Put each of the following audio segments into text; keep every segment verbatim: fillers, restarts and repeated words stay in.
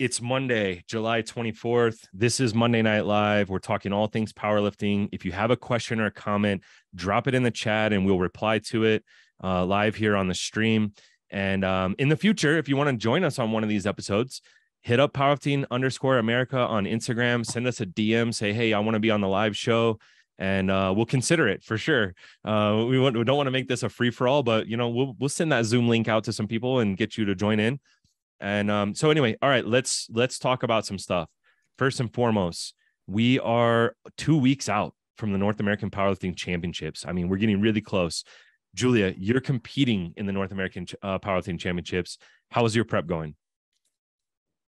It's Monday, July twenty-fourth. This is Monday Night Live. We're talking all things powerlifting. If you have a question or a comment, drop it in the chat and we'll reply to it uh, live here on the stream. And um, in the future, if you want to join us on one of these episodes, hit up powerlifting underscore America on Instagram. Send us a D M. Say, hey, I want to be on the live show. And uh, we'll consider it for sure. Uh, we, want, we don't want to make this a free-for-all, but you know, we'll, we'll send that Zoom link out to some people and get you to join in. And um, so anyway, all right, let's let's talk about some stuff. First and foremost, we are two weeks out from the North American Powerlifting Championships. I mean, we're getting really close. Julia, you're competing in the North American uh, Powerlifting Championships. How is your prep going?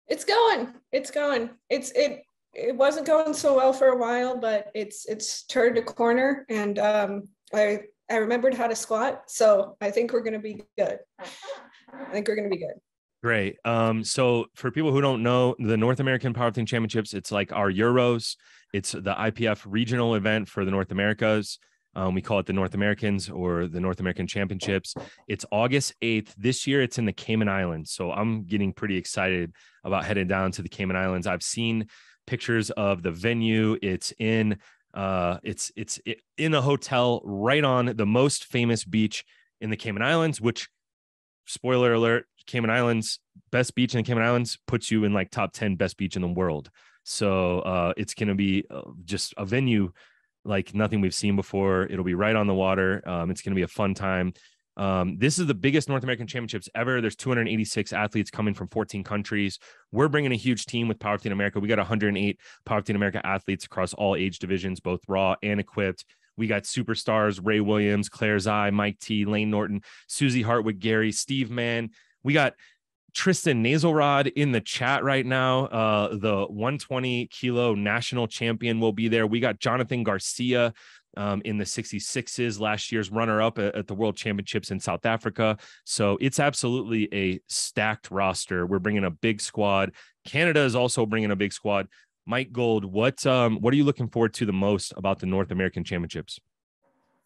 It's going. It's going. It's it. It wasn't going so well for a while, but it's it's turned a corner, and um, I I remembered how to squat, so I think we're gonna be good. I think we're gonna be good. Great. Um, so for people who don't know, the North American Powerlifting Championships, it's like our Euros. It's the I P F regional event for the North Americas. Um, we call it the North Americans or the North American Championships. It's August eighth. This year, it's in the Cayman Islands. So I'm getting pretty excited about heading down to the Cayman Islands. I've seen pictures of the venue. It's in, uh, it's, it's in a hotel right on the most famous beach in the Cayman Islands, which, spoiler alert, Cayman Islands, best beach in the Cayman Islands puts you in like top ten best beach in the world. So uh, it's going to be just a venue like nothing we've seen before. It'll be right on the water. Um, it's going to be a fun time. Um, this is the biggest North American Championships ever. There's two hundred eighty-six athletes coming from fourteen countries. We're bringing a huge team with Powerlifting America. We got one hundred eight Powerlifting America athletes across all age divisions, both raw and equipped. We got superstars, Ray Williams, Claire Zai, Mike T, Lane Norton, Susie Hartwig, Gary, Steve Mann. We got Tristan Nesselrod in the chat right now. Uh, the one hundred twenty kilo national champion will be there. We got Jonathan Garcia um, in the sixty-sixes, last year's runner-up at, at the World Championships in South Africa. So it's absolutely a stacked roster. We're bringing a big squad. Canada is also bringing a big squad. Mike Gold, what um, what are you looking forward to the most about the North American Championships?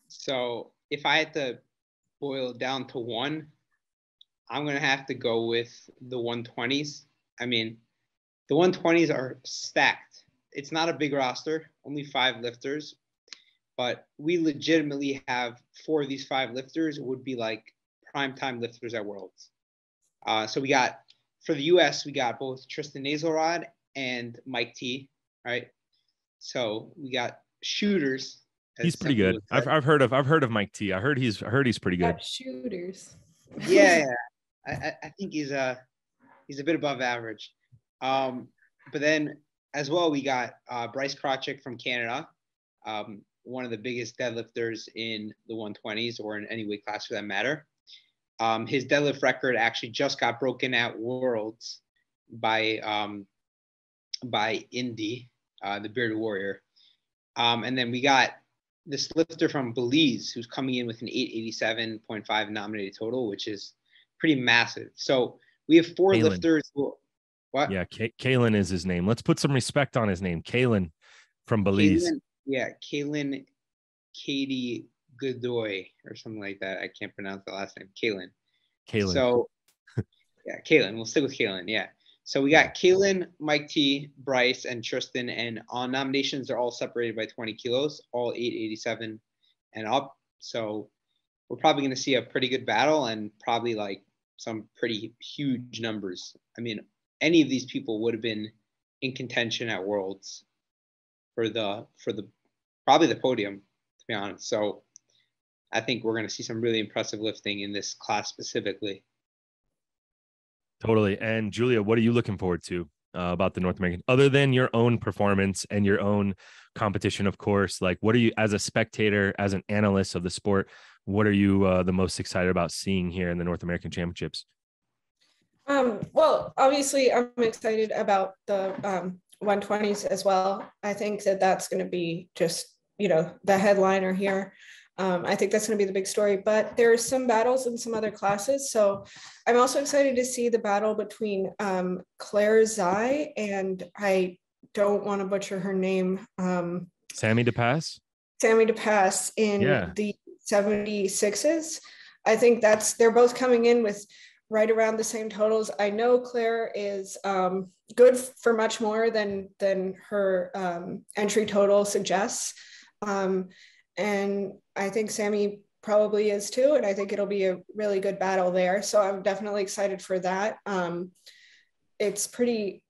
So if I had to boil it down to one, I'm going to have to go with the one twenties. I mean, the one twenties are stacked. It's not a big roster, only five lifters, but we legitimately have four of these five lifters would be like primetime lifters at Worlds. Uh, so we got, for the U S, we got both Tristan Nesselrod and Mike T, right? So we got shooters. He's pretty good. I've, I've heard of, I've heard of Mike T. I heard he's, I heard he's pretty good. Shooters. Yeah. I, I think he's a, he's a bit above average. Um, but then as well, we got uh, Bryce Krawczyk from Canada, um, one of the biggest deadlifters in the one twenties or in any weight class for that matter. Um, his deadlift record actually just got broken at Worlds by um, by Indy, uh, the Bearded Warrior. Um, and then we got this lifter from Belize who's coming in with an eight eighty-seven point five nominated total, which is pretty massive. So we have four Kalen. lifters. Who, what? Yeah, K Kalen is his name. Let's put some respect on his name. Kalen from Belize. Kalen, yeah, Kalen Katie Godoy or something like that. I can't pronounce the last name. Kalen. Kalen. So yeah, Kalen. We'll stick with Kalen. Yeah. So we got Kalen, Mike T, Bryce, and Tristan. And on nominations, they're all separated by twenty kilos, all eight eighty-seven and up. So we're probably going to see a pretty good battle and probably like some pretty huge numbers. I mean, any of these people would have been in contention at Worlds for the, for the, probably the podium, to be honest. So I think we're going to see some really impressive lifting in this class specifically. Totally. And Julia, what are you looking forward to uh, about the North American, other than your own performance and your own competition, of course? Like, what are you, as a spectator, as an analyst of the sport, what are you uh, the most excited about seeing here in the North American Championships? Um, well, obviously, I'm excited about the um, one twenties as well. I think that that's going to be just, you know, the headliner here. Um, I think that's going to be the big story, but there are some battles in some other classes. So I'm also excited to see the battle between um, Claire Zai and I don't want to butcher her name. Um, Sammy DePass? Sammy DePass in yeah. the seventy-sixes. I think that's, they're both coming in with right around the same totals. I know Claire is um, good for much more than than her um, entry total suggests. Um, and I think Sammy probably is too. And I think it'll be a really good battle there. So I'm definitely excited for that. Um, it's pretty,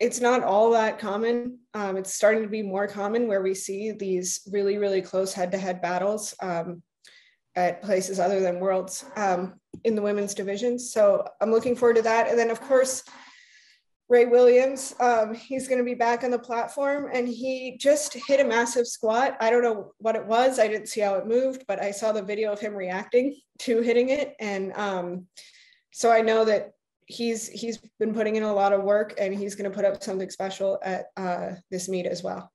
it's not all that common. Um, it's starting to be more common where we see these really, really close head-to-head battles um, at places other than Worlds um, in the women's division. So I'm looking forward to that. And then of course, Ray Williams, um, he's going to be back on the platform, and he just hit a massive squat. I don't know what it was. I didn't see how it moved, but I saw the video of him reacting to hitting it. And um, so I know that he's he's been putting in a lot of work, and he's going to put up something special at uh, this meet as well.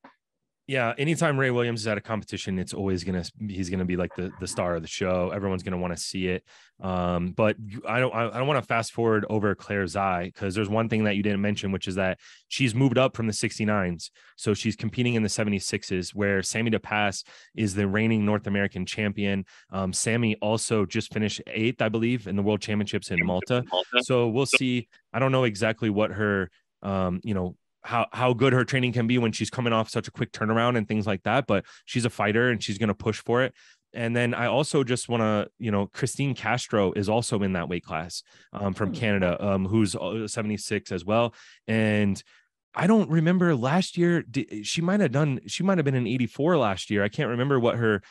Yeah. Anytime Ray Williams is at a competition, it's always going to, he's going to be like the, the star of the show. Everyone's going to want to see it. Um, but I don't, I don't want to fast forward over Claire Zai, because there's one thing that you didn't mention, which is that she's moved up from the sixty-nines. So she's competing in the seventy-sixes, where Sammy DePass is the reigning North American champion. Um, Sammy also just finished eighth, I believe, in the World Championships in Malta. So we'll see. I don't know exactly what her, um, you know, how, how good her training can be when she's coming off such a quick turnaround and things like that. But she's a fighter, and she's going to push for it. And then I also just want to, you know, Christine Castro is also in that weight class um, from Canada, um, who's seventy-six as well. And I don't remember last year, she might have done, she might have been an eighty-four last year. I can't remember what her,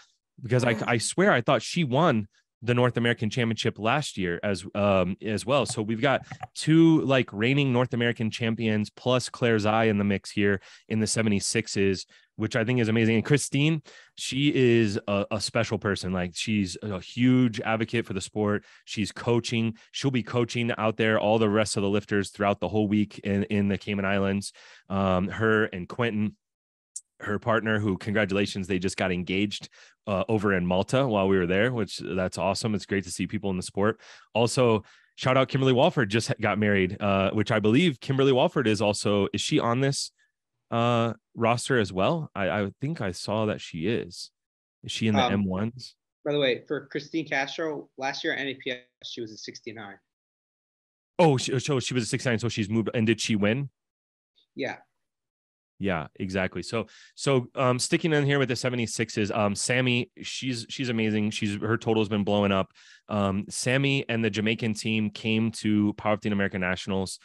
because I, I swear I thought she won the North American Championship last year as um as well. So we've got two like reigning North American champions plus Claire Zai in the mix here in the seventy-sixes, which I think is amazing. And Christine, she is a, a special person. Like, she's a huge advocate for the sport. She's coaching. She'll be coaching out there all the rest of the lifters throughout the whole week in, in the Cayman Islands. Um, her and Quentin, her partner, who, congratulations, they just got engaged uh, over in Malta while we were there, which that's awesome. It's great to see people in the sport. Also, shout out Kimberly Walford just got married, uh, which I believe Kimberly Walford is also, is she on this uh, roster as well? I, I think I saw that she is. Is she in the um, M ones? By the way, for Christine Castro, last year at I P F, she was a sixty-nine. Oh, she, so she was a sixty-nine, so she's moved. And did she win? Yeah. Yeah, exactly. So, so um, sticking in here with the seventy-sixes, um, Sammy, she's, she's amazing. She's, her total has been blowing up. Um, Sammy and the Jamaican team came to Powerlifting America Nationals,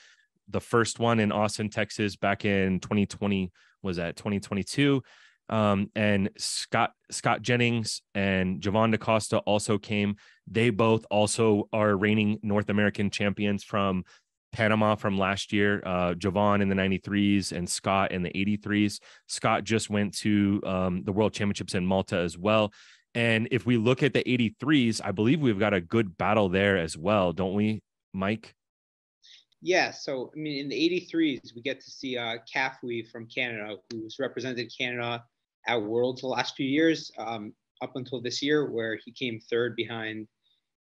the first one in Austin, Texas, back in twenty twenty, was that twenty twenty-two. Um, and Scott, Scott Jennings and Javon DaCosta also came. They both also are reigning North American champions from Panama from last year, uh, Javon in the ninety-threes and Scott in the eighty-threes. Scott just went to um, the World Championships in Malta as well. And if we look at the eighty-threes, I believe we've got a good battle there as well, don't we, Mike? Yeah. So, I mean, in the eighty-threes, we get to see uh, Kafui from Canada, who's represented Canada at Worlds the last few years, um, up until this year, where he came third behind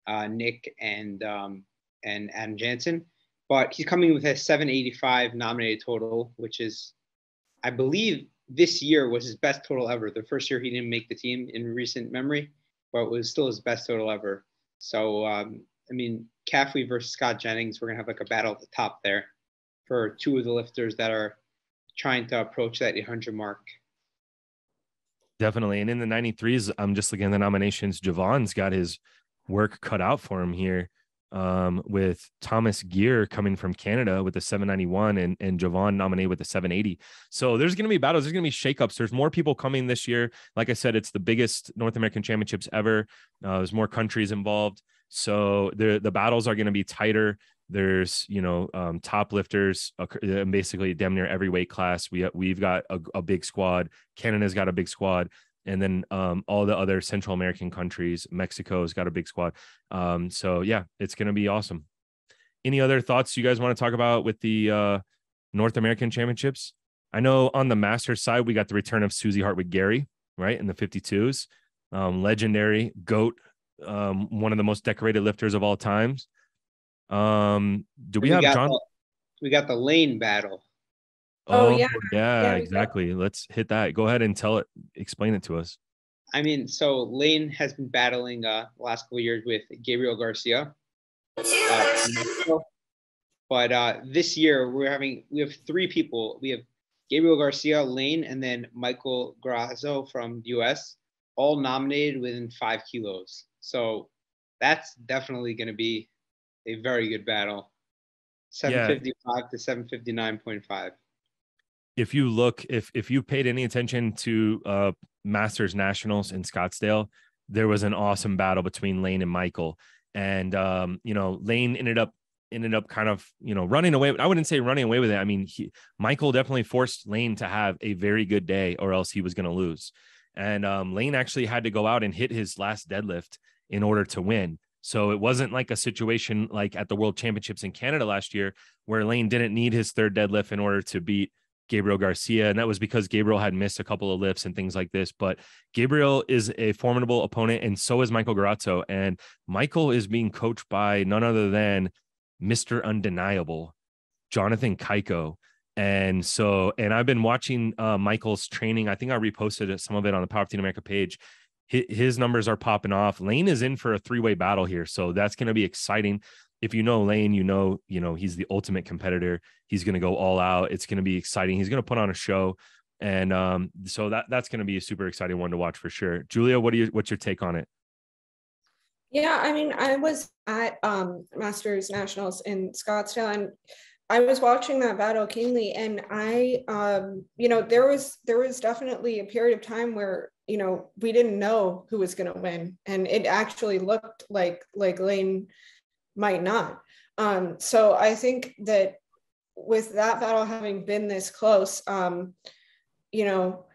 uh, Nick and, um, and Adam Jansen. But he's coming with a seven eighty-five nominated total, which is, I believe, this year was his best total ever. The first year he didn't make the team in recent memory, but it was still his best total ever. So, um, I mean, Caffey versus Scott Jennings, we're going to have like a battle at the top there for two of the lifters that are trying to approach that eight hundred mark. Definitely. And in the ninety-threes, I'm just looking at the nominations. Javon's got his work cut out for him here. Um, with Thomas Gear coming from Canada with a seven ninety-one and, and Javon nominated with a seven eighty. So there's going to be battles. There's going to be shakeups. There's more people coming this year. Like I said, it's the biggest North American championships ever. Uh, there's more countries involved. So the, the battles are going to be tighter. There's, you know, um, top lifters, uh, basically damn near every weight class. We, we've got a, a big squad. Canada's got a big squad. And then um, all the other Central American countries, Mexico's got a big squad. Um, so yeah, it's going to be awesome. Any other thoughts you guys want to talk about with the uh, North American Championships? I know on the Masters side, we got the return of Susie Hartwig-Gary, right? In the fifty-twos, um, legendary GOAT, um, one of the most decorated lifters of all times. Um, do we, we have John? The, we got the lane battle. Oh, oh yeah. yeah, yeah, exactly. Let's hit that. Go ahead and tell it, explain it to us. I mean, so Lane has been battling uh, the last couple of years with Gabriel Garcia, Uh, but uh, this year we're having, we have three people. We have Gabriel Garcia, Lane, and then Michael Grazzo from the U S, all nominated within five kilos. So that's definitely going to be a very good battle. seven fifty-five yeah. to seven fifty-nine point five. If you look, if if you paid any attention to uh, Masters Nationals in Scottsdale, there was an awesome battle between Lane and Michael. And, um, you know, Lane ended up ended up kind of, you know, running away. I wouldn't say running away with it. I mean, he, Michael definitely forced Lane to have a very good day or else he was going to lose. And um, Lane actually had to go out and hit his last deadlift in order to win. So it wasn't like a situation like at the World Championships in Canada last year where Lane didn't need his third deadlift in order to beat Gabriel Garcia. And that was because Gabriel had missed a couple of lifts and things like this, but Gabriel is a formidable opponent. And so is Michael Garazzo. And Michael is being coached by none other than Mister Undeniable, Jonathan Cayco. And so, and I've been watching uh, Michael's training. I think I reposted some of it on the Powerlifting America page. His numbers are popping off. Lane is in for a three-way battle here. So that's going to be exciting. If you know Lane, you know, you know, he's the ultimate competitor. He's going to go all out. It's going to be exciting. He's going to put on a show. And um, so that, that's going to be a super exciting one to watch for sure. Julia, what do you, what's your take on it? Yeah. I mean, I was at um, Masters Nationals in Scottsdale and I was watching that battle keenly. And I, um, you know, there was, there was definitely a period of time where, you know, we didn't know who was going to win. And it actually looked like, like Lane might not. Um, so I think that with that battle having been this close, um, you know,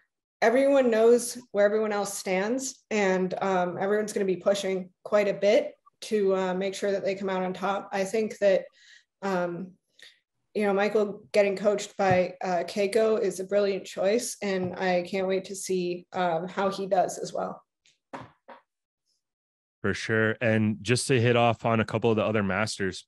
everyone knows where everyone else stands, and um, everyone's going to be pushing quite a bit to uh, make sure that they come out on top. I think that, um, you know, Michael getting coached by uh, Cayco is a brilliant choice, and I can't wait to see um, how he does as well. For sure. And just to hit off on a couple of the other masters,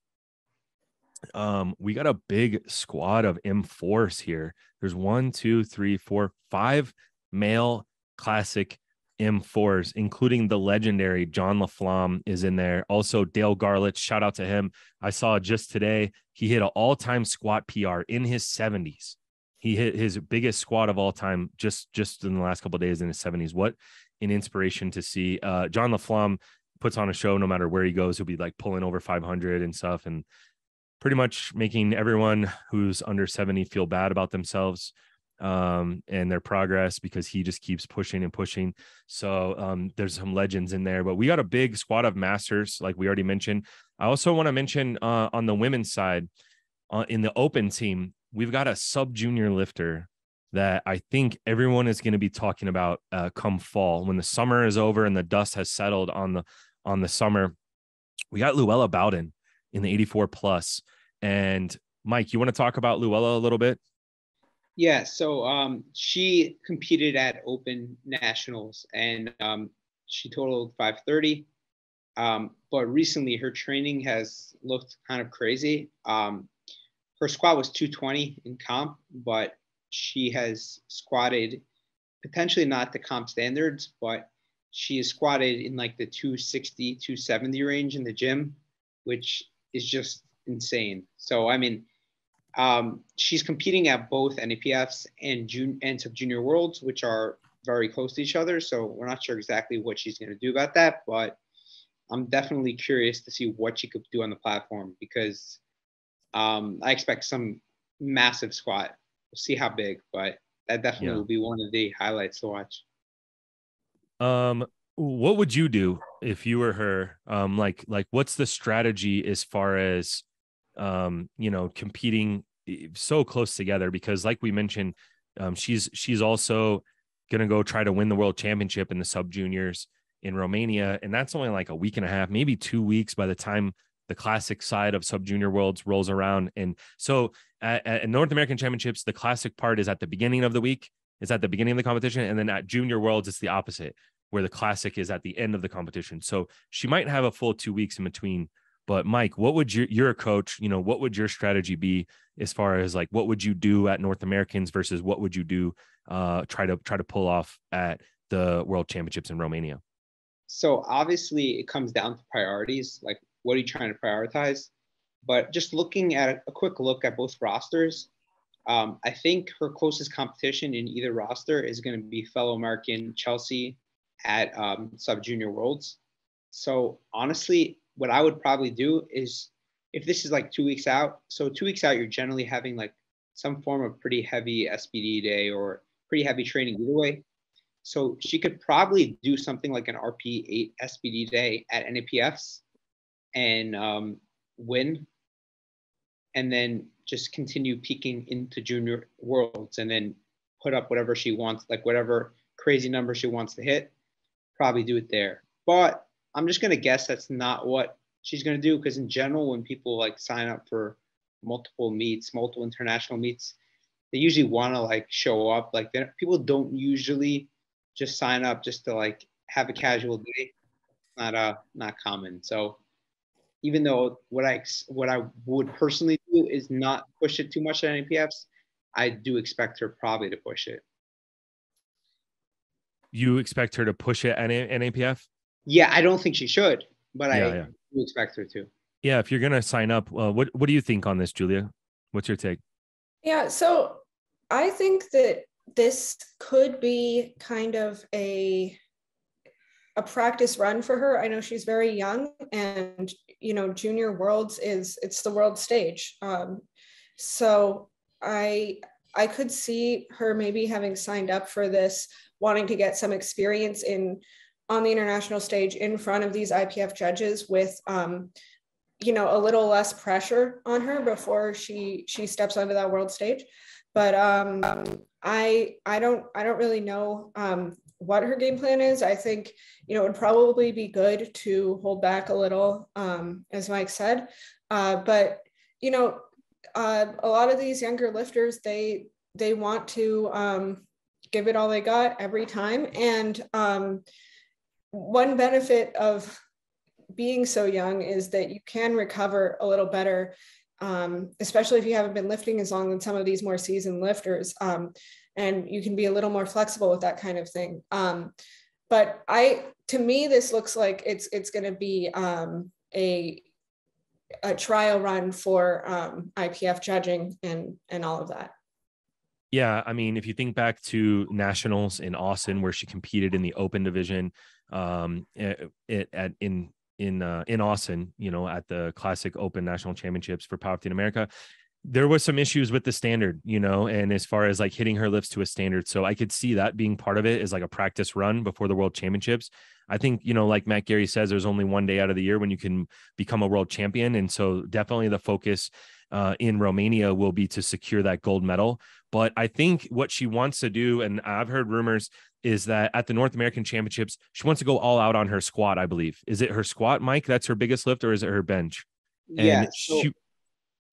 um, we got a big squad of M fours here. There's one, two, three, four, five male classic M fours, including the legendary John Laflamme is in there. Also Dale Garlitz, shout out to him. I saw just today, he hit an all-time squat P R in his seventies. He hit his biggest squat of all time just, just in the last couple of days in his seventies. What an inspiration to see. uh, John Laflamme puts on a show no matter where he goes. He'll be like pulling over five hundred and stuff and pretty much making everyone who's under seventy feel bad about themselves um, and their progress because he just keeps pushing and pushing. So um, there's some legends in there, but we got a big squad of masters like we already mentioned. I also want to mention uh, on the women's side uh, in the open team, we've got a sub junior lifter that I think everyone is going to be talking about uh, come fall when the summer is over and the dust has settled on the, on the summer. We got Luella Bowden in the eighty-four plus. And Mike, you want to talk about Luella a little bit? Yeah. So um, she competed at Open Nationals and um, she totaled five thirty. Um, but recently her training has looked kind of crazy. Um, her squat was two twenty in comp, but she has squatted potentially not the comp standards, but she has squatted in like the two sixty, two seventy range in the gym, which is just insane. So, I mean, um, she's competing at both N A P Fs and June and sub junior worlds, which are very close to each other. So we're not sure exactly what she's going to do about that, but I'm definitely curious to see what she could do on the platform because um, I expect some massive squat. We'll see how big, but that definitely yeah. will be one of the highlights to watch. Um, what would you do if you were her? Um, like, like what's the strategy as far as, um, you know, competing so close together? Because like we mentioned, um, she's, she's also going to go try to win the world championship in the sub juniors in Romania. And that's only like a week and a half, maybe two weeks by the time the classic side of sub junior worlds rolls around. And so at, at North American Championships, the classic part is at the beginning of the week, it's at the beginning of the competition. And then at junior worlds, it's the opposite where the classic is at the end of the competition. So she might have a full two weeks in between, but Mike, what would you, you're a coach, you know, what would your strategy be as far as like, what would you do at North Americans versus what would you do, uh, try to try to pull off at the World Championships in Romania? So obviously it comes down to priorities. Like, what are you trying to prioritize? But just looking at a, a quick look at both rosters, um, I think her closest competition in either roster is going to be fellow American Chelsea at um, Sub-Junior Worlds. So honestly, what I would probably do is, if this is like two weeks out, so two weeks out, you're generally having like some form of pretty heavy S P D day or pretty heavy training either way. So she could probably do something like an R P eight S P D day at N A P Fs and um, win, and then just continue peaking into Junior Worlds and then put up whatever she wants, like whatever crazy number she wants to hit, probably do it there. But I'm just going to guess that's not what she's going to do, because in general, when people like sign up for multiple meets, multiple international meets, they usually want to like show up. Like people don't usually just sign up just to like have a casual day. Not uh not common. So even though what I what I would personally do is not push it too much at N A P Fs, I do expect her probably to push it. You expect her to push it at N A P F? Yeah, I don't think she should, but yeah, I yeah. do expect her to. Yeah, if you're gonna sign up, uh, what what do you think on this, Julia? What's your take? Yeah, so I think that this could be kind of a a practice run for her. I know she's very young, and you know, Junior Worlds is it's the world stage. Um, so I I could see her maybe having signed up for this, wanting to get some experience in on the international stage in front of these I P F judges with, um, you know, a little less pressure on her before she she steps onto that world stage. But um, I I don't I don't really know um, what her game plan is. I think, you know, it would probably be good to hold back a little, um, as Mike said. Uh, but you know, uh, a lot of these younger lifters, they they want to um, give it all they got every time. And um, one benefit of being so young is that you can recover a little better, um, especially if you haven't been lifting as long as some of these more seasoned lifters, um, and you can be a little more flexible with that kind of thing. Um, but I, to me, this looks like it's it's going to be um, a a trial run for um, I P F judging and and all of that. Yeah, I mean, if you think back to nationals in Austin, where she competed in the open division, um, it, it at in in uh, in Austin, you know, at the Classic Open National Championships for Powerlifting America, there was some issues with the standard, you know, and as far as like hitting her lifts to a standard. So I could see that being part of it is like a practice run before the World Championships. I think, you know, like Matt Gary says, there's only one day out of the year when you can become a world champion. And so definitely the focus uh, in Romania will be to secure that gold medal. But I think what she wants to do, and I've heard rumors, is that at the North American Championships, she wants to go all out on her squat, I believe. Is it her squat, Mike? That's her biggest lift, or is it her bench? And yeah. So she,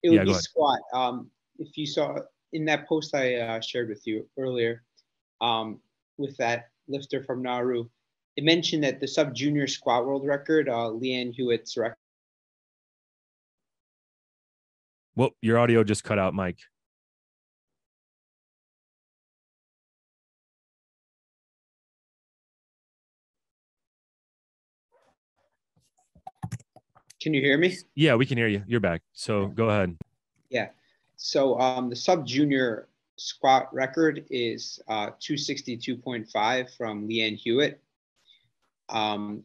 it would yeah, be squat. Um, if you saw in that post I uh, shared with you earlier um, with that lifter from Nauru, it mentioned that the sub-junior squat world record, uh, Leanne Hewitt's record. Well, your audio just cut out, Mike. Can you hear me? Yeah, we can hear you. You're back. So go ahead. Yeah. So um, the sub-junior squat record is uh, two sixty-two point five from Leanne Hewitt. Um,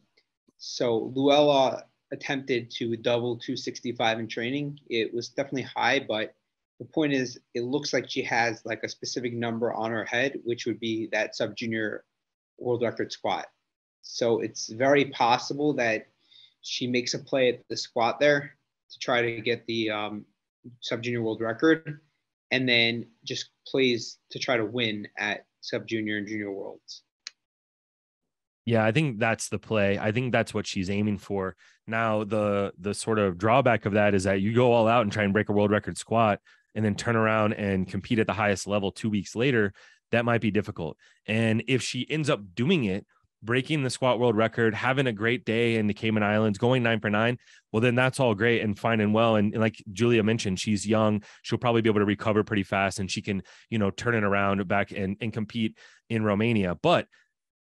so Luella attempted to double two sixty-five in training. It was definitely high, but the point is it looks like she has like a specific number on her head, which would be that sub-junior world record squat. So it's very possible that she makes a play at the squat there to try to get the um, sub-junior world record, and then just plays to try to win at sub-junior and junior worlds. Yeah, I think that's the play. I think that's what she's aiming for. Now, the the sort of drawback of that is that you go all out and try and break a world record squat and then turn around and compete at the highest level two weeks later. That might be difficult. And if she ends up doing it, breaking the squat world record, having a great day in the Cayman Islands, going nine for nine, well, then that's all great and fine and well. And, and like Julia mentioned, she's young. She'll probably be able to recover pretty fast, and she can, you know, turn it around back and, and compete in Romania. But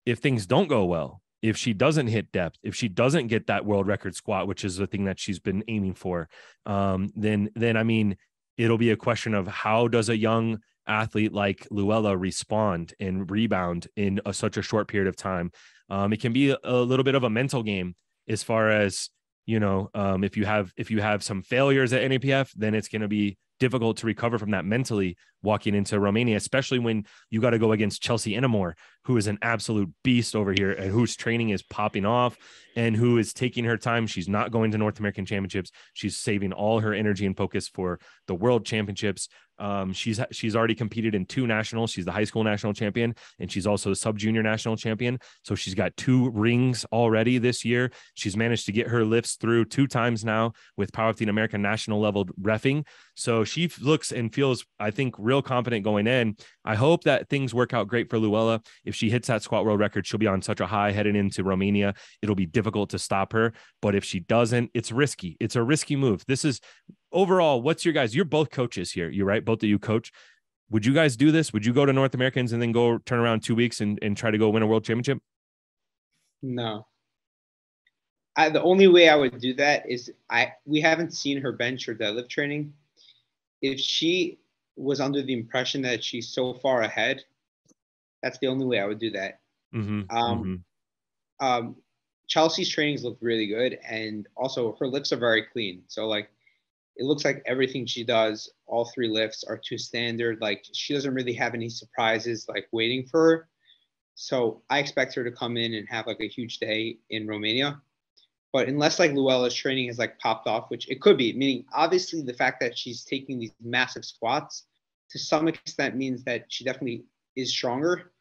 if things don't go well, if she doesn't hit depth, if she doesn't get that world record squat, which is the thing that she's been aiming for, um, then, then, I mean, it'll be a question of how does a young athlete like Luella respond and rebound in a, such a short period of time. Um, it can be a, a little bit of a mental game as far as, you know, um, if you have, if you have some failures at N A P F, then it's going to be difficult to recover from that mentally walking into Romania, especially when you got to go against Chelsea Anamor, who is an absolute beast over here and whose training is popping off and who is taking her time. She's not going to North American Championships. She's saving all her energy and focus for the World Championships. Um, she's, she's already competed in two nationals. She's the high school national champion, and she's also the sub junior national champion. So she's got two rings already this year. She's managed to get her lifts through two times now with Powerlifting America national level reffing. So she looks and feels, I think, real confident going in. I hope that things work out great for Luella. If she hits that squat world record, she'll be on such a high heading into Romania. It'll be difficult to stop her, but if she doesn't, it's risky. It's a risky move. This is, overall, what's your guys, you're both coaches here. You're right. Both of you coach. Would you guys do this? Would you go to North Americans and then go turn around two weeks and, and try to go win a world championship? No. I, the only way I would do that is I, we haven't seen her bench or deadlift training. If she was under the impression that she's so far ahead, that's the only way I would do that. Mm-hmm. Um, mm-hmm. Um, Chelsea's trainings look really good. And also her lifts are very clean. So like, it looks like everything she does, all three lifts are too standard. Like she doesn't really have any surprises like waiting for her. So I expect her to come in and have like a huge day in Romania. But unless like Luella's training has like popped off, which it could be, meaning obviously the fact that she's taking these massive squats to some extent means that she definitely is stronger.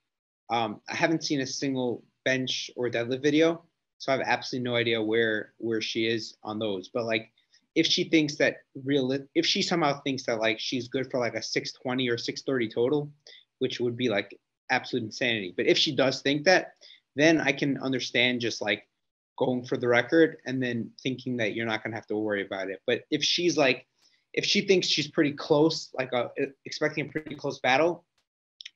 Um, I haven't seen a single bench or deadlift video. So I have absolutely no idea where, where she is on those, but like, if she thinks that real, if she somehow thinks that like she's good for like a six twenty or six thirty total, which would be like absolute insanity. But if she does think that, then I can understand just like going for the record and then thinking that you're not going to have to worry about it. But if she's like, if she thinks she's pretty close, like a, expecting a pretty close battle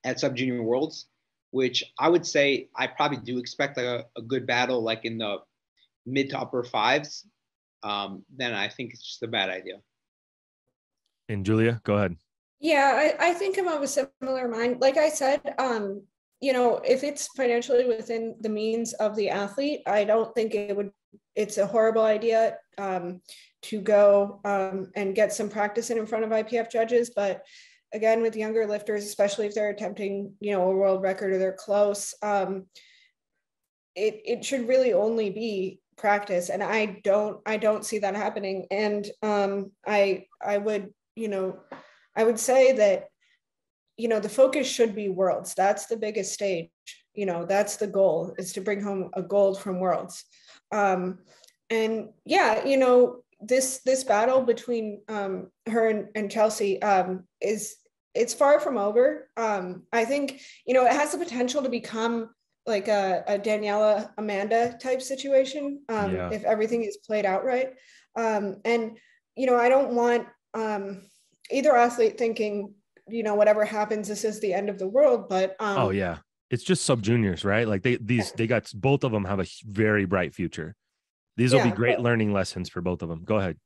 at sub junior worlds, which I would say I probably do expect like a, a good battle, like in the mid to upper fives. Um, then I think it's just a bad idea. And Julia, go ahead. Yeah, I, I think I'm of a similar mind. Like I said, um, you know, if it's financially within the means of the athlete, I don't think it would, it's a horrible idea um, to go um, and get some practice in in front of I P F judges. But again, with younger lifters, especially if they're attempting, you know, a world record or they're close, um, it, it should really only be practice. And I don't, I don't see that happening. And um, I, I would, you know, I would say that, you know, the focus should be worlds. That's the biggest stage, you know, that's the goal, is to bring home a gold from worlds. Um, and yeah, you know, this, this battle between um, her and, and Chelsea um, is, it's far from over. Um, I think, you know, it has the potential to become like a, a Daniela Amanda type situation, um, yeah. if everything is played out right. Um, and, you know, I don't want um, either athlete thinking, you know, whatever happens, this is the end of the world, but. Um, oh yeah. It's just sub juniors, right? Like they, these, yeah. they got, both of them have a very bright future. These will yeah, be great but, learning lessons for both of them. Go ahead.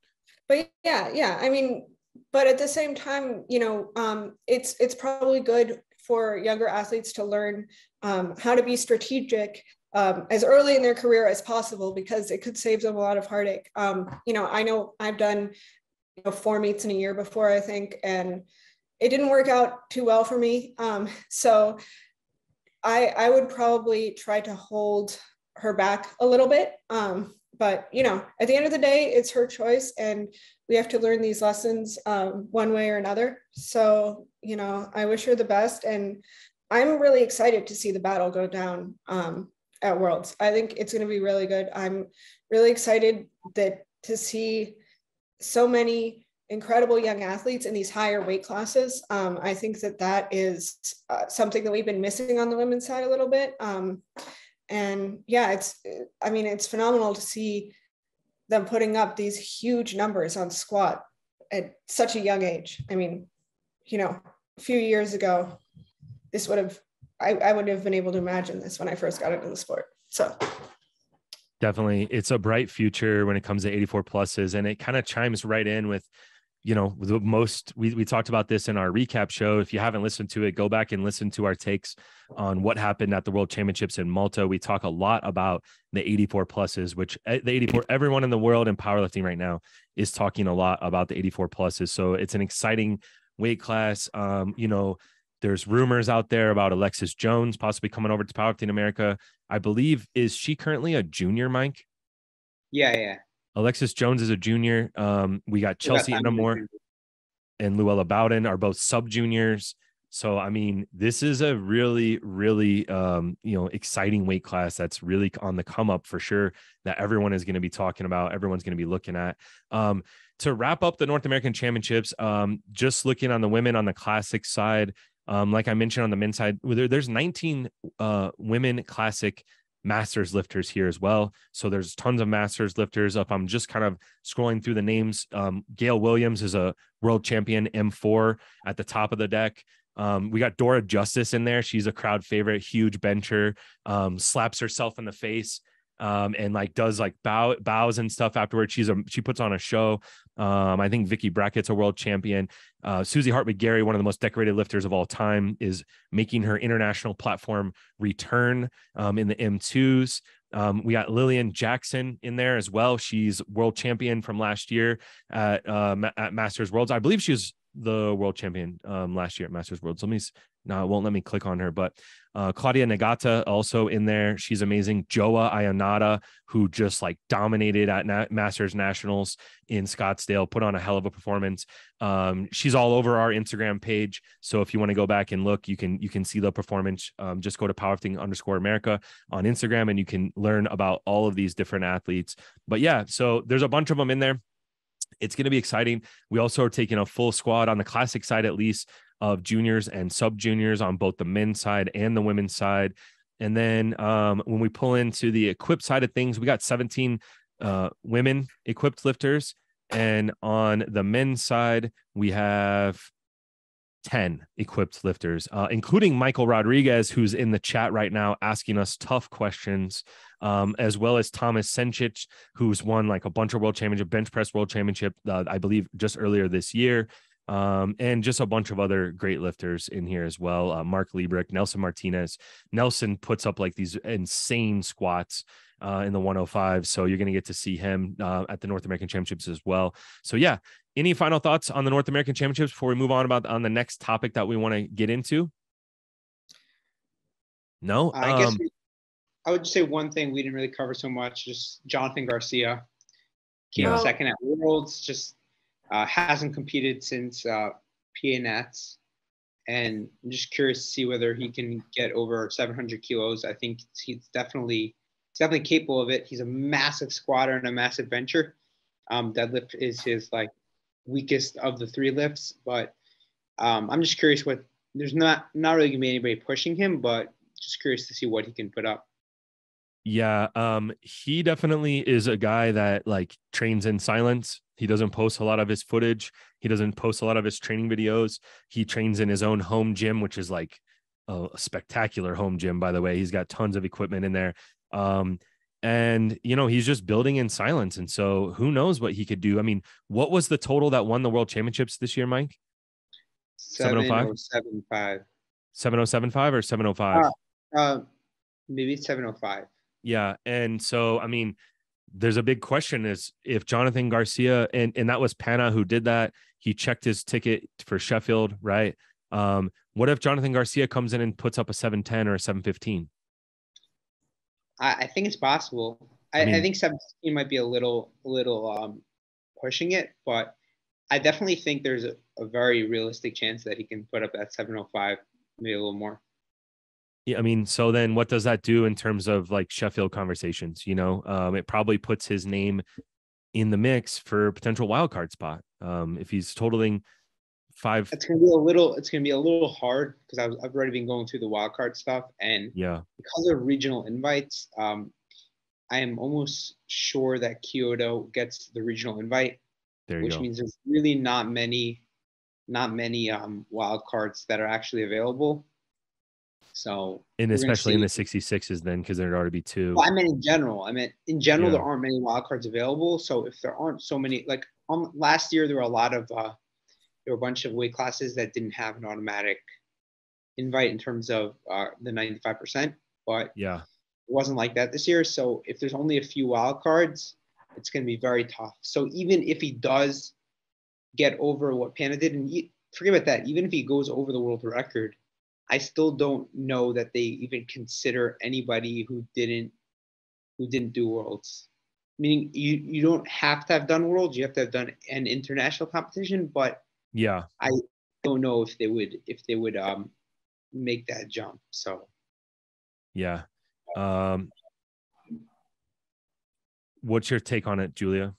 But yeah, yeah. I mean, but at the same time, you know, um, it's, it's probably good for younger athletes to learn um, how to be strategic um, as early in their career as possible, because it could save them a lot of heartache. Um, you know, I know I've done you know, four meets in a year before, I think, and it didn't work out too well for me. Um, so I, I would probably try to hold her back a little bit. Um, but, you know, at the end of the day, it's her choice, and we have to learn these lessons um, one way or another. So, you know, I wish her the best, and I'm really excited to see the battle go down um, at Worlds. I think it's going to be really good. I'm really excited that to see so many incredible young athletes in these higher weight classes. Um, I think that that is uh, something that we've been missing on the women's side a little bit. Um, and yeah, it's, I mean, it's phenomenal to see them putting up these huge numbers on squat at such a young age. I mean, you know, a few years ago, this would have, I, I wouldn't have been able to imagine this when I first got into the sport. So definitely it's a bright future when it comes to eighty-four pluses. And it kind of chimes right in with, you know, the most, we, we talked about this in our recap show. If you haven't listened to it, go back and listen to our takes on what happened at the World Championships in Malta. We talk a lot about the eighty-four pluses, which the eighty-four, everyone in the world in powerlifting right now is talking a lot about the eighty-four pluses. So it's an exciting weight class. Um, you know, there's rumors out there about Alexis Jones possibly coming over to Powerlifting America. I believe, is she currently a junior, Mike? Yeah, yeah. Alexis Jones is a junior. Um, we got Chelsea Anamor and Luella Bowden are both sub-juniors. So, I mean, this is a really, really, um, you know, exciting weight class that's really on the come up for sure, that everyone is going to be talking about. Everyone's going to be looking at. Um, to wrap up the North American Championships, um, just looking on the women on the classic side, Um, like I mentioned on the men's side, there, there's nineteen uh, women classic masters lifters here as well. So there's tons of masters lifters up. I'm just kind of scrolling through the names. Um, Gail Williams is a world champion M four at the top of the deck. Um, we got Dora Justice in there. She's a crowd favorite, huge bencher, um, slaps herself in the face um, and like does like bow bows and stuff afterwards. She's a, she puts on a show. Um, I think Vicky Brackett's a world champion. Uh, Susie Hartwig-Gary, one of the most decorated lifters of all time, is making her international platform return um, in the M twos. Um, we got Lillian Jackson in there as well. She's world champion from last year at, uh, at Masters Worlds. I believe she was the world champion um, last year at Masters Worlds. Let me, no, it won't let me click on her, but uh, Claudia Nagata also in there. She's amazing. Joa Ionada, who just like dominated at Na- Masters Nationals in Scottsdale, put on a hell of a performance. Um, she's all over our Instagram page. So if you want to go back and look, you can, you can see the performance. Um, just go to powerlifting underscore America on Instagram and you can learn about all of these different athletes. But yeah, so there's a bunch of them in there. It's going to be exciting. We also are taking a full squad on the classic side, at least, of juniors and sub juniors on both the men's side and the women's side. And then um, when we pull into the equipped side of things, we got seventeen uh, women equipped lifters. And on the men's side, we have ten equipped lifters, uh, including Michael Rodriguez, who's in the chat right now asking us tough questions, um, as well as Thomas Senchich, who's won like a bunch of world championship, bench press world championship, uh, I believe just earlier this year, um, and just a bunch of other great lifters in here as well. Uh, Mark Liebrich, Nelson Martinez. Nelson puts up like these insane squats uh, in the one oh five. So you're going to get to see him uh, at the North American Championships as well. So yeah. Any final thoughts on the North American Championships before we move on about on the next topic that we want to get into? No, I um, guess we, I would just say one thing we didn't really cover so much. Just Jonathan Garcia came yeah. second at Worlds. Just uh, hasn't competed since uh, P A Nats, and I'm just curious to see whether he can get over seven hundred kilos. I think he's definitely he's definitely capable of it. He's a massive squatter and a massive bencher. Um, deadlift is his like weakest of the three lifts, but um, I'm just curious what there's not not really gonna be anybody pushing him, but just curious to see what he can put up. Yeah, um, he definitely is a guy that like trains in silence. He doesn't post a lot of his footage. He doesn't post a lot of his training videos. He trains in his own home gym, which is like a spectacular home gym, by the way. He's got tons of equipment in there. Um, And, you know, he's just building in silence. And so who knows what he could do? I mean, what was the total that won the World Championships this year, Mike? seven oh five? seven oh seven five or seven oh five? Uh, uh, maybe seven oh five. Yeah. And so, I mean, there's a big question is if Jonathan Garcia, and, and that was Pana who did that. He checked his ticket for Sheffield, right? Um, what if Jonathan Garcia comes in and puts up a seven ten or a seven fifteen? I think it's possible. I, I, mean, I think seventeen might be a little, a little um, pushing it, but I definitely think there's a, a very realistic chance that he can put up that seven oh five, maybe a little more. Yeah, I mean, so then what does that do in terms of like Sheffield conversations? You know, um, it probably puts his name in the mix for a potential wildcard spot. Um, if he's totaling five, it's gonna be a little. It's gonna be a little hard because I've already been going through the wild card stuff, and yeah, because of regional invites, um, I am almost sure that Kyoto gets the regional invite, there you which go. means there's really not many, not many um, wild cards that are actually available. So, and especially in the sixty-sixes then, because there'd already be two. Well, I mean, in general, I mean, in general, yeah. there aren't many wild cards available. So if there aren't so many, like um, last year, there were a lot of, uh, there were a bunch of weight classes that didn't have an automatic invite in terms of uh, the ninety-five percent, but yeah, it wasn't like that this year. So if there's only a few wild cards, it's going to be very tough. So even if he does get over what Pana did, and he, forget about that, even if he goes over the world record, I still don't know that they even consider anybody who didn't who didn't do worlds. Meaning you, you don't have to have done worlds, you have to have done an international competition, but yeah, I don't know if they would if they would um make that jump. So yeah. Um what's your take on it, Julia?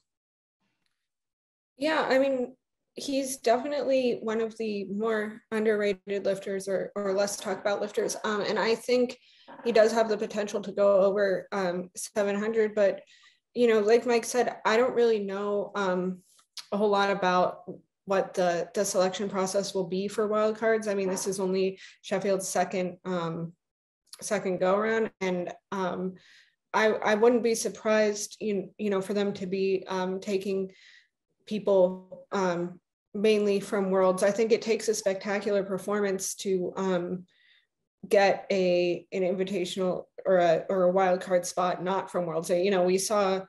Yeah, I mean, he's definitely one of the more underrated lifters, or, or less talked about lifters. Um, and I think he does have the potential to go over um, seven hundred, but, you know, like Mike said, I don't really know um, a whole lot about what the, the selection process will be for wildcards. I mean, this is only Sheffield's second, um, second go around. And um, I, I wouldn't be surprised, you, you know, for them to be um, taking people um, mainly from worlds. I think it takes a spectacular performance to um, get a an invitational or a or a wild card spot not from worlds. So, you know, we saw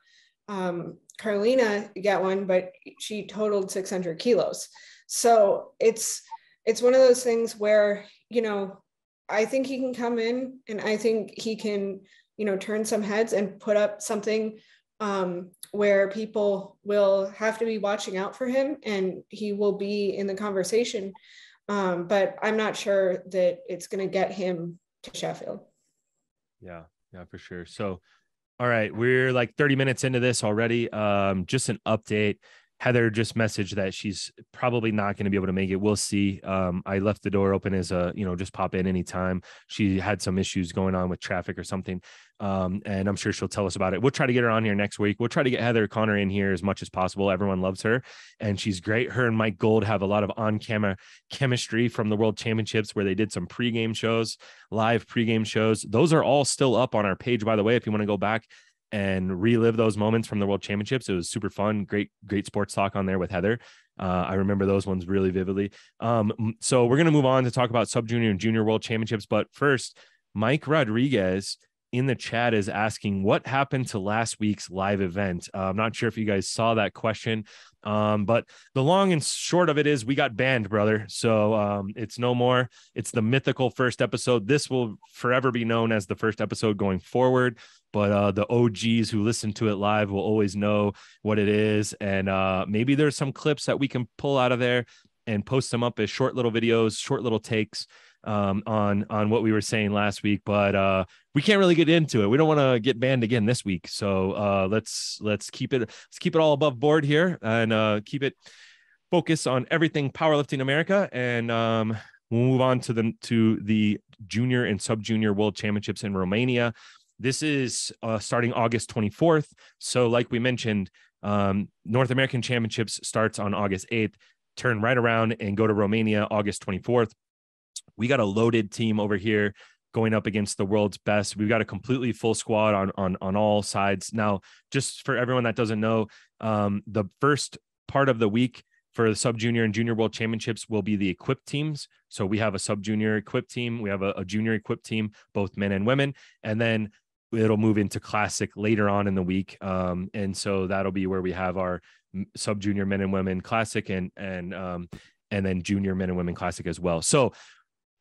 um, Carolina get one, but she totaled six hundred kilos. So it's it's one of those things where, you know, I think he can come in and I think he can, you know, turn some heads and put up something um, where people will have to be watching out for him and he will be in the conversation. Um, but I'm not sure that it's going to get him to Sheffield. Yeah, yeah, for sure. So, all right, we're like thirty minutes into this already. Um, just an update. Heather just messaged that she's probably not going to be able to make it. We'll see. Um, I left the door open as a, you know, just pop in anytime. She had some issues going on with traffic or something. Um, and I'm sure she'll tell us about it. We'll try to get her on here next week. We'll try to get Heather Connor in here as much as possible. Everyone loves her and she's great. Her and Mike Gold have a lot of on-camera chemistry from the World Championships where they did some pregame shows, live pregame shows. Those are all still up on our page, by the way, if you want to go back and relive those moments from the World Championships. It was super fun. Great, great sports talk on there with Heather. Uh, I remember those ones really vividly. Um, so we're going to move on to talk about sub-junior and junior World Championships. But first, Mike Rodriguez in the chat is asking, what happened to last week's live event? Uh, I'm not sure if you guys saw that question, um, but the long and short of it is we got banned, brother. So um, it's no more. It's the mythical first episode. This will forever be known as the first episode going forward. But uh, the O Gs who listen to it live will always know what it is. And uh, maybe there's some clips that we can pull out of there and post them up as short little videos, short little takes um, on, on what we were saying last week. But uh, we can't really get into it. We don't want to get banned again this week. So uh, let's let's keep it let's keep it all above board here and uh, keep it focused on everything Powerlifting America. And um, we'll move on to the to the junior and sub-junior World Championships in Romania. This is uh, starting August twenty-fourth. So like we mentioned, um, North American Championships starts on August eighth, turn right around and go to Romania, August twenty-fourth. We got a loaded team over here going up against the world's best. We've got a completely full squad on, on, on all sides. Now, just for everyone that doesn't know, um, the first part of the week for the sub-junior and junior world championships will be the equipped teams. So we have a sub-junior equipped team. We have a, a junior equipped team, both men and women. And then it'll move into classic later on in the week. Um, and so that'll be where we have our sub junior men and women classic and, and, um, and then junior men and women classic as well. So,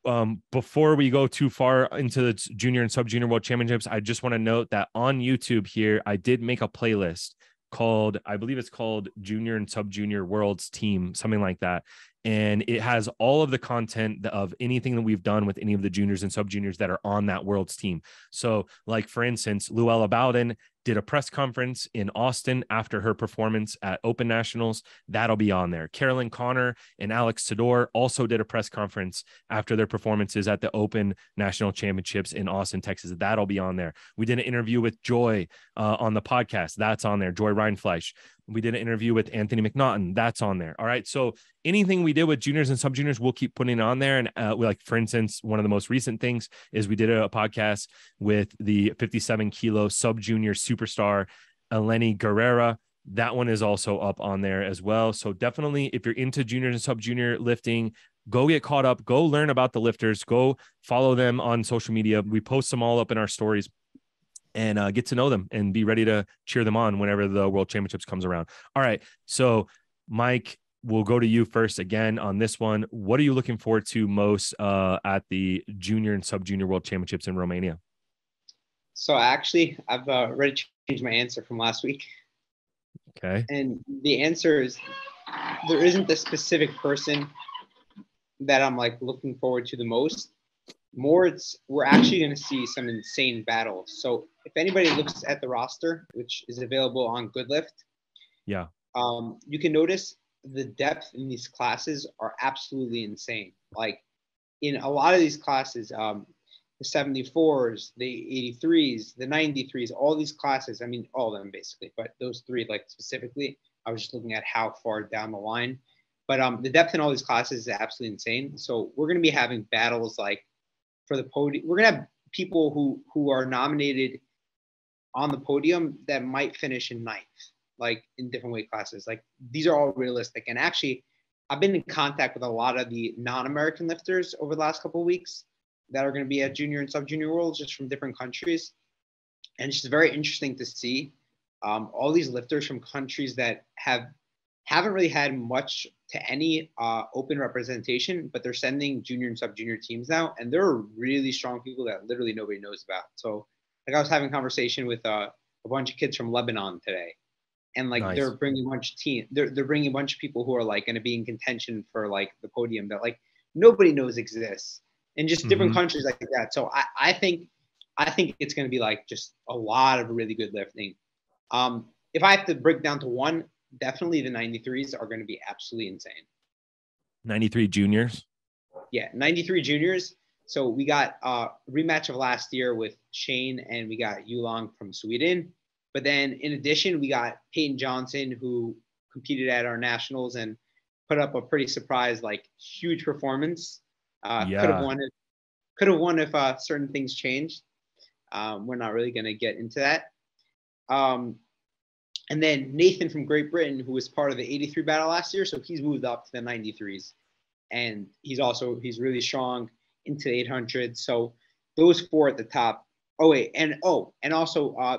um, before we go too far into the junior and sub junior world championships, I just want to note that on YouTube here, I did make a playlist called, I believe it's called Junior and Sub Junior Worlds Team, something like that. And it has all of the content of anything that we've done with any of the juniors and sub juniors that are on that world's team. So like, for instance, Luella Bowden did a press conference in Austin after her performance at Open Nationals. That'll be on there. Carolyn Connor and Alex Sador also did a press conference after their performances at the Open National Championships in Austin, Texas. That'll be on there. We did an interview with Joy uh, on the podcast. That's on there. Joy Reinfleisch. We did an interview with Anthony McNaughton. That's on there. All right. So anything we did with juniors and sub juniors, we'll keep putting it on there. And uh, we like, for instance, one of the most recent things is we did a, a podcast with the fifty-seven kilo sub junior superstar, Eleni Guerrera. That one is also up on there as well. So definitely, if you're into juniors and sub junior lifting, go get caught up, go learn about the lifters, go follow them on social media. We post them all up in our stories. And uh, get to know them and be ready to cheer them on whenever the World Championships comes around. All right. So Mike, we'll go to you first again on this one. What are you looking forward to most uh, at the junior and sub junior World Championships in Romania? So actually I've uh, already changed my answer from last week. Okay. And the answer is there isn't the specific person that I'm like looking forward to the most. More, it's we're actually going to see some insane battles. So if anybody looks at the roster, which is available on GoodLift, yeah, um, you can notice the depth in these classes are absolutely insane. Like in a lot of these classes, um, the seventy-fours, the eighty-threes, the ninety-threes, all these classes. I mean, all of them basically, but those three, like specifically, I was just looking at how far down the line. But um, the depth in all these classes is absolutely insane. So we're going to be having battles like. For the podium, we're gonna have people who who are nominated on the podium that might finish in ninth, like in different weight classes. Like these are all realistic. And actually, I've been in contact with a lot of the non-American lifters over the last couple of weeks that are gonna be at junior and sub-junior worlds just from different countries. And it's just very interesting to see um, all these lifters from countries that have haven't really had much to any uh, open representation, but they're sending junior and sub-junior teams now, and there are really strong people that literally nobody knows about. So, like, I was having a conversation with uh, a bunch of kids from Lebanon today, and like nice. they're bringing a bunch of team, they're they're bringing a bunch of people who are like going to be in contention for like the podium that like nobody knows exists, and just different mm-hmm. countries like that. So I I think I think it's going to be like just a lot of really good lifting. Um, if I have to break down to one. Definitely the ninety-threes are going to be absolutely insane. ninety-three juniors? Yeah, ninety-three juniors. So we got a rematch of last year with Shane, and we got Yulong from Sweden. But then in addition, we got Peyton Johnson, who competed at our nationals and put up a pretty surprise, like huge performance. Uh, yeah. Could have won if, could have won if uh, certain things changed. Um, we're not really going to get into that. Um, And then Nathan from Great Britain, who was part of the eighty-three battle last year. So he's moved up to the ninety-threes. And he's also, he's really strong into the eight hundred. So those four at the top. Oh, wait. And oh, and also uh,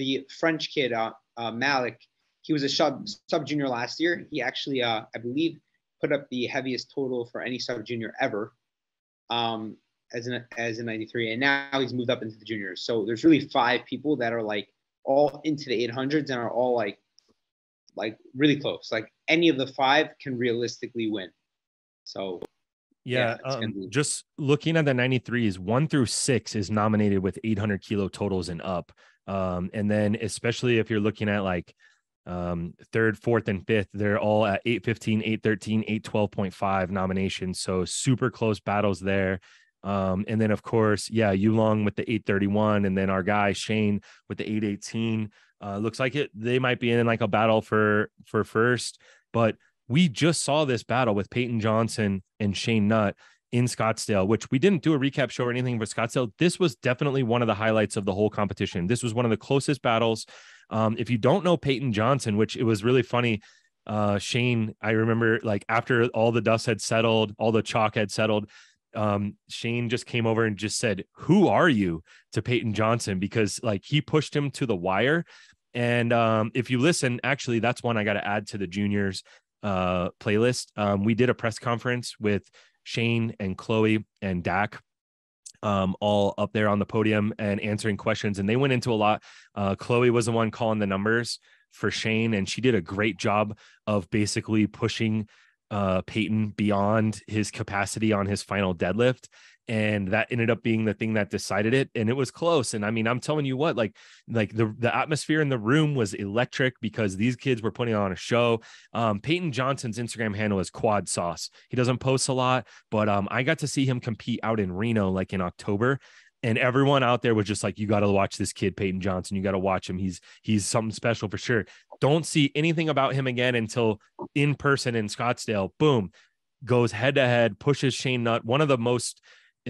the French kid, uh, uh, Malik, he was a sub, sub-junior last year. He actually, uh, I believe, put up the heaviest total for any sub-junior ever um, as an, as a ninety-three. And now he's moved up into the juniors. So there's really five people that are like, all into the eight hundreds and are all like like really close. Like any of the five can realistically win. So yeah, yeah um, be- just looking at the ninety-threes, one through six is nominated with eight hundred kilo totals and up. Um, and then especially if you're looking at like um, third, fourth, and fifth, they're all at eight fifteen, eight thirteen, eight twelve point five nominations. So super close battles there. Um, and then of course, yeah, Yulong with the eight thirty-one, and then our guy Shane with the eight eighteen. Uh, looks like it they might be in like a battle for for first, but we just saw this battle with Peyton Johnson and Shane Nutt in Scottsdale, which we didn't do a recap show or anything for Scottsdale. This was definitely one of the highlights of the whole competition. This was one of the closest battles. Um, if you don't know Peyton Johnson, which it was really funny. Uh, Shane, I remember like after all the dust had settled, all the chalk had settled. Um, Shane just came over and just said, "Who are you?" to Peyton Johnson, because like he pushed him to the wire. And um, if you listen, actually, that's one I got to add to the juniors uh, playlist. Um, we did a press conference with Shane and Chloe and Dak, um, all up there on the podium and answering questions. And they went into a lot. Uh, Chloe was the one calling the numbers for Shane, and she did a great job of basically pushing Uh, Peyton beyond his capacity on his final deadlift. And that ended up being the thing that decided it. And it was close. And I mean, I'm telling you what, like, like the, the atmosphere in the room was electric because these kids were putting on a show. Um, Peyton Johnson's Instagram handle is Quad Sauce. He doesn't post a lot, but um, I got to see him compete out in Reno, like in October. And everyone out there was just like, you got to watch this kid, Peyton Johnson. You got to watch him. He's, he's something special for sure. Don't see anything about him again until in person in Scottsdale. Boom, goes head to head, pushes Shane Nutt, one of the most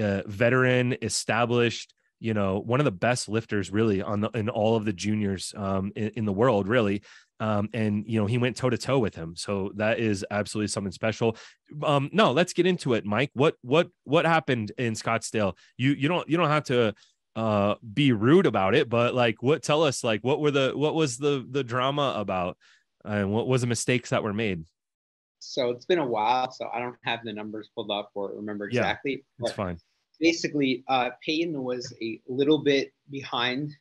uh, veteran, established, you know, one of the best lifters really on the, in all of the juniors um, in, in the world, really. Um, and, you know, he went toe to toe with him. So that is absolutely something special. Um, no, let's get into it, Mike. What, what, what happened in Scottsdale? You, you don't, you don't have to uh, be rude about it, but like, what, tell us, like, what were the, what was the, the drama about and what was the mistakes that were made? So it's been a while, so I don't have the numbers pulled up or remember exactly. Yeah, that's fine. Basically, uh, Peyton was a little bit behind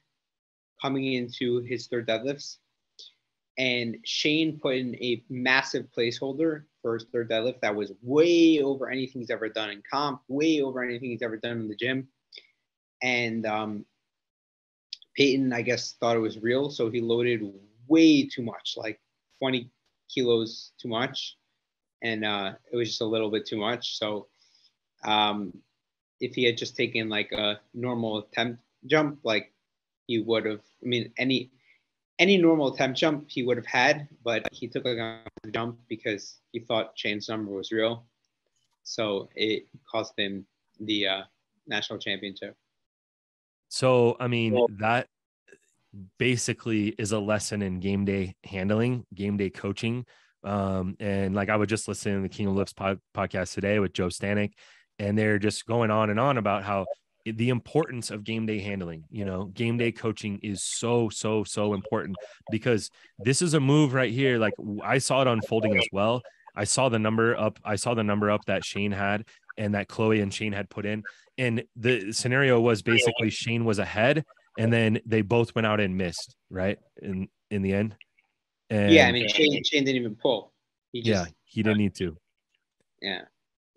coming into his third deadlifts. And Shane put in a massive placeholder for his third deadlift that was way over anything he's ever done in comp, way over anything he's ever done in the gym. And um, Peyton, I guess, thought it was real. So he loaded way too much, like twenty kilos too much. And uh, it was just a little bit too much. So um, if he had just taken like a normal attempt jump, like he would have, I mean, any... Any normal attempt jump he would have had, but he took a jump because he thought Shane's number was real. So it cost him the uh, national championship. So, I mean, well, that basically is a lesson in game day handling, game day coaching. Um, and like I was just listening to the King of Lifts pod podcast today with Joe Stanek, and they're just going on and on about how the importance of game day handling, you know, game day coaching is so, so, so important, because this is a move right here. Like I saw it unfolding as well. I saw the number up. I saw the number up that Shane had and that Chloe and Shane had put in. And the scenario was basically Shane was ahead and then they both went out and missed, right? In, in the end. And yeah. I mean, Shane, Shane didn't even pull. He just, yeah. He didn't need to. Yeah.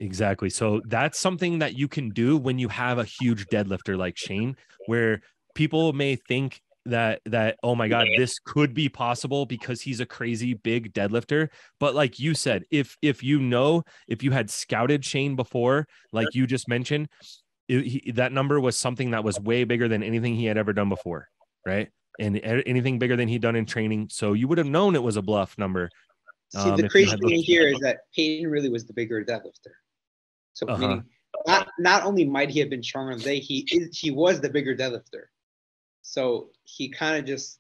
Exactly. So that's something that you can do when you have a huge deadlifter like Shane, where people may think that, that, oh my God, this could be possible because he's a crazy big deadlifter. But like you said, if, if you know, if you had scouted Shane before, like you just mentioned, it, he, that number was something that was way bigger than anything he had ever done before. Right. And anything bigger than he'd done in training. So you would have known it was a bluff number. See, um, the crazy thing here is that Peyton really was the bigger deadlifter. So uh-huh. meaning not, not only might he have been stronger on the day, he is, he was the bigger deadlifter. So he kind of just,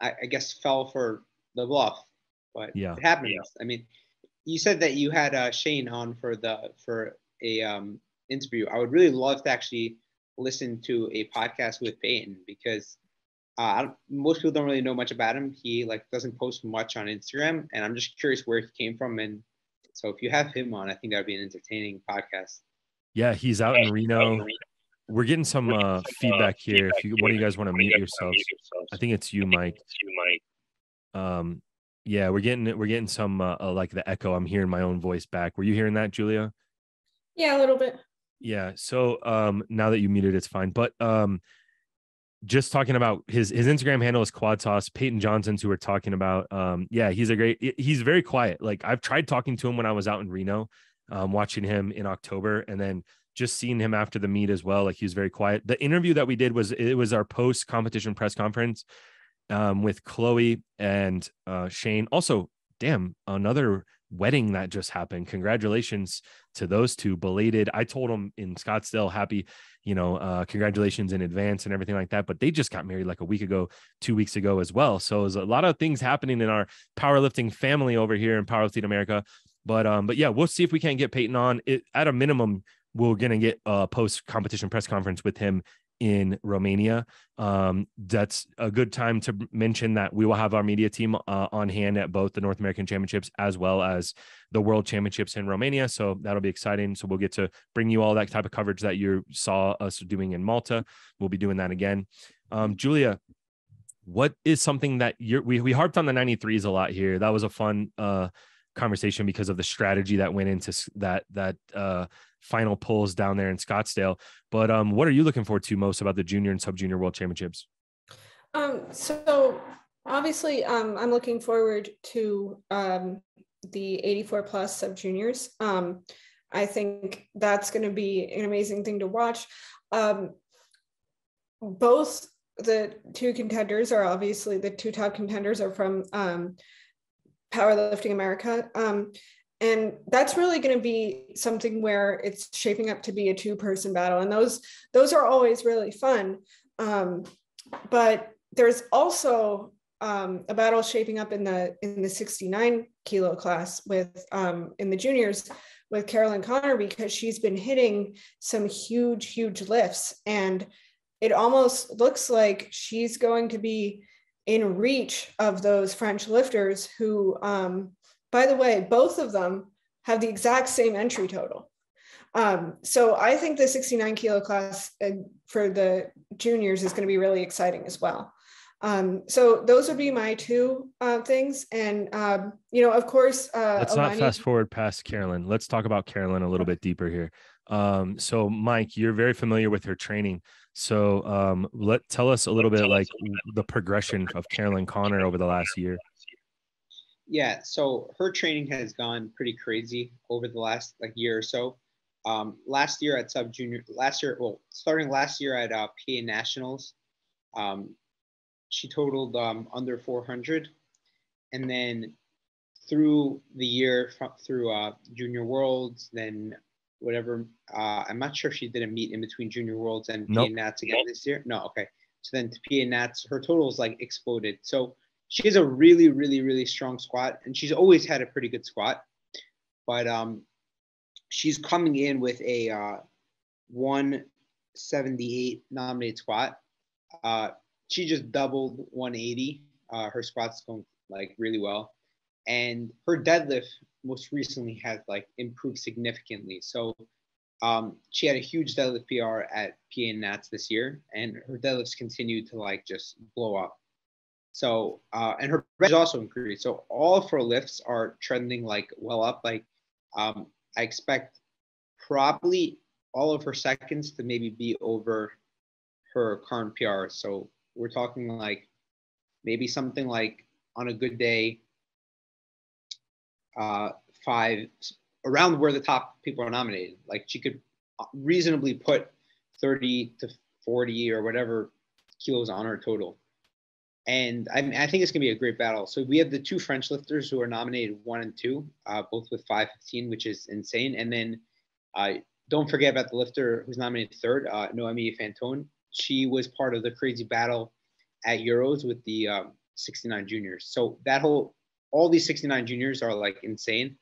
I, I guess, fell for the bluff. But yeah. It happened. Yeah. I mean, you said that you had uh, Shane on for the for a um, interview. I would really love to actually listen to a podcast with Peyton, because uh, I don't, most people don't really know much about him. He like doesn't post much on Instagram, and I'm just curious where he came from. And so if you have him on, I think that'd be an entertaining podcast. Yeah. He's out in Reno. We're getting some uh, feedback here. If you, what do you guys want to mute yourselves? I think it's you, Mike. Um, yeah, we're getting, we're getting some, uh, uh, like the echo. I'm hearing my own voice back. Were you hearing that, Julia? Yeah, a little bit. Yeah. So um, now that you muted, it's fine. But um, just talking about his, his Instagram handle is Quad Sauce. Peyton Johnson's who we're talking about. Um, yeah, he's a great, he's very quiet. Like I've tried talking to him when I was out in Reno, um, watching him in October, and then just seeing him after the meet as well. Like he was very quiet. The interview that we did was, it was our post competition press conference, um, with Chloe and, uh, Shane. Also, damn, another wedding that just happened. Congratulations to those two, belated. I told them in Scottsdale, happy, you know, uh, congratulations in advance and everything like that, but they just got married like a week ago, two weeks ago as well. So there's a lot of things happening in our powerlifting family over here in Powerlifting America. But, um, but yeah, we'll see if we can get Peyton on it. At a minimum, we're going to get a post competition press conference with him in Romania. Um, that's a good time to mention that we will have our media team uh, on hand at both the North American Championships as well as the World Championships in Romania. So that'll be exciting. So we'll get to bring you all that type of coverage that you saw us doing in Malta. We'll be doing that again. Um, Julia, what is something that you're, we, we harped on the ninety-threes a lot here. That was a fun uh, conversation because of the strategy that went into that, that, uh, final pulls down there in Scottsdale. But um, what are you looking forward to most about the junior and sub junior world championships? Um, so obviously um, I'm looking forward to um, the eighty-four plus sub juniors. Um, I think that's going to be an amazing thing to watch. Um, both the two contenders are obviously the two top contenders are from um, Powerlifting America. Um, and that's really going to be something where it's shaping up to be a two person battle. And those, those are always really fun. Um, but there's also um, a battle shaping up in the, in the sixty-nine kilo class with um, in the juniors with Carolyn Connor, because she's been hitting some huge, huge lifts. And it almost looks like she's going to be in reach of those French lifters who, um, by the way, both of them have the exact same entry total. Um, so I think the sixty-nine kilo class uh, for the juniors is going to be really exciting as well. Um, so those would be my two uh, things. And, um, you know, of course, uh, let's not fast forward past Carolyn. Let's talk about Carolyn a little bit deeper here. Um, so Mike, you're very familiar with her training. So um, let tell us a little bit like the progression of Carolyn Connor over the last year. Yeah, so her training has gone pretty crazy over the last like year or so. Um, last year at Sub Junior, last year, well, starting last year at uh, P A Nationals, um, she totaled um, under four hundred, and then through the year through uh, Junior Worlds, then whatever. Uh, I'm not sure if she did a meet in between Junior Worlds and nope. P A Nats again nope. this year. No, okay. So then to P A Nats, her totals like exploded. So she has a really, really, really strong squat, and she's always had a pretty good squat, but um, she's coming in with a uh, one seventy-eight nominated squat. Uh, she just doubled one eighty. Uh, her squat's going like really well, and her deadlift most recently has like improved significantly. So um, she had a huge deadlift P R at P A Nats this year, and her deadlifts continue to like just blow up. So uh, and her bench is also increased. So all of her lifts are trending like well up. Like um, I expect probably all of her seconds to maybe be over her current P R. So we're talking like maybe something like on a good day, uh, five around where the top people are nominated. Like she could reasonably put thirty to forty or whatever kilos on her total. And I, I think it's going to be a great battle. So we have the two French lifters who are nominated one and two, uh, both with five fifteen, which is insane. And then uh, don't forget about the lifter who's nominated third, uh, Noemi Fantone. She was part of the crazy battle at Euros with the um, sixty-nine juniors. So that whole, all these sixty-nine juniors are like insane.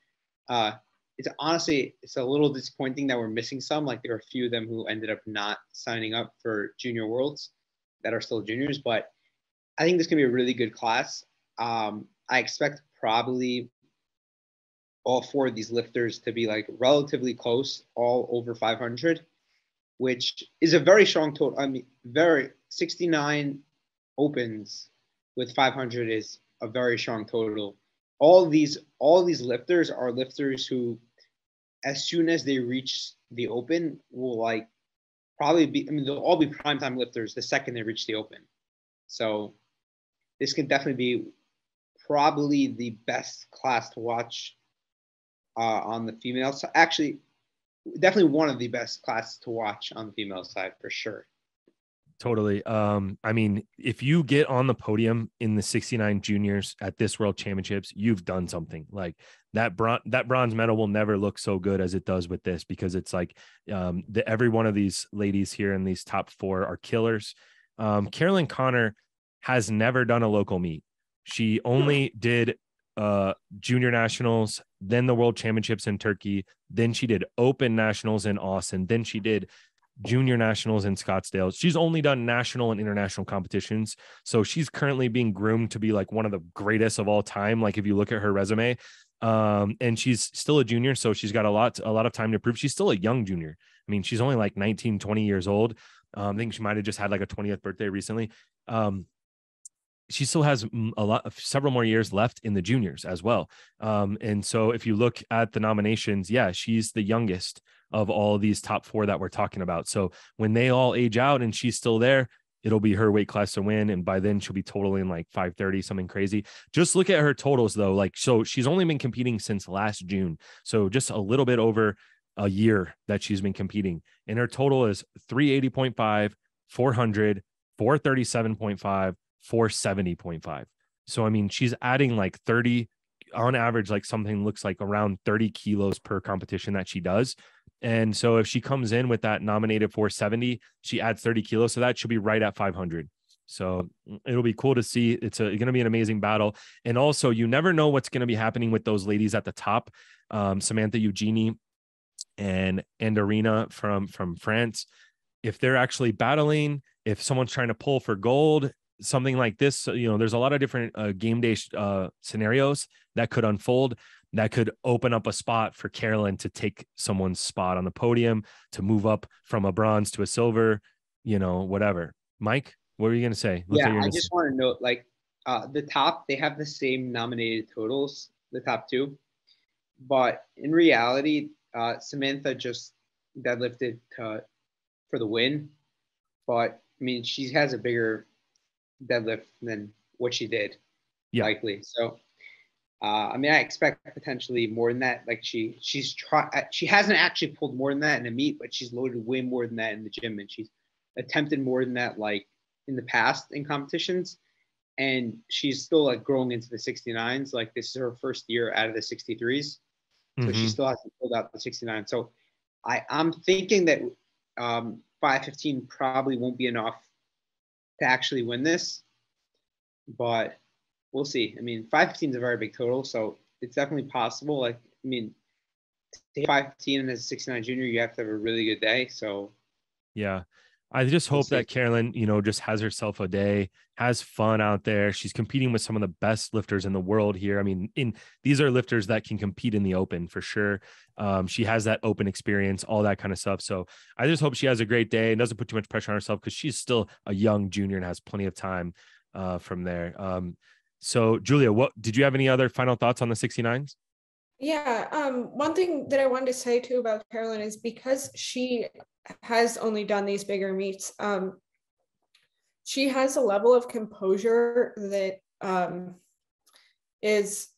Uh, it's honestly, it's a little disappointing that we're missing some. Like there are a few of them who ended up not signing up for Junior Worlds that are still juniors, but I think this can be a really good class. Um, I expect probably all four of these lifters to be like relatively close, all over five hundred, which is a very strong total. I mean, very sixty-nine opens with five hundred is a very strong total. All these, all these lifters are lifters who, as soon as they reach the open, will like probably be. I mean, they'll all be primetime lifters the second they reach the open. So this can definitely be probably the best class to watch uh, on the female side. Actually, definitely one of the best classes to watch on the female side for sure. Totally. Um, I mean, if you get on the podium in the sixty-nine juniors at this World Championships, you've done something. Like that bron- that bronze medal will never look so good as it does with this, because it's like um, the, every one of these ladies here in these top four are killers. Um, Carolyn Connor has never done a local meet. She only did uh, junior nationals, then the World Championships in Turkey. Then she did open nationals in Austin. Then she did junior nationals in Scottsdale. She's only done national and international competitions. So she's currently being groomed to be like one of the greatest of all time. Like if you look at her resume, um, and she's still a junior. So she's got a lot, a lot of time to prove. She's still a young junior. I mean, she's only like nineteen, twenty years old. Um, I think she might have just had like a twentieth birthday recently. Um, she still has a lot of several more years left in the juniors as well. Um, and so if you look at the nominations, yeah, she's the youngest of all these top four that we're talking about. So when they all age out and she's still there, it'll be her weight class to win. And by then she'll be totaling like five thirty, something crazy. Just look at her totals though. Like, so she's only been competing since last June. So just a little bit over a year that she's been competing, and her total is three eighty point five, four hundred, four thirty-seven point five, four seventy point five. So, I mean, she's adding like thirty on average, like something looks like around thirty kilos per competition that she does. And so if she comes in with that nominated four seventy, she adds thirty kilos. So that should be right at five hundred. So it'll be cool to see. It's going to be an amazing battle. And also, you never know what's going to be happening with those ladies at the top. Um, Samantha Eugenie and Andarina from, from France. If they're actually battling, if someone's trying to pull for gold, something like this, you know, there's a lot of different uh, game day uh, scenarios that could unfold that could open up a spot for Carolyn to take someone's spot on the podium, to move up from a bronze to a silver, you know, whatever. Mike, what were you going to say? Let's yeah, I just say. want to note, like uh, the top, they have the same nominated totals, the top two, but in reality, uh, Samantha just deadlifted to, for the win, but I mean, she has a bigger deadlift than what she did, yeah. likely. So, uh, I mean, I expect potentially more than that. Like she, she's try, she hasn't actually pulled more than that in a meet, but she's loaded way more than that in the gym, and she's attempted more than that, like in the past in competitions. And she's still like growing into the sixty-nines. Like this is her first year out of the sixty-threes, so mm-hmm. she still hasn't pulled out the sixty-nine. So, I, I'm thinking that um, five fifteen probably won't be enough to actually win this, but we'll see. I mean, five fifteen is a very big total, so it's definitely possible. Like, I mean, to hit five fifteen and as a sixty-nine junior, you have to have a really good day. So, yeah, I just hope that Carolyn, you know, just has herself a day, has fun out there. She's competing with some of the best lifters in the world here. I mean, in these are lifters that can compete in the open for sure. Um, she has that open experience, all that kind of stuff. So I just hope she has a great day and doesn't put too much pressure on herself, because she's still a young junior and has plenty of time uh, from there. Um, so Julia, what did you have any other final thoughts on the sixty-nines? Yeah. Um, one thing that I wanted to say too about Carolyn is because she has only done these bigger meets, um, she has a level of composure that um, is,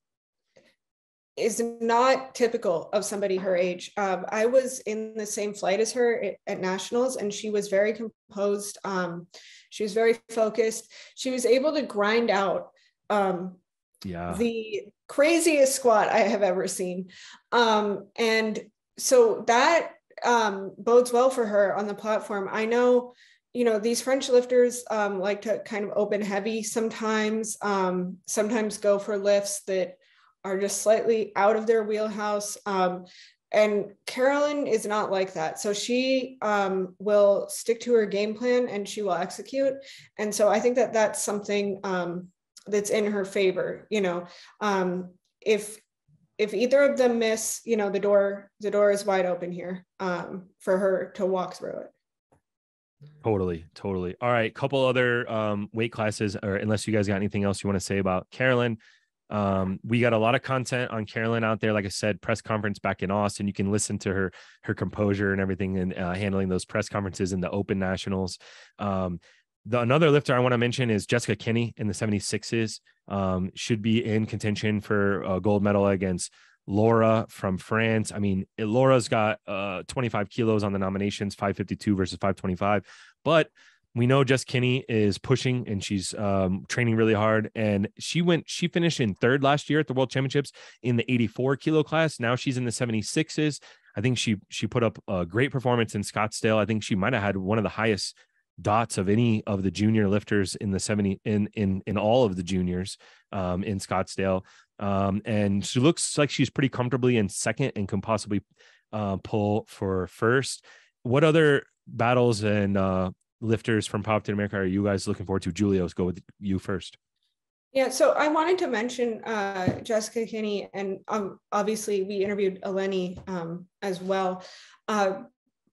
is not typical of somebody her age. Um, I was in the same flight as her at, at nationals, and she was very composed. Um, she was very focused. She was able to grind out um, yeah. the craziest squat I have ever seen. Um, and so that um, bodes well for her on the platform. I know, you know, these French lifters um, like to kind of open heavy sometimes, um, sometimes go for lifts that are just slightly out of their wheelhouse. Um, and Carolyn is not like that. So she um, will stick to her game plan and she will execute. And so I think that that's something um, that's in her favor. You know, um, if, if either of them miss, you know, the door, the door is wide open here um, for her to walk through it. Totally. Totally. All right. Couple other um, weight classes, or unless you guys got anything else you want to say about Carolyn. Um, we got a lot of content on Carolyn out there. Like I said, press conference back in Austin, you can listen to her, her composure and everything, and uh, handling those press conferences in the open nationals. Um, The, another lifter I want to mention is Jessica Kinney in the seventy-sixes. Um, should be in contention for a gold medal against Laura from France. I mean, it, Laura's got uh, twenty-five kilos on the nominations, five fifty-two versus five twenty-five. But we know Jess Kinney is pushing, and she's um, training really hard. And she went, she finished in third last year at the World Championships in the eighty-four kilo class. Now she's in the seventy-sixes. I think she she put up a great performance in Scottsdale. I think she might have had one of the highest dots of any of the junior lifters in the seventy in, in, in all of the juniors um, in Scottsdale. Um, and she looks like she's pretty comfortably in second and can possibly uh, pull for first. What other battles and uh, lifters from Powerlifting America are you guys looking forward to? Julia, let's go with you first. Yeah. So I wanted to mention uh, Jessica Kinney, and um, obviously we interviewed Eleni um, as well. Uh,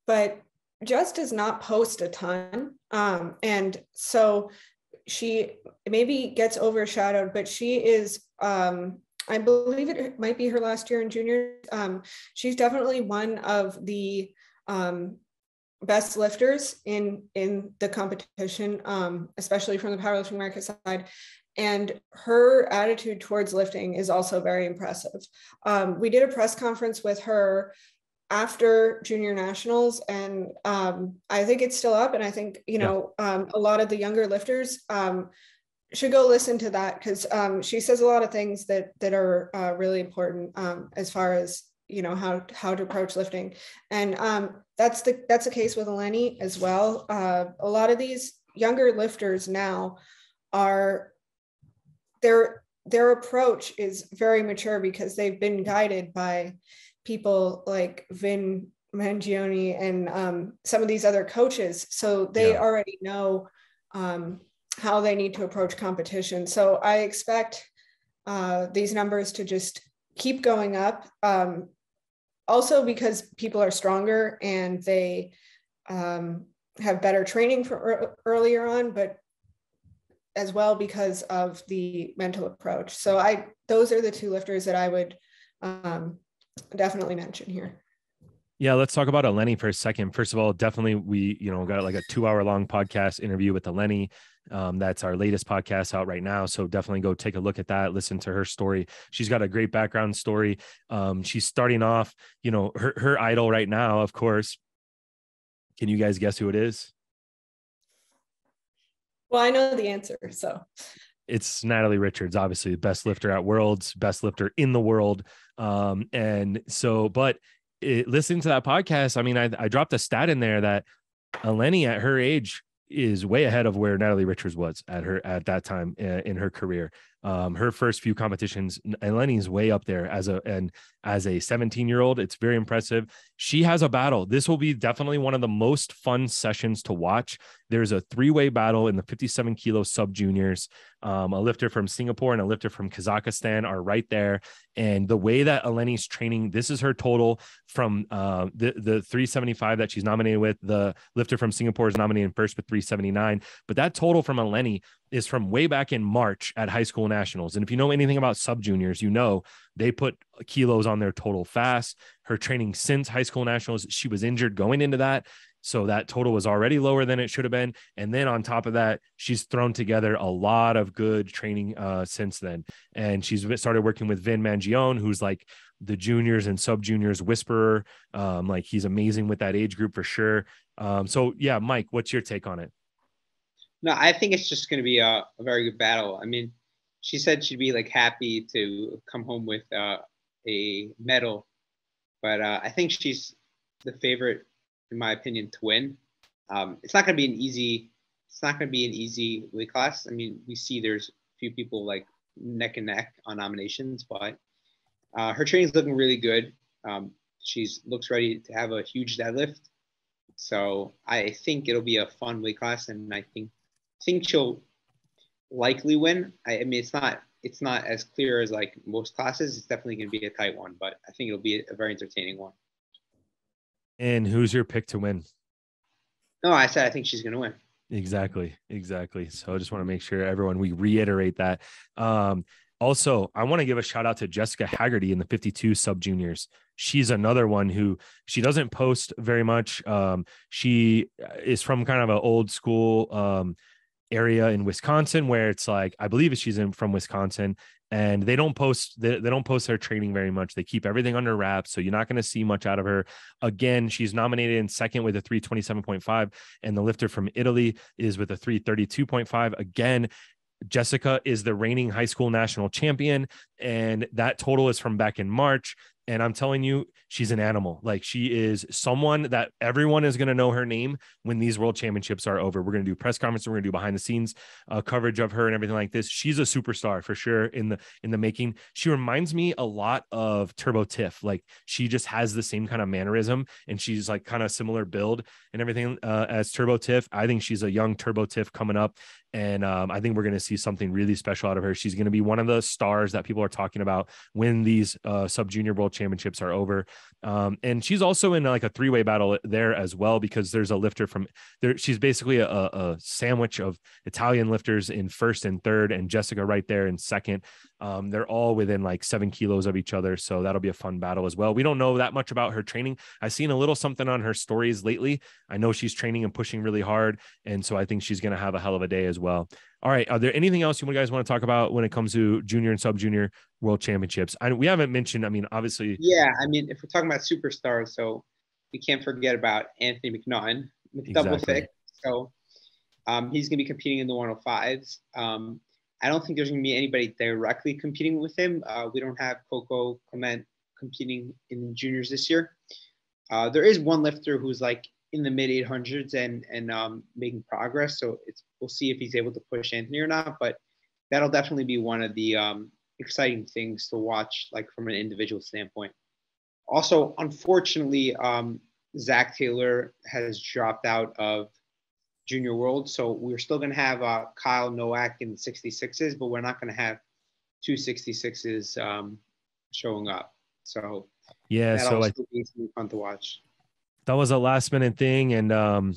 but Jess does not post a ton. Um, and so she maybe gets overshadowed, but she is, um, I believe it might be her last year in juniors. Um, she's definitely one of the um, best lifters in, in the competition, um, especially from the Powerlifting America side. And her attitude towards lifting is also very impressive. Um, we did a press conference with her after junior nationals. And um, I think it's still up. And I think, you know, yeah. um, a lot of the younger lifters um, should go listen to that, because um, she says a lot of things that that are uh, really important um, as far as, you know, how, how to approach lifting. And um, that's the, that's the case with Eleni as well. Uh, a lot of these younger lifters now are, their, their approach is very mature because they've been guided by people like Vin Mangione and um, some of these other coaches. So they yeah. already know um, how they need to approach competition. So I expect uh, these numbers to just keep going up. Um, also because people are stronger and they um, have better training for er- earlier on, but as well because of the mental approach. So I, those are the two lifters that I would um, definitely mention here. Yeah. Let's talk about Eleni for a second. First of all, definitely we, you know, got like a two hour long podcast interview with Eleni. Um, that's our latest podcast out right now. So definitely go take a look at that. Listen to her story. She's got a great background story. Um, she's starting off, you know, her, her idol right now, of course. Can you guys guess who it is? Well, I know the answer, so. It's Natalie Richards, obviously the best lifter at Worlds, best lifter in the world. Um, and so, but it, listening to that podcast, I mean, I, I dropped a stat in there that Eleni at her age is way ahead of where Natalie Richards was at her at that time in, in her career. Um, her first few competitions, Eleni's way up there as a, and as a seventeen year old, it's very impressive. She has a battle. This will be definitely one of the most fun sessions to watch. There's a three-way battle in the fifty-seven kilo sub juniors. Um, a lifter from Singapore and a lifter from Kazakhstan are right there. And the way that Eleni's training, this is her total from uh, the, the three seventy-five that she's nominated with. The lifter from Singapore is nominated first with three seventy-nine, but that total from Eleni is from way back in March at high school nationals. And if you know anything about sub juniors, you know, they put kilos on their total fast. Her training since high school nationals, she was injured going into that. So that total was already lower than it should have been. And then on top of that, she's thrown together a lot of good training uh, since then. And she's started working with Vin Mangione, who's like the juniors and sub juniors whisperer. Um, like he's amazing with that age group for sure. Um, so yeah, Mike, what's your take on it? No, I think it's just going to be a, a very good battle. I mean, she said she'd be like happy to come home with uh, a medal, but uh, I think she's the favorite, in my opinion, to win. Um, it's not going to be an easy. It's not going to be an easy weight class. I mean, we see there's a few people like neck and neck on nominations, but uh, her training's looking really good. Um, she's looks ready to have a huge deadlift, so I think it'll be a fun weight class, and I think. think she'll likely win. I, I mean, it's not it's not as clear as like most classes. It's definitely going to be a tight one, but I think it'll be a very entertaining one. And who's your pick to win? No, I said I think she's going to win. Exactly, exactly. So I just want to make sure everyone, we reiterate that. Um, also, I want to give a shout out to Jessica Haggerty in the fifty-two sub juniors. She's another one who she doesn't post very much. Um, she is from kind of an old school um area in Wisconsin where it's like, I believe she's in from Wisconsin, and they don't post, they, they don't post their training very much. They keep everything under wraps. So you're not going to see much out of her. Again, she's nominated in second with a three twenty-seven point five, and the lifter from Italy is with a three thirty-two point five. Again, Jessica is the reigning high school national champion, and that total is from back in March. And I'm telling you, she's an animal. Like, she is someone that everyone is going to know her name when these world championships are over. We're going to do press conferences. We're going to do behind the scenes uh, coverage of her and everything like this. She's a superstar for sure in the, in the making. She reminds me a lot of Turbo Tiff. Like, she just has the same kind of mannerism, and she's like kind of similar build and everything uh, as Turbo Tiff. I think she's a young Turbo Tiff coming up. And um, I think we're going to see something really special out of her. She's going to be one of the stars that people are talking about when these uh, sub junior world championships are over. Um, and she's also in like a three-way battle there as well, because there's a lifter from there. She's basically a, a sandwich of Italian lifters in first and third, and Jessica right there in second. Um, they're all within like seven kilos of each other. So that'll be a fun battle as well. We don't know that much about her training. I've seen a little something on her stories lately. I know she's training and pushing really hard. And so I think she's going to have a hell of a day as well. All right. Are there anything else you guys want to talk about when it comes to junior and sub junior world championships? I, we haven't mentioned, I mean, obviously. Yeah. I mean, if we're talking about superstars, so we can't forget about Anthony McNaughton with exactly. double thick. So um, he's going to be competing in the one oh fives. Um, I don't think there's going to be anybody directly competing with him. Uh, we don't have Coco Clement competing in juniors this year. Uh, there is one lifter who's like in the mid eight hundreds and and um, making progress. So it's, we'll see if he's able to push Anthony or not. But that'll definitely be one of the um, exciting things to watch, like from an individual standpoint. Also, unfortunately, um, Zach Taylor has dropped out of Junior World. So we're still going to have uh, Kyle Nowak in sixty-sixes, but we're not going to have two sixty-sixes um, showing up. So yeah, that'll so like, be fun to watch. That was a last minute thing. And um,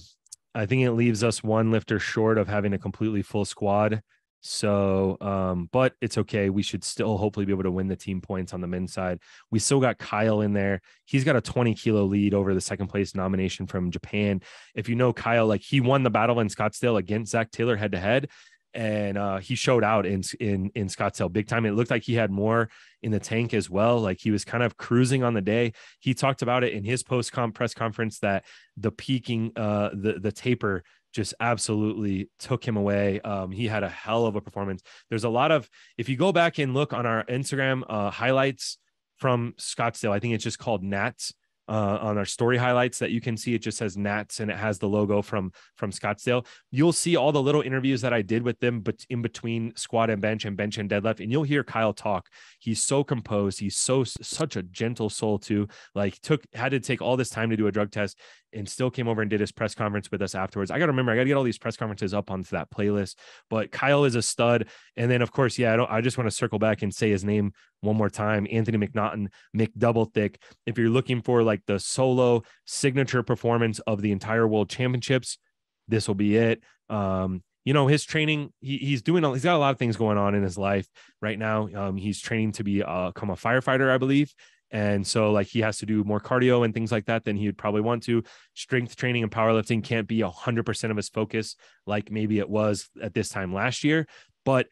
I think it leaves us one lifter short of having a completely full squad. So, um, but it's okay. We should still hopefully be able to win the team points on the men's side. We still got Kyle in there. He's got a twenty kilo lead over the second place nomination from Japan. If you know Kyle, like he won the battle in Scottsdale against Zach Taylor head to head. And, uh, he showed out in, in, in Scottsdale big time. It looked like he had more in the tank as well. Like he was kind of cruising on the day. He talked about it in his post comp press conference that the peaking, uh, the, the taper just absolutely took him away. Um, he had a hell of a performance. There's a lot of, if you go back and look on our Instagram uh, highlights from Scottsdale, I think it's just called Nats uh, on our story highlights that you can see. It just says Nats and it has the logo from, from Scottsdale. You'll see all the little interviews that I did with them, but in between squat and bench and bench and deadlift. And you'll hear Kyle talk. He's so composed. He's so, such a gentle soul too. Like took, had to take all this time to do a drug test and still came over and did his press conference with us afterwards. I got to remember, I got to get all these press conferences up onto that playlist, but Kyle is a stud. And then of course, yeah, I don't, I just want to circle back and say his name one more time. Anthony McNaughton, Mick Double Thick. If you're looking for like the solo signature performance of the entire world championships, this will be it. Um, you know, his training, he, he's doing, he's got a lot of things going on in his life right now. Um, he's training to be uh, become a firefighter, I believe. And so like he has to do more cardio and things like that than he would probably want to. Strength training and powerlifting can't be one hundred percent of his focus like maybe it was at this time last year. But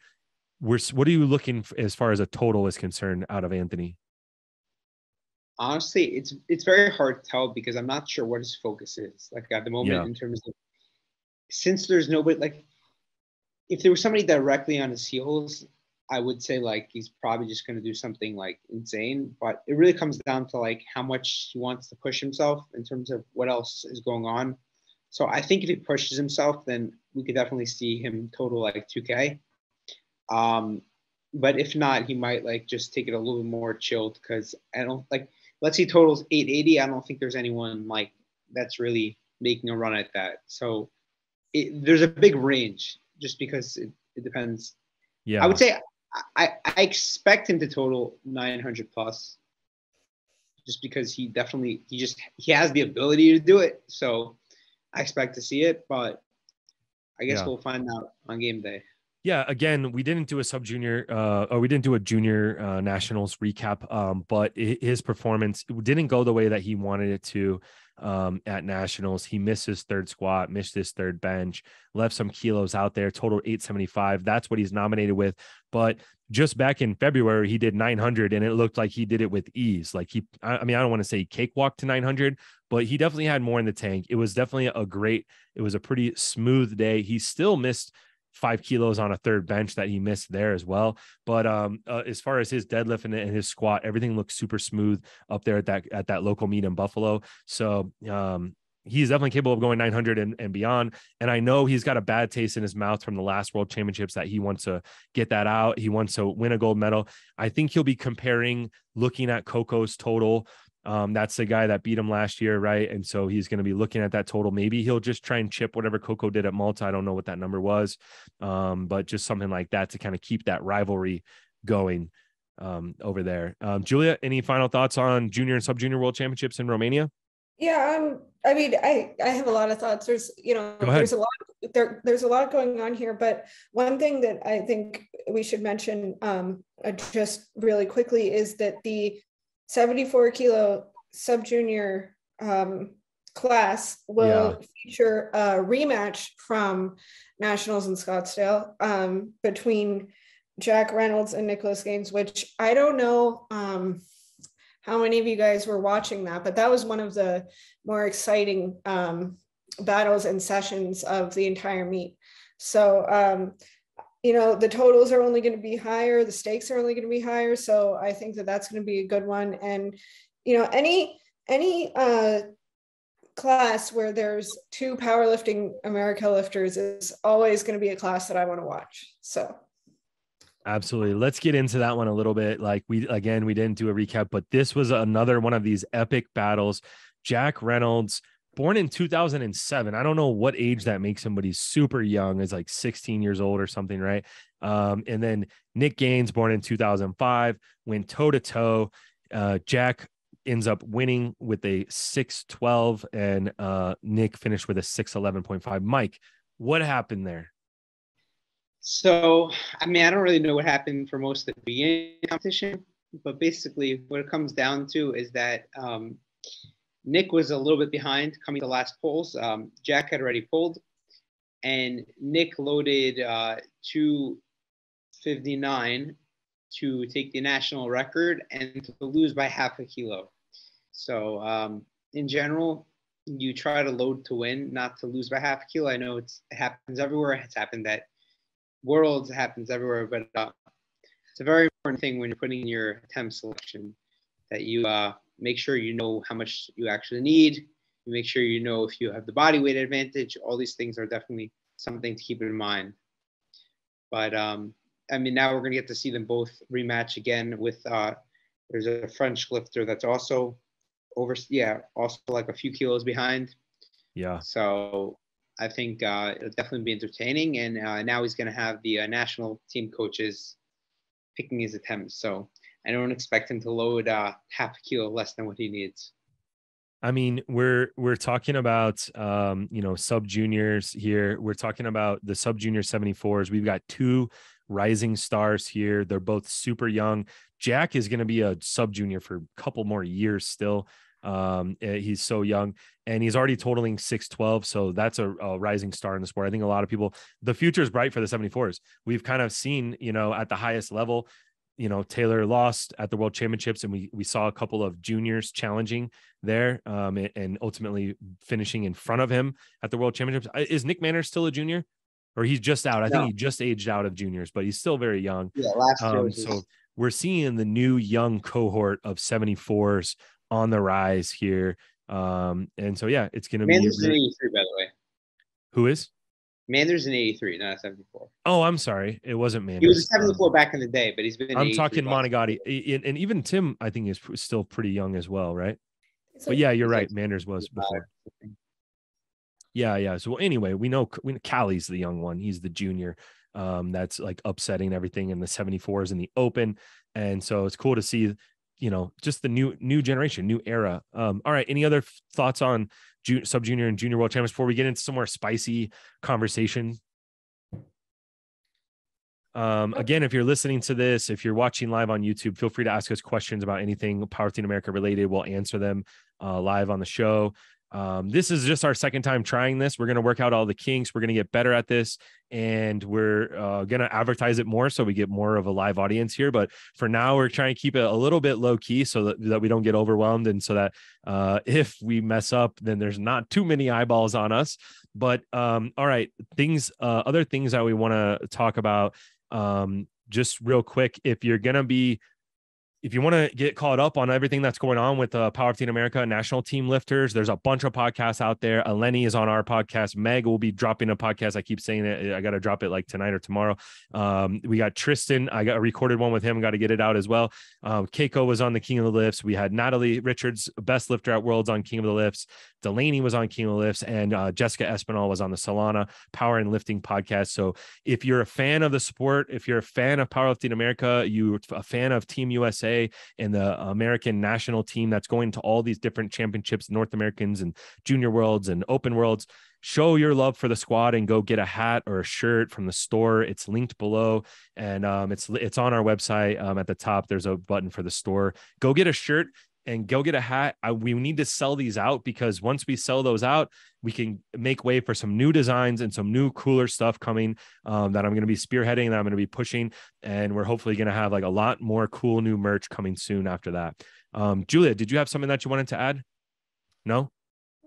we're, what are you looking for as far as a total is concerned out of Anthony? Honestly, it's it's very hard to tell because I'm not sure what his focus is. Like at the moment yeah. in terms of, since there's nobody, like if there was somebody directly on his heels, I would say like he's probably just going to do something like insane, but it really comes down to like how much he wants to push himself in terms of what else is going on. So I think if he pushes himself, then we could definitely see him total like two K. Um, but if not, he might like just take it a little more chilled because I don't like, let's see, totals eight eighty. I don't think there's anyone like that's really making a run at that. So it, there's a big range just because it, it depends. Yeah, I would say. I, I expect him to total nine hundred plus just because he definitely, he just, he has the ability to do it. So I expect to see it, but I guess yeah. we'll find out on game day. Yeah. Again, we didn't do a sub junior, uh, or we didn't do a junior uh, nationals recap, um, but his performance didn't go the way that he wanted it to. Um, at nationals, he missed his third squat, missed his third bench, left some kilos out there, total eight seventy-five. That's what he's nominated with. But just back in February, he did nine hundred and it looked like he did it with ease. Like he, I mean, I don't want to say cakewalk to nine hundred, but he definitely had more in the tank. It was definitely a great, it was a pretty smooth day. He still missed five kilos on a third bench that he missed there as well. But um, uh, as far as his deadlift and, and his squat, everything looks super smooth up there at that, at that local meet in Buffalo. So um, he's definitely capable of going nine hundred and, and beyond. And I know he's got a bad taste in his mouth from the last world championships that he wants to get that out. He wants to win a gold medal. I think he'll be comparing, looking at Coco's total. Um, that's the guy that beat him last year. Right. And so he's going to be looking at that total. Maybe he'll just try and chip whatever Coco did at Malta. I don't know what that number was. Um, but just something like that to kind of keep that rivalry going, um, over there. Um, Julia, any final thoughts on junior and sub junior world championships in Romania? Yeah. Um, I mean, I, I have a lot of thoughts. There's, you know, there's a lot, there, there's a lot going on here, but one thing that I think we should mention um, just really quickly is that the seventy-four kilo sub junior um, class will yeah. feature a rematch from Nationals in Scottsdale um, between Jack Reynolds and Nicholas Gaines, which I don't know um, how many of you guys were watching that, but that was one of the more exciting um, battles and sessions of the entire meet. So, um, you know, the totals are only going to be higher. The stakes are only going to be higher. So I think that that's going to be a good one. And, you know, any, any uh, class where there's two Powerlifting America lifters is always going to be a class that I want to watch. So. Absolutely. Let's get into that one a little bit. Like we, again, we didn't do a recap, but this was another one of these epic battles. Jack Reynolds, born in two thousand seven. I don't know what age that makes somebody super young, is like sixteen years old or something. Right. Um, and then Nick Gaines, born in two thousand five, went toe to toe. Uh, Jack ends up winning with a six twelve and uh, Nick finished with a six eleven point five. Mike, what happened there? So, I mean, I don't really know what happened for most of the beginning of the competition, but basically what it comes down to is that um, Nick was a little bit behind coming to the last pulls. Um, Jack had already pulled, and Nick loaded uh, two fifty-nine to take the national record and to lose by half a kilo. So, um, in general, you try to load to win, not to lose by half a kilo. I know it's, it happens everywhere. It's happened that Worlds happens everywhere, but uh, it's a very important thing when you're putting in your attempt selection that you uh, make sure you know how much you actually need. You make sure you know if you have the body weight advantage. All these things are definitely something to keep in mind. But um, I mean, now we're going to get to see them both rematch again with uh, there's a French lifter that's also over, yeah, also like a few kilos behind. Yeah. So. I think uh, it'll definitely be entertaining. And uh, now he's going to have the uh, national team coaches picking his attempts. So I don't expect him to load uh, half a kilo less than what he needs. I mean, we're, we're talking about, um, you know, sub juniors here. We're talking about the sub junior seventy-fours. We've got two rising stars here. They're both super young. Jack is going to be a sub junior for a couple more years still. Um, he's so young and he's already totaling six twelve. So that's a, a rising star in the sport. I think a lot of people, the future is bright for the seventy-fours. We've kind of seen, you know, at the highest level, you know, Taylor lost at the World Championships and we, we saw a couple of juniors challenging there, um, and, and ultimately finishing in front of him at the World Championships. Is Nick Manners still a junior or he's just out? I no. think he just aged out of juniors, but he's still very young. Yeah, last year um, so we're seeing the new young cohort of seventy-fours on the rise here. Um, and so, yeah, it's going to be an eighty-three, by the way. Who is? Manders in eighty-three, not seventy-four. Oh, I'm sorry. It wasn't Manders. He was seventy-four um, back in the day, but he's been in I'm talking Monogotti. And even Tim, I think, is still pretty young as well, right? It's but, like, yeah, you're right. Like Manders was before. Yeah, yeah. So, anyway, we know, we know Callie's the young one. He's the junior. Um, that's, like, upsetting everything in the seventy-fours in the Open. And so it's cool to see – you know, just the new, new generation, new era. Um, all right. Any other f- thoughts on ju- sub junior and junior world champions before we get into some more spicy conversation? Um, again, if you're listening to this, if you're watching live on YouTube, feel free to ask us questions about anything Powerlifting America related. We'll answer them uh, live on the show. Um, this is just our second time trying this. We're going to work out all the kinks. We're going to get better at this and we're uh, going to advertise it more. So we get more of a live audience here, but for now we're trying to keep it a little bit low key so that, that we don't get overwhelmed. And so that, uh, if we mess up, then there's not too many eyeballs on us, but, um, all right. Things, uh, other things that we want to talk about, um, just real quick, if you're going to be, if you want to get caught up on everything that's going on with uh, Powerlifting America national team lifters, there's a bunch of podcasts out there. Eleni is on our podcast. Meg will be dropping a podcast. I keep saying it. I got to drop it like tonight or tomorrow. Um, we got Tristan. I got a recorded one with him. Got to get it out as well. Um, Cayco was on the King of the Lifts. We had Natalie Richards, best lifter at Worlds, on King of the Lifts. Delaney was on Chemo Lifts, and uh, Jessica Espinal was on the Solana Power and Lifting podcast. So if you're a fan of the sport, if you're a fan of Powerlifting America, you're a fan of Team U S A and the American national team that's going to all these different championships, North Americans and Junior Worlds and Open Worlds, show your love for the squad and go get a hat or a shirt from the store. It's linked below, and um, it's it's on our website. Um, at the top, there's a button for the store. Go get a shirt and go get a hat. I, we need to sell these out, because once we sell those out, we can make way for some new designs and some new cooler stuff coming um, that I'm going to be spearheading, that I'm going to be pushing. And we're hopefully going to have like a lot more cool new merch coming soon after that. Um, Julia, did you have something that you wanted to add? No?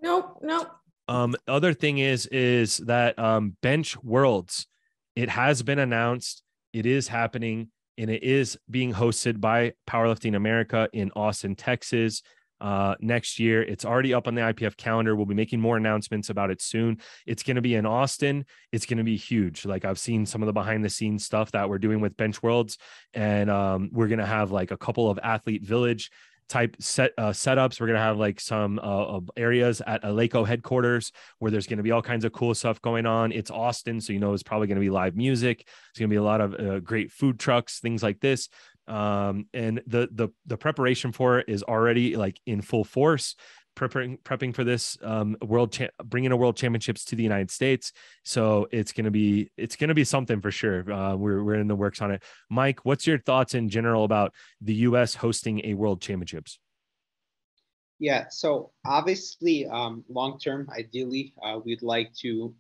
Nope. Nope. Um, other thing is, is that um, Bench Worlds, it has been announced. It is happening, and it is being hosted by Powerlifting America in Austin, Texas. Uh, next year. It's already up on the I P F calendar. We'll be making more announcements about it soon. It's going to be in Austin. It's going to be huge. Like, I've seen some of the behind the scenes stuff that we're doing with Bench Worlds, and um, we're going to have like a couple of athlete village type set uh, setups. We're going to have like some uh, areas at Aleco headquarters where there's going to be all kinds of cool stuff going on. It's Austin, so you know, it's probably going to be live music. It's going to be a lot of uh, great food trucks, things like this. Um, and the, the, the preparation for it is already like in full force, preparing, prepping for this, um, world, cha- bringing a world championships to the United States. So it's going to be, it's going to be something for sure. Uh, we're, we're in the works on it. Mike, what's your thoughts in general about the U S hosting a world championships? Yeah. So obviously, um, long-term, ideally, uh, we'd like to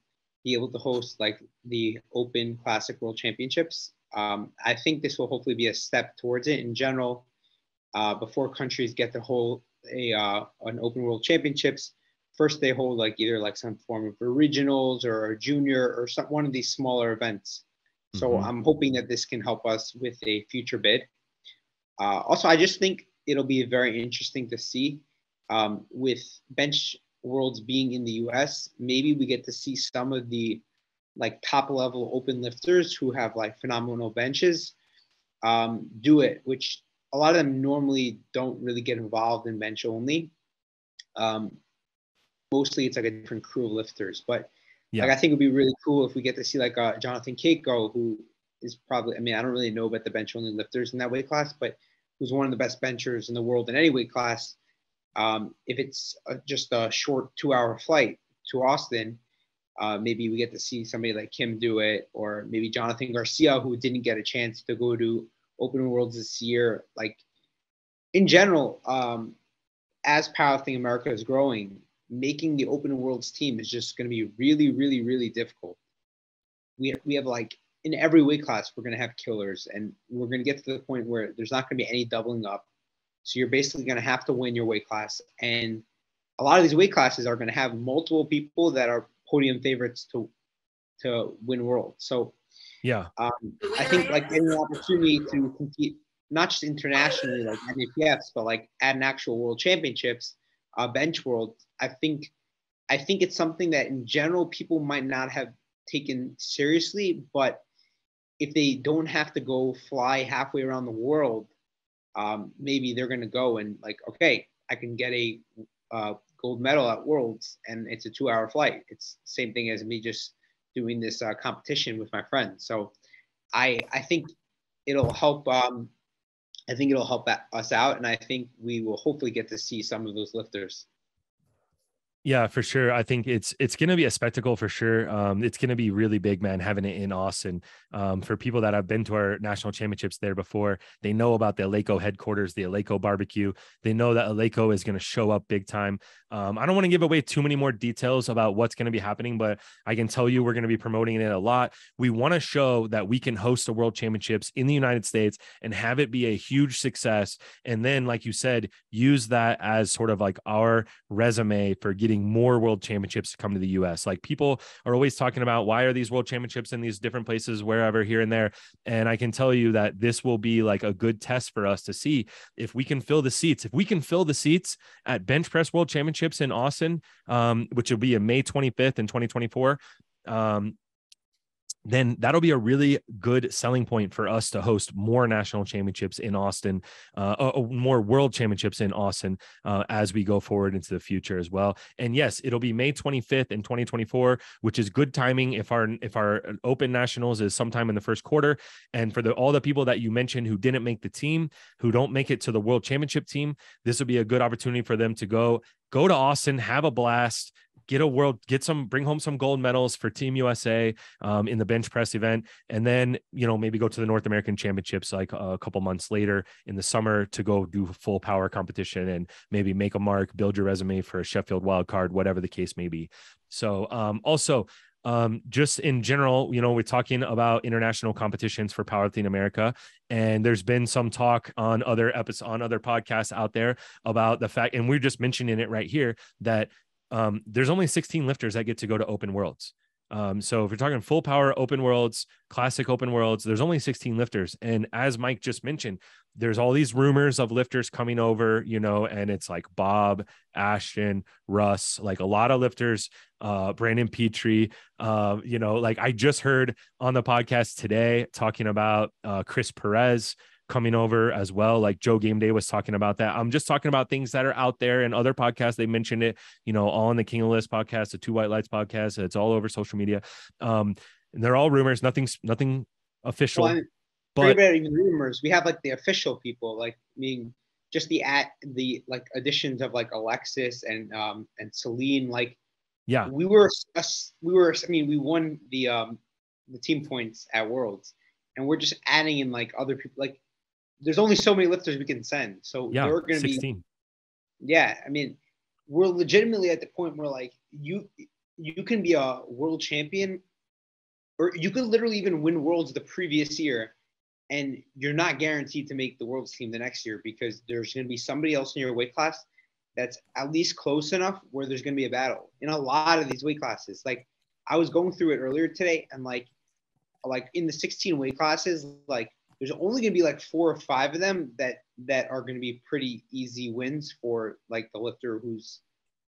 be able to host like the Open Classic World Championships. Um, I think this will hopefully be a step towards it. In general, uh, before countries get to hold a, uh, an Open World Championships, first they hold like either like some form of originals or a junior or some, one of these smaller events. So mm-hmm. I'm hoping that this can help us with a future bid. Uh, also, I just think it'll be very interesting to see um, with Bench Worlds being in the U S, maybe we get to see some of the like top level open lifters who have like phenomenal benches um, do it, which a lot of them normally don't really get involved in bench only. Um, mostly it's like a different crew of lifters, but yeah. like I think it'd be really cool if we get to see like uh, Jonathan Cayco, who is probably, I mean, I don't really know about the bench only lifters in that weight class, but who's one of the best benchers in the world in any weight class. Um, if it's uh, just a short two hour flight to Austin, Uh, maybe we get to see somebody like him do it, or maybe Jonathan Garcia, who didn't get a chance to go to Open Worlds this year. Like, in general, um, as Powerlifting America is growing, making the Open Worlds team is just going to be really, really, really difficult. We have, we have like in every weight class, we're going to have killers, and we're going to get to the point where there's not going to be any doubling up. So you're basically going to have to win your weight class, and a lot of these weight classes are going to have multiple people that are podium favorites to to win world. So yeah, um, I think like getting an opportunity to compete not just internationally like at I P Fs, but like at an actual world championships, uh, bench world. I think I think it's something that in general people might not have taken seriously, but if they don't have to go fly halfway around the world, um, maybe they're gonna go and like, okay, I can get a uh, gold medal at Worlds, and it's a two-hour flight. It's the same thing as me just doing this uh, competition with my friends. So I I think it'll help. Um, I think it'll help us out, and I think we will hopefully get to see some of those lifters. Yeah, for sure. I think it's it's going to be a spectacle for sure. Um, it's going to be really big, man, having it in Austin. Um, for people that have been to our national championships there before, they know about the Aleco headquarters, the Aleco barbecue. They know that Aleco is going to show up big time. Um, I don't want to give away too many more details about what's going to be happening, but I can tell you we're going to be promoting it a lot. We want to show that we can host a world championships in the United States and have it be a huge success. And then, like you said, use that as sort of like our resume for getting more world championships to come to the U S. Like, people are always talking about why are these world championships in these different places, wherever, here and there. And I can tell you that this will be like a good test for us to see if we can fill the seats. If we can fill the seats at Bench Press World Championships in Austin, um, which will be in May twenty-fifth in twenty twenty-four, um, then that'll be a really good selling point for us to host more national championships in Austin, uh, uh, more world championships in Austin uh, as we go forward into the future as well. And yes, it'll be May twenty-fifth in twenty twenty-four, which is good timing if our if our Open Nationals is sometime in the first quarter. And for the, all the people that you mentioned who didn't make the team, who don't make it to the world championship team, this will be a good opportunity for them to go go to Austin, have a blast, get a world, get some, bring home some gold medals for Team U S A um, in the bench press event. And then, you know, maybe go to the North American Championships like a couple months later in the summer to go do full power competition and maybe make a mark, build your resume for a Sheffield wild card, whatever the case may be. So um, also, Um, just in general, you know, we're talking about international competitions for Powerlifting America, and there's been some talk on other episodes, on other podcasts out there about the fact, and we're just mentioning it right here, that um, there's only sixteen lifters that get to go to open worlds. Um, so if you're talking full power open worlds, classic open worlds, there's only sixteen lifters. And as Mike just mentioned, there's all these rumors of lifters coming over, you know, and it's like Bob, Ashton, Russ, like a lot of lifters, uh, Brandon Petrie, uh, you know, like I just heard on the podcast today talking about uh, Chris Perez coming over as well. Like Joe Gameday was talking about that. I'm just talking about things that are out there and other podcasts. They mentioned it, you know, all in the King of the List podcast, the Two White Lights podcast. It's all over social media. Um, and they're all rumors. Nothing's nothing official. Well, but about even rumors. We have like the official people, like I mean, just the at the like additions of like Alexis and um and Celine. Like, yeah, we were us. We were. I mean, we won the um the team points at Worlds, and we're just adding in like other people. Like, there's only so many lifters we can send. So yeah, they're going to be, yeah. I mean, we're legitimately at the point where like you, you can be a world champion, or you could literally even win Worlds the previous year, and you're not guaranteed to make the Worlds team the next year because there's going to be somebody else in your weight class that's at least close enough where there's going to be a battle in a lot of these weight classes. Like I was going through it earlier today, and like, like in the sixteen weight classes, like, there's only going to be like four or five of them that that are going to be pretty easy wins for like the lifter who's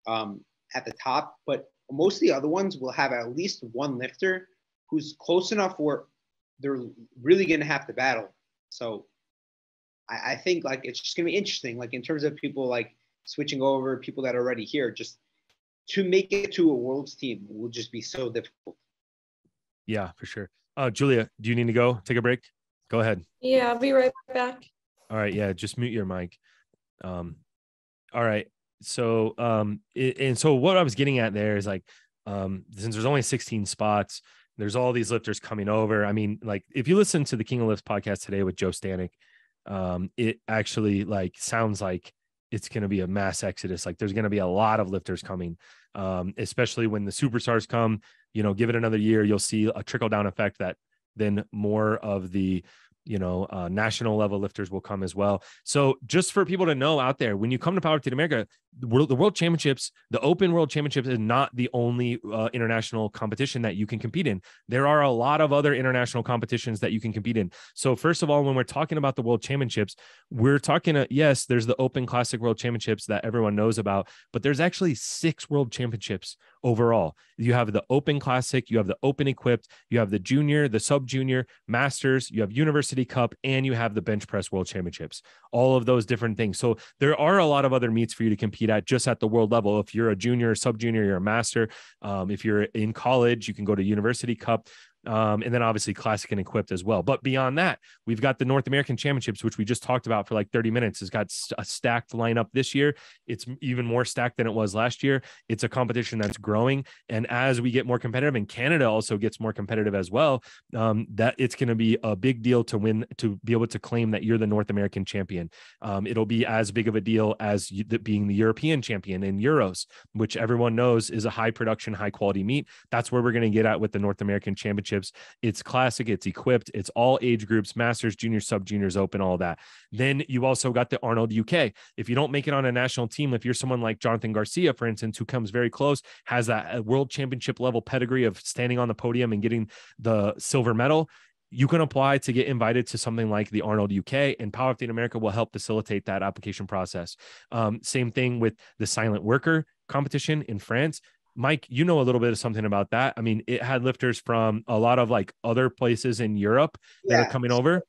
um, at the top. But most of the other ones will have at least one lifter who's close enough where they're really going to have to battle. So I, I think like it's just going to be interesting, like in terms of people like switching over, people that are already here, just to make it to a Worlds team will just be so difficult. Yeah, for sure. Uh, Julia, do you need to go take a break? Go ahead. Yeah, I'll be right back. All right. Yeah. Just mute your mic. Um, all right. So, um, it, and so what I was getting at there is like, um, since there's only sixteen spots, there's all these lifters coming over. I mean, like if you listen to the King of Lifts podcast today with Joe Stanek, um, it actually like sounds like it's going to be a mass exodus. Like there's going to be a lot of lifters coming, um, especially when the superstars come, you know, give it another year, you'll see a trickle down effect that then more of the, you know, uh, national level lifters will come as well. So just for people to know out there, when you come to Powerlifting America, the World, the World Championships, the Open World Championships is not the only uh, international competition that you can compete in. There are a lot of other international competitions that you can compete in. So first of all, when we're talking about the World Championships, we're talking, uh, yes, there's the Open Classic World Championships that everyone knows about, but there's actually six World Championships overall. You have the Open Classic, you have the Open Equipped, you have the Junior, the Sub Junior, Masters, you have University Cup, and you have the Bench Press World Championships, all of those different things. So there are a lot of other meets for you to compete at just at the world level. If you're a junior, sub junior, you're a master. Um, if you're in college, you can go to University Cup. Um, and then obviously Classic and Equipped as well. But beyond that, we've got the North American Championships, which we just talked about for like thirty minutes. It's got a stacked lineup this year. It's even more stacked than it was last year. It's a competition that's growing. And as we get more competitive, and Canada also gets more competitive as well, um, that it's going to be a big deal to win, to be able to claim that you're the North American champion. Um, it'll be as big of a deal as you, that being the European champion in Euros, which everyone knows is a high production, high quality meet. That's where we're going to get at with the North American Championship. It's Classic, it's Equipped, it's all age groups, Masters, Junior, Sub Juniors, Open, all that. Then you also got the Arnold U K. If you don't make it on a national team, if you're someone like Jonathan Garcia, for instance, who comes very close, has that world championship level pedigree of standing on the podium and getting the silver medal, you can apply to get invited to something like the Arnold U K, and Powerlifting America will help facilitate that application process. Um, same thing with the Silent Worker competition in France. Mike, you know a little bit of something about that. I mean, it had lifters from a lot of like other places in Europe yeah. that are coming over.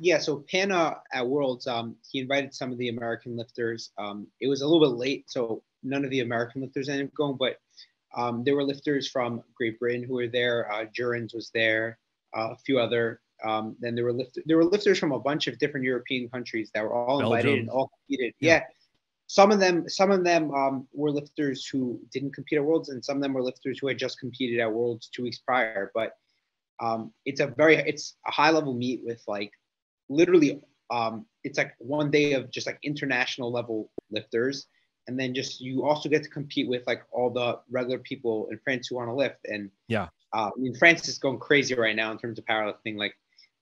Yeah, so Pana at Worlds, um, he invited some of the American lifters. Um, it was a little bit late, so none of the American lifters ended up going, but um, there were lifters from Great Britain who were there. Uh, Jurens was there, uh, a few other. Um, then there were lift- there were lifters from a bunch of different European countries that were all Belgium. invited and all competed. Yeah. yeah. Some of them, some of them um, were lifters who didn't compete at Worlds, and some of them were lifters who had just competed at Worlds two weeks prior. But um, it's a very, it's a high level meet with like, literally, um, it's like one day of just like international level lifters, and then just you also get to compete with like all the regular people in France who want to lift. And yeah, uh, I mean France is going crazy right now in terms of powerlifting. Like,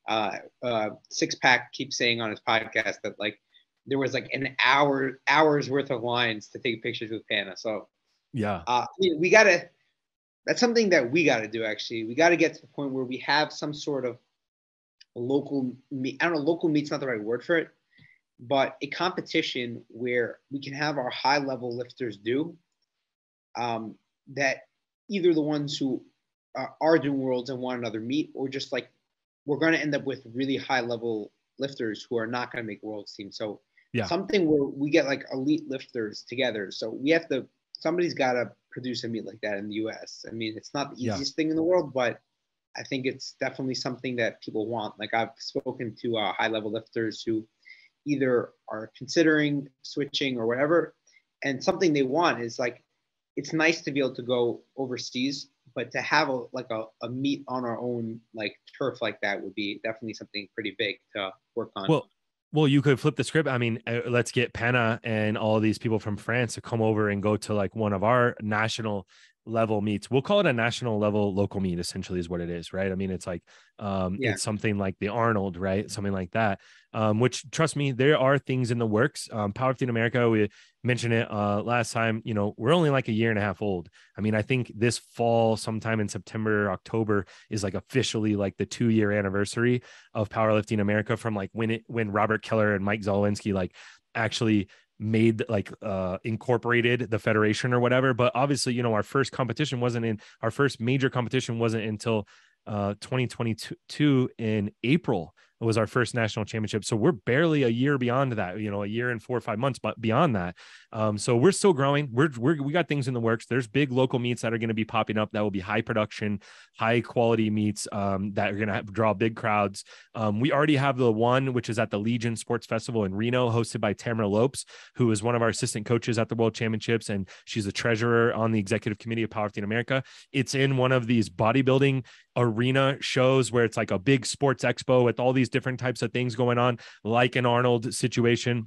uh, uh, Six Pack keeps saying on his podcast that like. There was like an hour, hours worth of lines to take pictures with Pana. So yeah, uh, we, we gotta, that's something that we gotta do. Actually, we gotta get to the point where we have some sort of local meet. I don't know, local meet's not the right word for it, but a competition where we can have our high level lifters do um, that either the ones who uh, are doing Worlds and want another meet, or just like, we're going to end up with really high level lifters who are not going to make Worlds team. So Yeah. something where we get like elite lifters together. So we have to, somebody's got to produce a meet like that in the U S. I mean, it's not the easiest yeah. thing in the world, but I think it's definitely something that people want. Like I've spoken to uh, high level lifters who either are considering switching or whatever. And something they want is like, it's nice to be able to go overseas, but to have a, like a, a meet on our own, like turf like that would be definitely something pretty big to work on. Well, Well, you could flip the script. I mean, let's get Pana and all these people from France to come over and go to like one of our national level meets. We'll call it a national level local meet, essentially is what it is, right? I mean, it's like, um, yeah. it's something like the Arnold, right? Something like that, um, which trust me, there are things in the works. Um, Powerlifting America, we mentioned it uh, last time, you know, we're only like a year and a half old. I mean, I think this fall, sometime in September, October is like officially like the two year anniversary of Powerlifting America from like when it, when Robert Keller and Mike Zolwinski, like actually made like uh incorporated the federation or whatever. But obviously, you know, our first competition wasn't in our first major competition wasn't until uh twenty twenty-two in April. It was our first national championship. So we're barely a year beyond that, you know, a year and four or five months, but beyond that. Um, so we're still growing. We're, we're, we got things in the works. There's big local meets that are going to be popping up. That will be high production, high quality meets um, that are going to draw big crowds. Um, we already have the one, which is at the Legion Sports Festival in Reno, hosted by Tamara Lopes, who is one of our assistant coaches at the World Championships. And she's the treasurer on the executive committee of Powerlifting America. It's in one of these bodybuilding arena shows where it's like a big sports expo with all these different types of things going on, like an Arnold situation.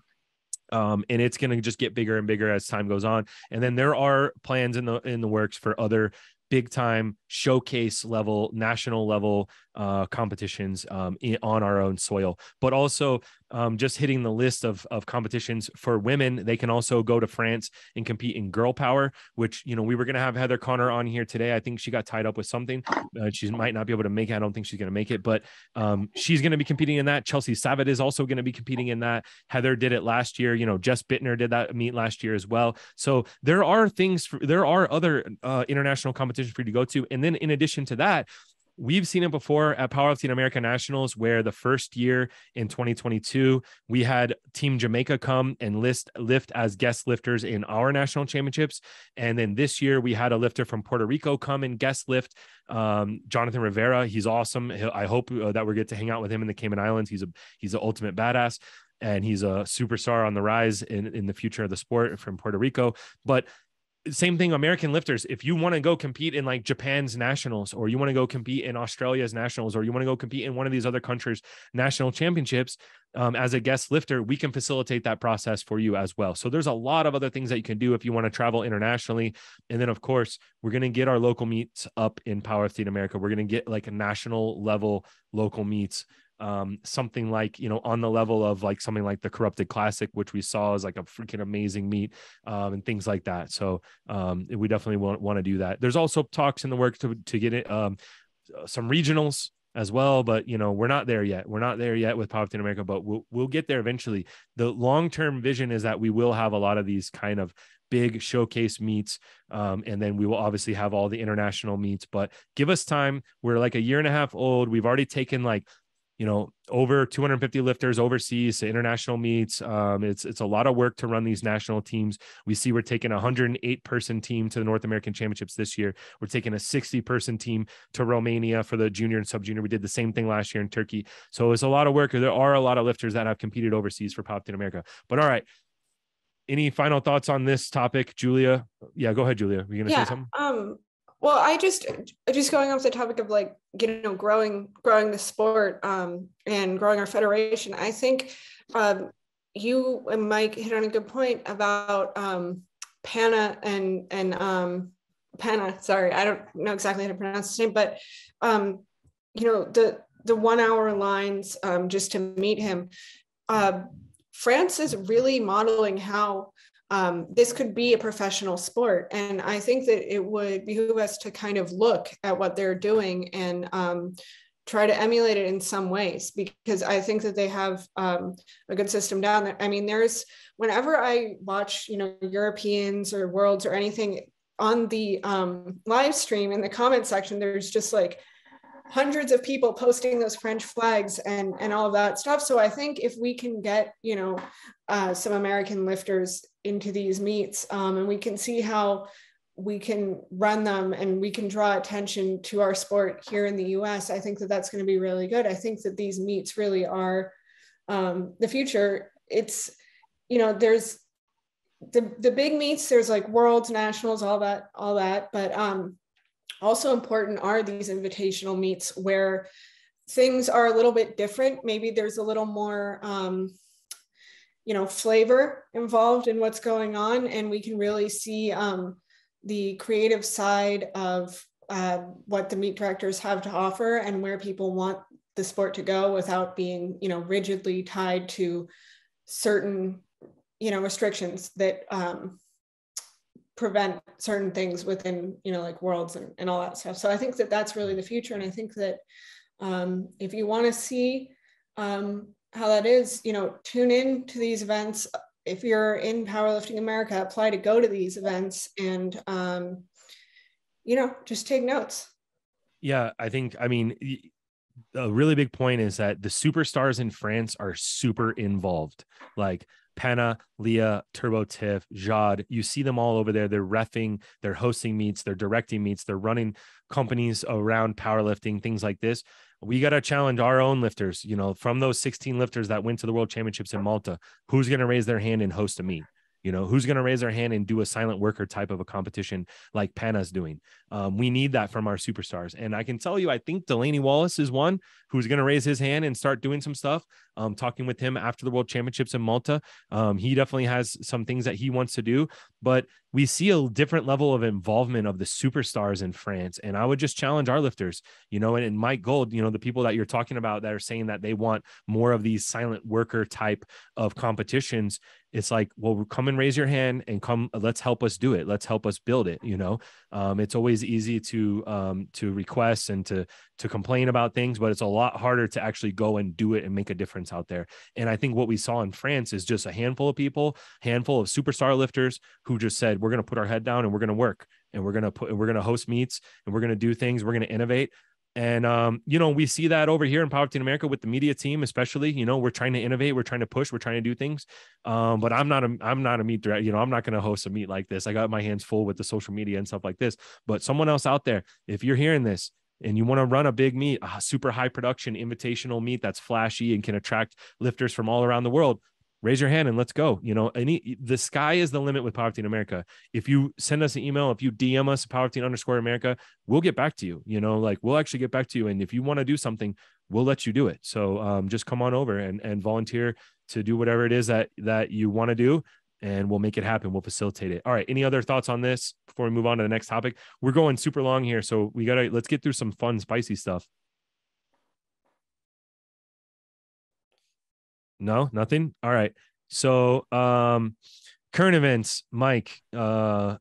Um, and it's going to just get bigger and bigger as time goes on. And then there are plans in the, in the works for other big time showcase level, national level uh, competitions um, in, on our own soil, but also um, just hitting the list of, of competitions for women. They can also go to France and compete in girl power, which, you know, we were going to have Heather Connor on here today. I think she got tied up with something. Uh, she might not be able to make it. I don't think she's going to make it, but um, she's going to be competing in that. Chelsea Savitt is also going to be competing in that. Heather did it last year. You know, Jess Bittner did that meet last year as well. So there are things, for, there are other uh, international competitions for you to go to. And then in addition to that, we've seen it before at Powerlifting America Nationals, where the first year in twenty twenty-two, we had Team Jamaica come and list lift as guest lifters in our national championships. And then this year we had a lifter from Puerto Rico come and guest lift, um, Jonathan Rivera. He's awesome. He'll, I hope uh, that we get to hang out with him in the Cayman Islands. He's a, he's the ultimate badass, and he's a superstar on the rise in, in the future of the sport from Puerto Rico. But same thing, American lifters, if you want to go compete in like Japan's nationals, or you want to go compete in Australia's nationals, or you want to go compete in one of these other countries' national championships, um, as a guest lifter, we can facilitate that process for you as well. So there's a lot of other things that you can do if you want to travel internationally. And then of course, we're going to get our local meets up in Powerlifting America. We're going to get like a national level local meets, um, something like, you know, on the level of like something like the Corrupted Classic, which we saw is like a freaking amazing meet, um, and things like that. So, um, we definitely want, want to do that. There's also talks in the works to, to get it, um, some regionals as well, but you know, we're not there yet. We're not there yet with Powerlifting America, but we'll, we'll get there eventually. The long-term vision is that we will have a lot of these kind of big showcase meets. Um, and then we will obviously have all the international meets, but give us time. We're like a year and a half old. We've already taken like, you know, over two hundred fifty lifters overseas to international meets. Um, it's, it's a lot of work to run these national teams. We see we're taking a one hundred eight person team to the North American Championships this year. We're taking a sixty person team to Romania for the junior and sub junior. We did the same thing last year in Turkey. So it's a lot of work. There are a lot of lifters that have competed overseas for Powerlifting America, but all right. Any final thoughts on this topic, Julia? Yeah, go ahead, Julia. Were you going to yeah, say something? Um, Well, I just, just going off the topic of like, you know, growing, growing the sport um, and growing our federation, I think um, you and Mike hit on a good point about um, Pana and, and um, Pana, sorry, I don't know exactly how to pronounce his name, but, um, you know, the, the one hour lines um, just to meet him. Uh, France is really modeling how Um, this could be a professional sport. And I think that it would behoove us to kind of look at what they're doing and um, try to emulate it in some ways, because I think that they have um, a good system down there. I mean, there's, whenever I watch, you know, Europeans or Worlds or anything on the um, live stream in the comment section, there's just like hundreds of people posting those French flags and, and all of that stuff. So I think if we can get, you know, uh, some American lifters into these meets um, and we can see how we can run them and we can draw attention to our sport here in the U S, I think that that's going to be really good. I think that these meets really are um, the future. It's, you know, there's the, the big meets, there's like Worlds, Nationals, all that, all that. But um, also important are these invitational meets where things are a little bit different. Maybe there's a little more, um, you know, flavor involved in what's going on. And we can really see um, the creative side of uh, what the meet directors have to offer and where people want the sport to go without being, you know, rigidly tied to certain, you know, restrictions that um, prevent certain things within, you know, like Worlds and, and all that stuff. So I think that that's really the future. And I think that um, if you want to see um, how that is, you know, tune in to these events. If you're in Powerlifting America, apply to go to these events and, um, you know, just take notes. Yeah, I think, I mean, a really big point is that the superstars in France are super involved. Like Pana, Leah, Turbo Tiff, Jad, you see them all over there. They're reffing, they're hosting meets, they're directing meets, they're running companies around powerlifting, things like this. We got to challenge our own lifters, you know, from those sixteen lifters that went to the World Championships in Malta, who's going to raise their hand and host a meet? You know, who's going to raise their hand and do a silent worker type of a competition like Pana's doing? Um, we need that from our superstars. And I can tell you, I think Delaney Wallace is one who's going to raise his hand and start doing some stuff. Um, talking with him after the World Championships in Malta. Um, he definitely has some things that he wants to do, but we see a different level of involvement of the superstars in France. And I would just challenge our lifters, you know, and, and Mike Gold, you know, the people that you're talking about that are saying that they want more of these silent worker type of competitions. It's like, well, come and raise your hand and come, let's help us do it. Let's help us build it. You know, um, it's always easy to, um, to request and to, to complain about things, but it's a lot harder to actually go and do it and make a difference out there. And I think what we saw in France is just a handful of people, handful of superstar lifters who just said, we're going to put our head down and we're going to work and we're going to put, we're going to host meets and we're going to do things. We're going to innovate. And, um, you know, we see that over here in Powerlifting America with the media team, especially, you know, we're trying to innovate, we're trying to push, we're trying to do things. Um, but I'm not, a, I'm not a meet director, you know, I'm not going to host a meet like this. I got my hands full with the social media and stuff like this, but someone else out there, if you're hearing this, and you want to run a big meet, a super high production invitational meet that's flashy and can attract lifters from all around the world, raise your hand and let's go. You know, any, the sky is the limit with Powerlifting America. If you send us an email, if you D M us Powerlifting underscore America, we'll get back to you, you know, like we'll actually get back to you. And if you want to do something, we'll let you do it. So um, just come on over and, and volunteer to do whatever it is that, that you want to do. And we'll make it happen. We'll facilitate it. All right. Any other thoughts on this before we move on to the next topic? We're going super long here. So we got to, let's get through some fun, spicy stuff. No, nothing. All right. So um, current events, Mike. Uh,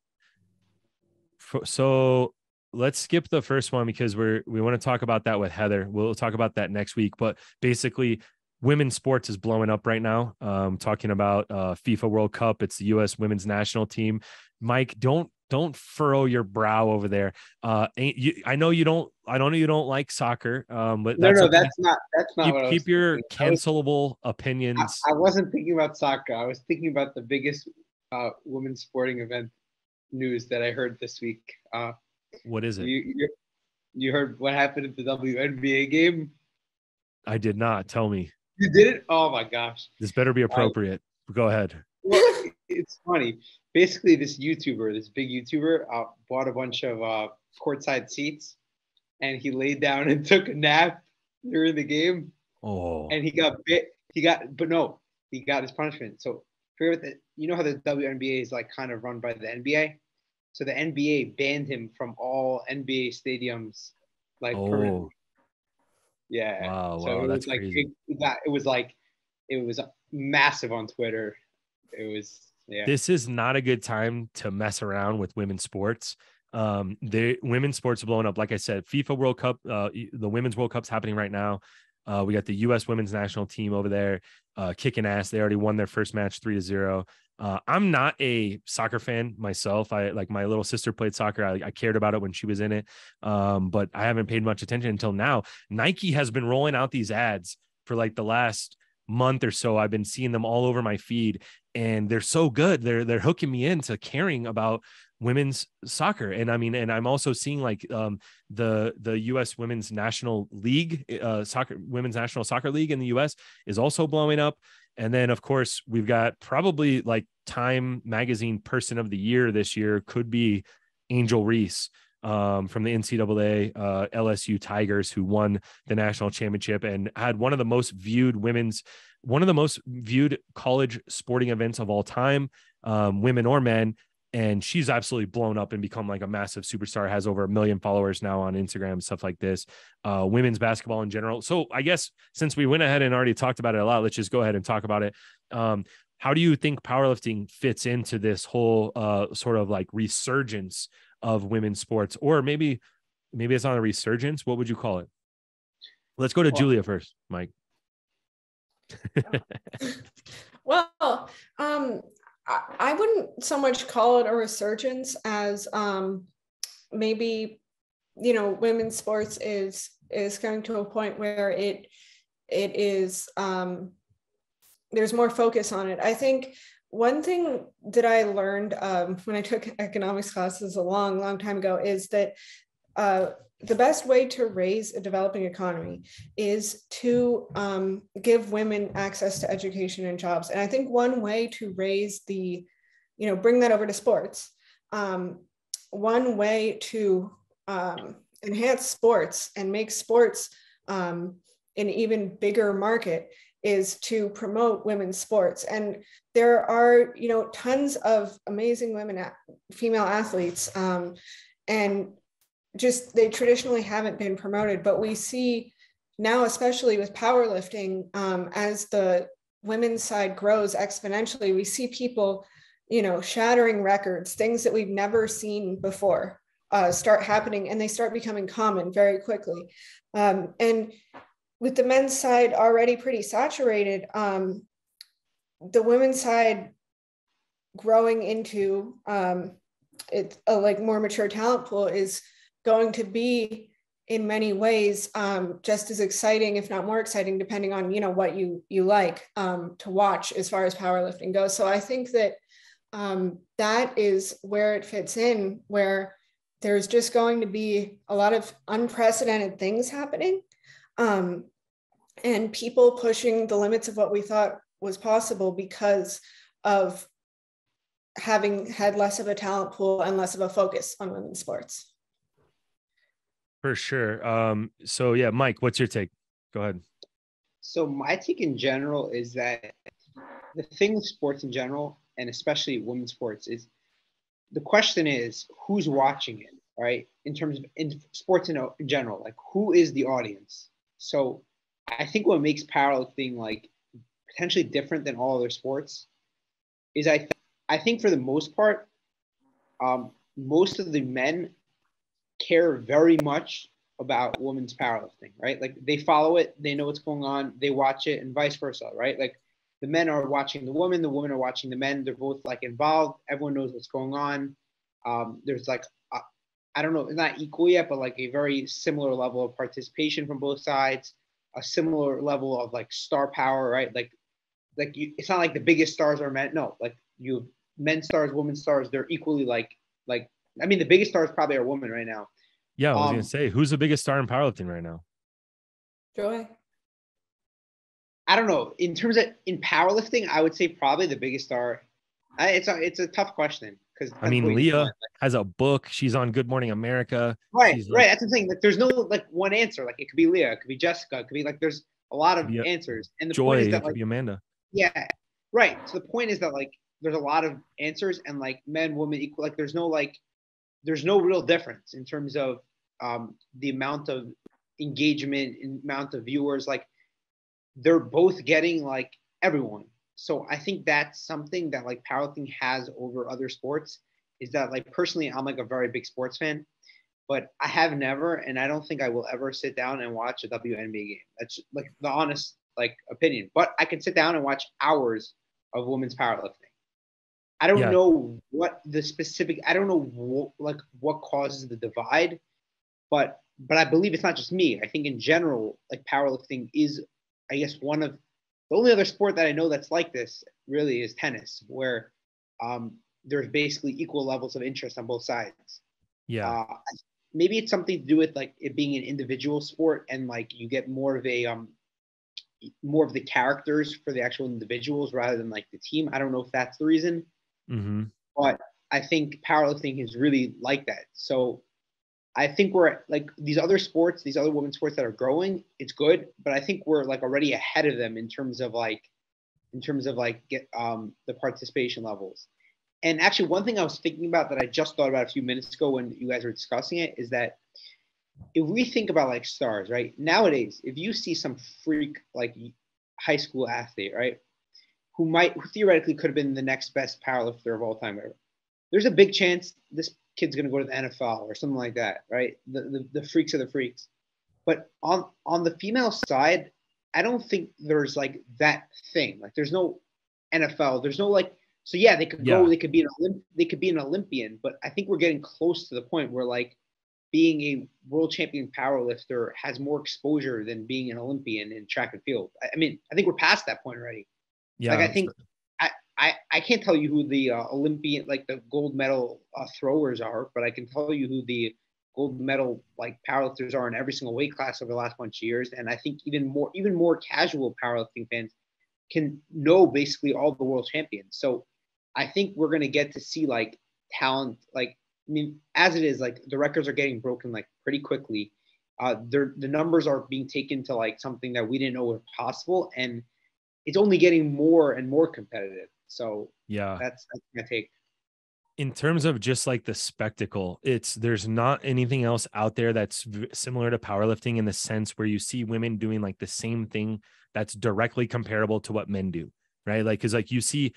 so let's skip the first one because we're, we want to talk about that with Heather. We'll talk about that next week, but basically women's sports is blowing up right now. Um, talking about uh, FIFA World Cup, it's the U S women's national team. Mike, don't don't furrow your brow over there. Uh, you, I know you don't. I don't know you don't like soccer. Um, but no, that's no, okay. that's not. That's not. Keep, what I was keep your cancelable I was, opinions. I, I wasn't thinking about soccer. I was thinking about the biggest uh, women's sporting event news that I heard this week. Uh, what is it? You, you, you heard what happened at the W N B A game? I did not. Tell me. You did it? Oh my gosh. This better be appropriate. Uh, Go ahead. Well, it's funny. Basically, this YouTuber, this big YouTuber, uh, bought a bunch of uh, courtside seats, and he laid down and took a nap during the game. Oh. And he got bit. He got, but no, he got his punishment. So, you know how the W N B A is like kind of run by the N B A? So the N B A banned him from all N B A stadiums, like oh. permanently. Yeah. Wow. So wow, it was that's like crazy. It, got, it was like it was massive on Twitter. It was. Yeah. This is not a good time to mess around with women's sports. Um, the women's sports are blowing up. Like I said, FIFA World Cup, uh, the Women's World Cup's happening right now. Uh, we got the U S women's national team over there uh, kicking ass. They already won their first match three to zero. Uh, I'm not a soccer fan myself. I like my little sister played soccer. I, I cared about it when she was in it. Um, but I haven't paid much attention until now. Nike has been rolling out these ads for like the last month or so. I've been seeing them all over my feed and they're so good. They're, they're hooking me into caring about women's soccer. And I mean, and I'm also seeing like um, the, the U S women's national league, uh, soccer, women's national soccer league in the U S is also blowing up. And then, of course, we've got probably like Time Magazine Person of the Year this year could be Angel Reese um, from the N C double A uh, L S U Tigers, who won the national championship and had one of the most viewed women's, one of the most viewed college sporting events of all time, um, women or men. And she's absolutely blown up and become like a massive superstar, has over a million followers now on Instagram, stuff like this, uh, women's basketball in general. So I guess since we went ahead and already talked about it a lot, let's just go ahead and talk about it. Um, how do you think powerlifting fits into this whole uh, sort of like resurgence of women's sports? Or maybe, maybe it's not a resurgence. What would you call it? Let's go to well, Julia first, Mike. well, um, I wouldn't so much call it a resurgence as um, maybe, you know, women's sports is is going to a point where it it is um, there's more focus on it. I think one thing that I learned um, when I took economics classes a long, long time ago is that uh, the best way to raise a developing economy is to um, give women access to education and jobs. And I think one way to raise the, you know, bring that over to sports, um, one way to um, enhance sports and make sports um, an even bigger market is to promote women's sports. And there are, you know, tons of amazing women, female athletes, um, and just they traditionally haven't been promoted, but we see now, especially with powerlifting, um, as the women's side grows exponentially, we see people, you know, shattering records, things that we've never seen before uh, start happening, and they start becoming common very quickly. Um, and with the men's side already pretty saturated, um, the women's side growing into um, it's a like more mature talent pool is going to be in many ways um, just as exciting, if not more exciting, depending on, you know, what you you like um, to watch as far as powerlifting goes. So I think that um, that is where it fits in, where there's just going to be a lot of unprecedented things happening um, and people pushing the limits of what we thought was possible because of having had less of a talent pool and less of a focus on women's sports. For sure. Um, so yeah, Mike, what's your take? Go ahead. So my take in general is that the thing with sports in general, and especially women's sports, is the question is who's watching it, right? In terms of in sports in general, like who is the audience? So I think what makes powerlifting like potentially different than all other sports is I, th- I think for the most part, um, most of the men care very much about women's powerlifting, right? Like they follow it, they know what's going on, they watch it, and vice versa, right? Like the men are watching the women, the women are watching the men. They're both like involved. Everyone knows what's going on. Um, there's like, uh, I don't know, not equal yet, but like a very similar level of participation from both sides, a similar level of like star power, right? Like, like you, it's not like the biggest stars are men. No, like you have men's stars, women's stars, they're equally like, like, I mean, the biggest stars probably are women right now. Yeah, I was um, going to say, who's the biggest star in powerlifting right now? Joy. I don't know. In terms of in powerlifting, I would say probably the biggest star. I, it's a it's a tough question because I mean, Leah has a book. She's on Good Morning America. Right, She's right. Like, that's the thing. Like, there's no like one answer. Like, it could be Leah, it could be Jessica, it could be like there's a lot of yep. answers. And the Joy, point is that it could like, be Amanda. Yeah, right. So the point is that like there's a lot of answers, and like men, women equal. Like, there's no like there's no real difference in terms of um, the amount of engagement, amount of viewers, like. They're both getting like everyone. So I think that's something that like powerlifting has over other sports is that like personally, I'm like a very big sports fan, but I have never, and I don't think I will ever sit down and watch a W N B A game. That's like the honest like opinion, but I can sit down and watch hours of women's powerlifting. I don't yeah. know what the specific, I don't know what, like what causes the divide, but, but I believe it's not just me. I think in general, like powerlifting is, I guess one of the only other sport that I know that's like this really is tennis, where um, there's basically equal levels of interest on both sides. Yeah. Uh, maybe it's something to do with like it being an individual sport and like you get more of a, um, more of the characters for the actual individuals rather than like the team. I don't know if that's the reason, mm-hmm. but I think powerlifting is really like that. So I think we're like these other sports, these other women's sports that are growing, it's good, but I think we're like already ahead of them in terms of like, in terms of like get, um, the participation levels. And actually one thing I was thinking about that I just thought about a few minutes ago when you guys were discussing it is that if we think about like stars, right? Nowadays, if you see some freak like high school athlete, right? Who might who theoretically could have been the next best powerlifter of all time ever. There's a big chance this kid's going to go to the N F L or something like that, right? The, the the freaks are the freaks. But on on the female side, I don't think there's like that thing. Like there's no N F L. There's no like, so yeah, they could yeah. go, they could be an Olymp- they could be an Olympian, but I think we're getting close to the point where like being a world champion powerlifter has more exposure than being an Olympian in track and field. I, I mean, I think we're past that point already. Yeah. Like I think true. I, I can't tell you who the uh, Olympian, like the gold medal uh, throwers are, but I can tell you who the gold medal like powerlifters are in every single weight class over the last bunch of years. And I think even more, even more casual powerlifting fans can know basically all the world champions. So I think we're going to get to see like talent, like, I mean, as it is, like the records are getting broken like pretty quickly. Uh, the numbers are being taken to like something that we didn't know was possible. And it's only getting more and more competitive. So yeah, that's, that's my take. In terms of just like the spectacle, it's there's not anything else out there that's v- similar to powerlifting in the sense where you see women doing like the same thing that's directly comparable to what men do, right? Like, cause like you see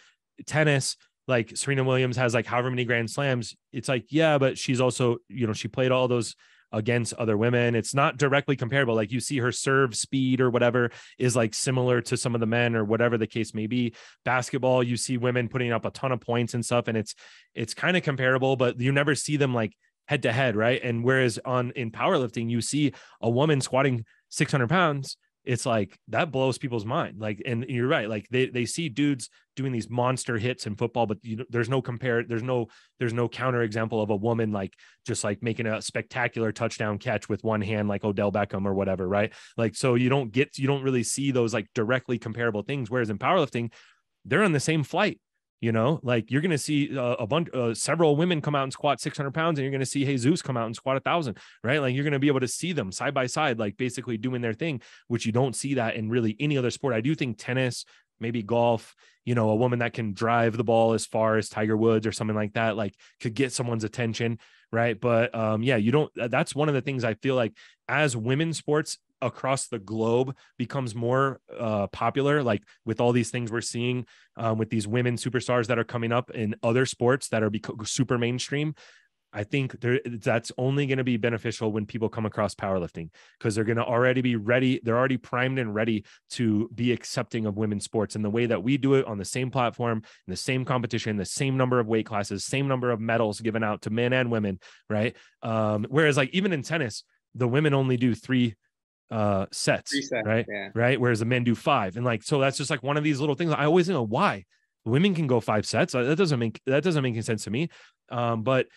tennis, like Serena Williams has like however many grand slams. It's like, yeah, but she's also, you know, she played all those against other women. It's not directly comparable. Like you see her serve speed or whatever is like similar to some of the men or whatever the case may be. Basketball, you see women putting up a ton of points and stuff. And it's, it's kind of comparable, but you never see them like head to head. Right. And whereas on in powerlifting, you see a woman squatting six hundred pounds. It's like, that blows people's mind. Like, and you're right. Like they, they see dudes doing these monster hits in football, but you know, there's no compare. There's no, there's no counter example of a woman, like just like making a spectacular touchdown catch with one hand, like Odell Beckham or whatever. Right. Like, so you don't get, you don't really see those like directly comparable things. Whereas in powerlifting, they're on the same flight, you know, like you're going to see a, a bunch, uh, several women come out and squat six hundred pounds and you're going to see Jesus come out and squat a thousand, right? Like you're going to be able to see them side by side, like basically doing their thing, which you don't see that in really any other sport. I do think tennis, maybe golf, you know, a woman that can drive the ball as far as Tiger Woods or something like that, like could get someone's attention. Right. But um, yeah, you don't, that's one of the things I feel like as women's sports across the globe becomes more uh, popular, like with all these things we're seeing um, with these women superstars that are coming up in other sports that are bec- super mainstream. I think there, that's only going to be beneficial when people come across powerlifting, because they're going to already be ready. They're already primed and ready to be accepting of women's sports in the way that we do it, on the same platform, in the same competition, the same number of weight classes, same number of medals given out to men and women. Right. Um, whereas like even in tennis, the women only do three uh, sets, three sets, right. Yeah. Right. Whereas the men do five. And like, so that's just like one of these little things. I always know why women can go five sets. That doesn't make, that doesn't make any sense to me. Um, but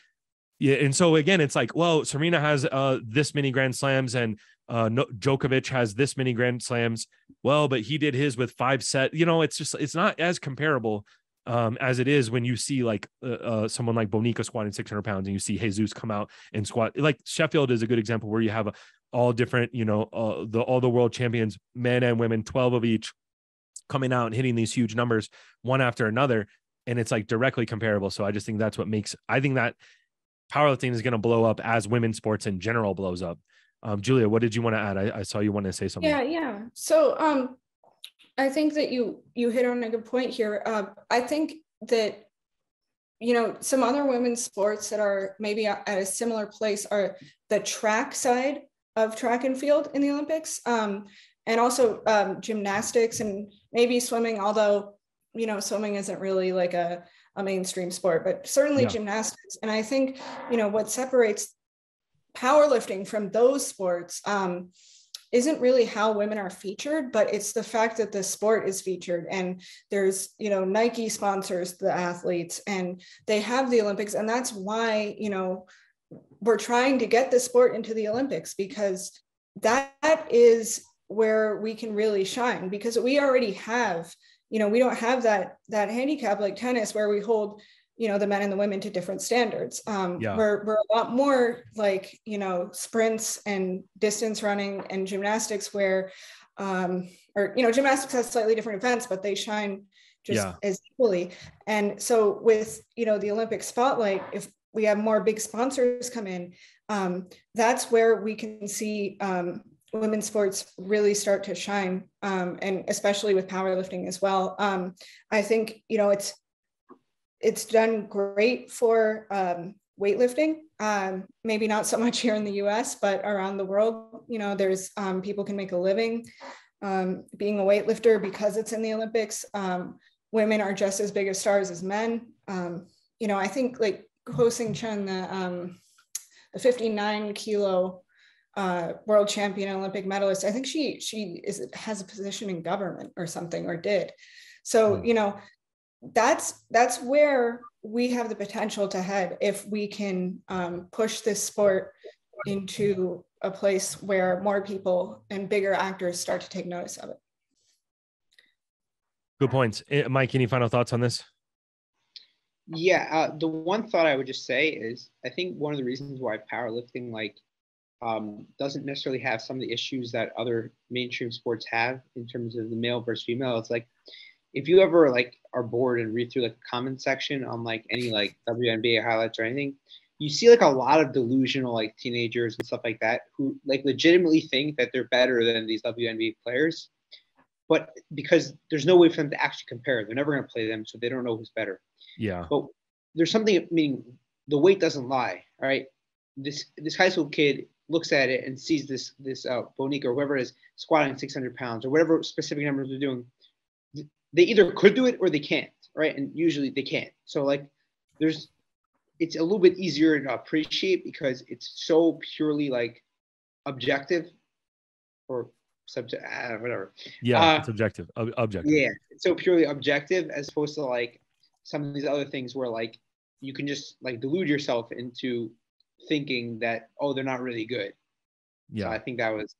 yeah. And so again, it's like, well, Serena has uh, this many grand slams and uh, no, Djokovic has this many grand slams. Well, but he did his with five set, you know, it's just, it's not as comparable um, as it is when you see like uh, uh, someone like Bonico squatting six hundred pounds and you see Jesus come out and squat. Like Sheffield is a good example where you have a, all different, you know, uh, the, all the world champions, men and women, twelve of each, coming out and hitting these huge numbers one after another. And it's like directly comparable. So I just think that's what makes, I think that powerlifting is going to blow up as women's sports in general blows up. Um, Julia, what did you want to add? I, I saw you want to say something. Yeah. Yeah. So um, I think that you, you hit on a good point here. Uh, I think that, you know, some other women's sports that are maybe at a similar place are the track side of track and field in the Olympics. Um, and also um, gymnastics and maybe swimming, although, you know, swimming isn't really like a, a mainstream sport, but certainly yeah. gymnastics. And I think, you know, what separates powerlifting from those sports um, isn't really how women are featured, but it's the fact that the sport is featured, and there's, you know, Nike sponsors the athletes and they have the Olympics. And that's why, you know, we're trying to get the sport into the Olympics, because that is where we can really shine, because we already have, you know, we don't have that, that handicap like tennis where we hold, you know, the men and the women to different standards. Um, yeah. we're, we're a lot more like, you know, sprints and distance running and gymnastics where, um, or, you know, gymnastics has slightly different events, but they shine just yeah. as equally. And so with, you know, the Olympic spotlight, if we have more big sponsors come in, um, that's where we can see, um, women's sports really start to shine, um, and especially with powerlifting as well. Um, I think, you know, it's it's done great for um, weightlifting, um, maybe not so much here in the U S, but around the world, you know, there's um, people can make a living um, being a weightlifter because it's in the Olympics. Um, women are just as big as stars as men. Um, you know, I think like Ho Sing Chen, the, um, the fifty-nine kilo Uh, world champion, Olympic medalist. I think she she is has a position in government or something, or did. So you know, that's that's where we have the potential to head if we can um, push this sport into a place where more people and bigger actors start to take notice of it. Good points, Mike. Any final thoughts on this? Yeah, uh, the one thought I would just say is I think one of the reasons why powerlifting, like. Um, doesn't necessarily have some of the issues that other mainstream sports have in terms of the male versus female. It's like, if you ever like are bored and read through like a comment section on like any like W N B A highlights or anything, you see like a lot of delusional like teenagers and stuff like that who like legitimately think that they're better than these W N B A players, but because there's no way for them to actually compare, they're never going to play them, so they don't know who's better. Yeah. But there's something, I mean, the weight doesn't lie. All right. This, this high school kid looks at it and sees this this uh, Bonique or whoever is squatting six hundred pounds or whatever specific numbers they're doing, they either could do it or they can't, right? And usually they can't. So like there's, it's a little bit easier to appreciate because it's so purely like objective or subject, uh, whatever. Yeah, uh, it's objective, Ob objective. Yeah, it's so purely objective as opposed to like some of these other things where like you can just like delude yourself into thinking that, oh, they're not really good. Yeah. So I think that was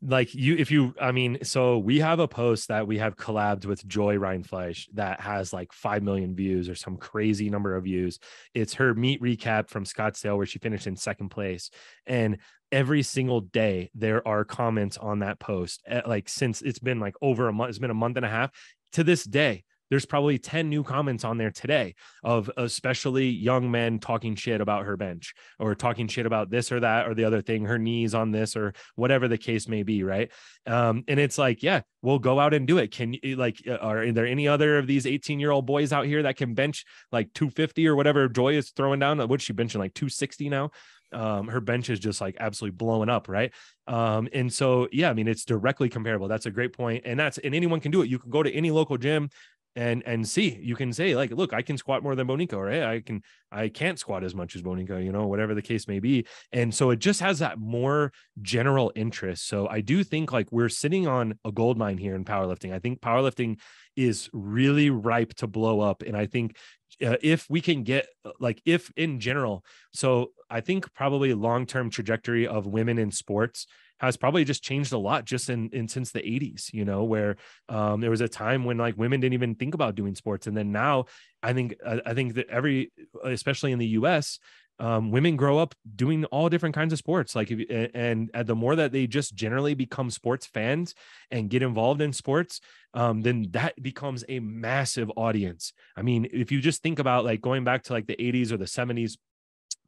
like you, if you, I mean, so we have a post that we have collabed with Joy Reinfleisch that has like five million views or some crazy number of views. It's her meet recap from Scottsdale where she finished in second place. And every single day there are comments on that post at, like, since it's been like over a month, it's been a month and a half to this day. there's probably ten new comments on there today of especially young men talking shit about her bench or talking shit about this or that or the other thing, her knees on this or whatever the case may be. Right. Um, and it's like, yeah, we'll go out and do it. Can you, like, are there any other of these eighteen year old boys out here that can bench like two fifty or whatever Joy is throwing down? What's she benching, like two sixty now? Um, her bench is just like absolutely blowing up. Right. Um, and so, yeah, I mean, it's directly comparable. That's a great point. And that's, and anyone can do it. You can go to any local gym and, and see, you can say like, look, I can squat more than Bonica, right? I can, I can't squat as much as Bonica, you know, whatever the case may be. And so it just has that more general interest. So I do think like we're sitting on a gold mine here in powerlifting. I think powerlifting is really ripe to blow up. And I think uh, if we can get like, if in general, so I think probably long-term trajectory of women in sports has probably just changed a lot just in, in since the eighties, you know, where um, there was a time when like women didn't even think about doing sports. And then now I think, I, I think that every, especially in the U S, Um, women grow up doing all different kinds of sports. Like, if you, and, and the more that they just generally become sports fans and get involved in sports, um, then that becomes a massive audience. I mean, if you just think about like going back to like the eighties or the seventies